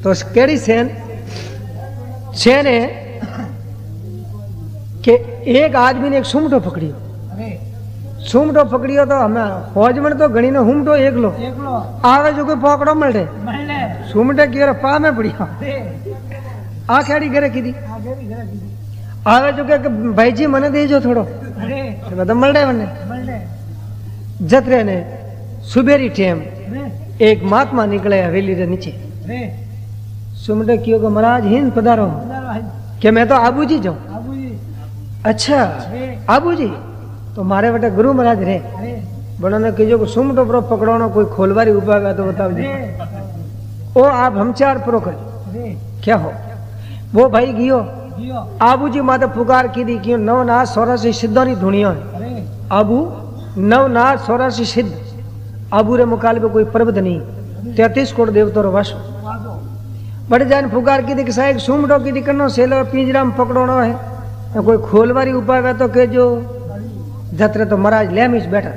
तो केड़ी सैन सैन है कि एक आदमी ने एक सुमटो पकड़ियो सुमटो पकड़ियो तो हमें फौज में तो गणी ने हुमटो एक लो आवे जो कोई पकड़ो मल्टे सुमटे की पा में पड़िया आखेड़ी घरे की दी आवे जो के भाई जी मने देजो थोड़ो तो मल्डे मने जतरे ने सुबेरी टेम एक महात्मा निकले हवेली रे नीचे सुमटे कियो को महाराज हिंद पधारो के मैं तो आबू जी जाऊं। अच्छा आबू जी तो मारे बेटे गुरु महाराज रे बड़ो ने कियो को सुमटो परो पकड़ो कोई खोलवारी उपावे तो बताओ जी ओ आप हम चार परो कर क्या हो वो भाई गियो आबू जी माता पुकार की दी क्यों नवनाथ सौरासी सिद्धों की धुनिया है आबू नवनाथ सौरासी सिद्ध आबू रे मुकाबले कोई पर्वत नहीं तैतीस कोट देवता वश बड़े जान पुकार की दी कि साहेब सुमटो की दी कन्नो सेलो पिंजरा में पकड़ोनो है कोई खोलवारी उपाय है तो कहजो। जतरे तो महाराज लेमिस बैठा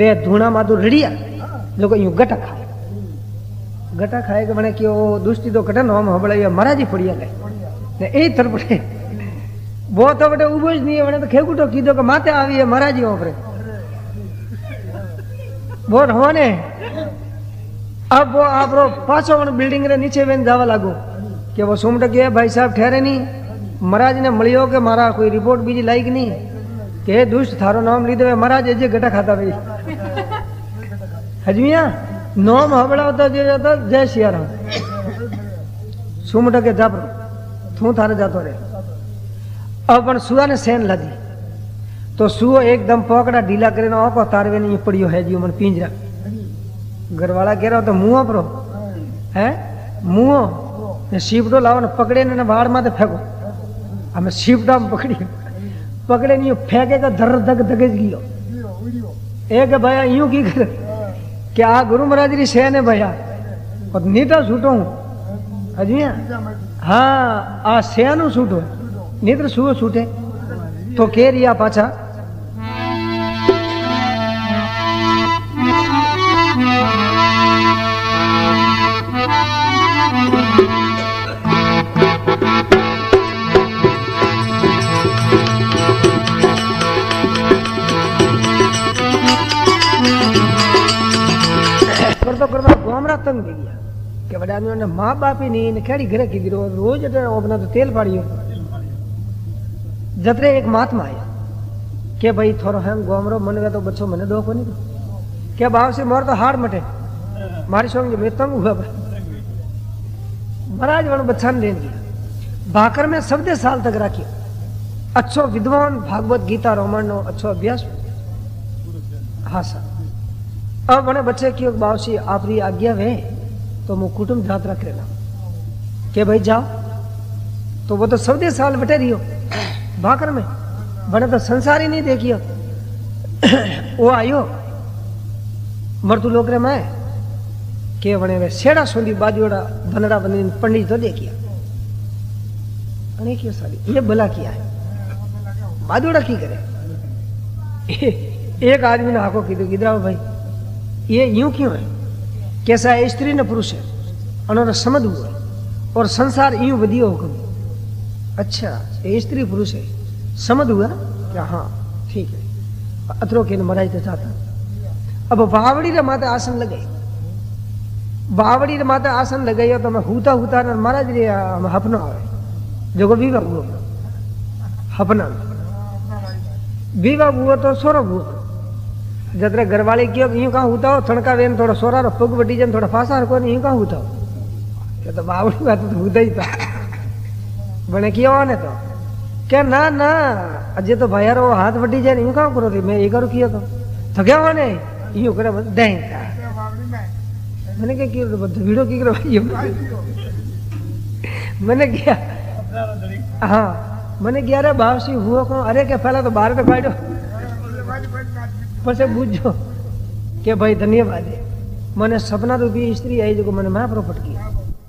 वे धूणा मातू रड़िया जो को यूं गटा खा गटा खाए के मैंने कि दुष्टी तो कटन हम हबड़े महाराज ही पड़िया गए ने ए तरपड़े वो तो बटे उबो ज नहीं वने तो खेगुटो कीधो के माथे आवी है महाराज ही ओपरे वो होने। अब वो आप रो पाछो वन बिल्डिंग रे नीचे वेन जावा लागो के वो सुमट गया भाई साहब ठहरे नहीं महाराज ने मलियो के मारा कोई रिपोर्ट बीजी लायक नहीं के दुष्ट थारो नाम लीधो महाराज जे गटा खाता भाई हजमिया नोम हबड़ा तो जय श्री राम सुमट के जापर थू थारे जातो रे। अब पण सुआ ने सेन लादी तो सुओ एकदम पकड़ा ढीला करे ना को तारवे नहीं पड़ियो है जी मन पिंजरा घरवाला कह रहा तो मुंह परो है मुंह ने सीपटो लाओ ने पकड़े ने बाड़ माते फेंको हमें सीपटा में पकड़ी पकड़े नहीं फेंके तो धर धक धके गयो एक भया यूं की करे क्या गुरु महाराज री सेन है भैया और नीटा छूटो हूँ हजिया हाँ आ सेन छूटो नीत्र सुओ छूटे तो कह रिया पाछा तंग दे गया के बड़ा आदमी ने मां बाप ही नहीं ने खेड़ी घरे की दिरो रोज अपना तो तेल पाड़ियो। जतरे एक महात्मा आया के भाई थोरो हम गोमरो मन वे तो बच्चो मने दो कोनी के बाव से मोर तो हार मटे मारी संग में तंग हुआ महाराज वण बच्चन दे दिया भाकर में सबदे साल तक राखियो अच्छो विद्वान भागवत गीता रामायण नो अच्छो अभ्यास हाँ सर। अब बने बच्चे की बावसी आपरी आज्ञा वे तो मु कुटुंब जात रख लेना के भाई जाओ तो वो तो सौदे साल बटे रही हो भाकर में, बने तो संसार ही नहीं देखियो। वो आयो मर्दू लोग रे मैं के बने वे सेड़ा सोंदी बाजूड़ा बनड़ा बनी पंडित तो देखिया अने क्यों साली ये भला किया है बाजूड़ा की करे। एक आदमी ने हाको कीधो किधरा भाई ये यूं क्यों है, कैसा है स्त्री न पुरुष है अनोरा समझ हुआ और संसार यूं बदियो हो कभी। अच्छा ये स्त्री पुरुष है समझ हुआ क्या, हाँ ठीक है अतरो के मराई तो चाहता। अब बावड़ी रे माता आसन लगे, बावड़ी रे माता आसन लगाइयो तो मैं हूता हूता न महाराज रे हम हपना आवे जो विवाह हुआ हपना विवाह हुआ तो सोरो हुआ जतरे घरवाले क्यों यूं कहा हूता हो थणका वेन थोड़ा सोरा रो पग बटी जन थोड़ा फासा हर को यूं कहा हूता हो तो बावड़ी बात तो हूता ही था बने कियो ने तो क्या ना ना अजे तो भाई रो हाथ बटी जाए यूं कहा करो थे मैं ये करू कियो तो क्या होने यूं करे बस दें का मैंने क्या किया वीडियो की करवाई मैंने क्या हाँ मैंने क्या रे बावसी हुआ को अरे क्या पहला तो बाहर तो बैठो पसे पूछो के भाई धन्यवाद है मैंने सपना तो भी स्त्री आई जो मैंने मैं प्रॉपर्ट की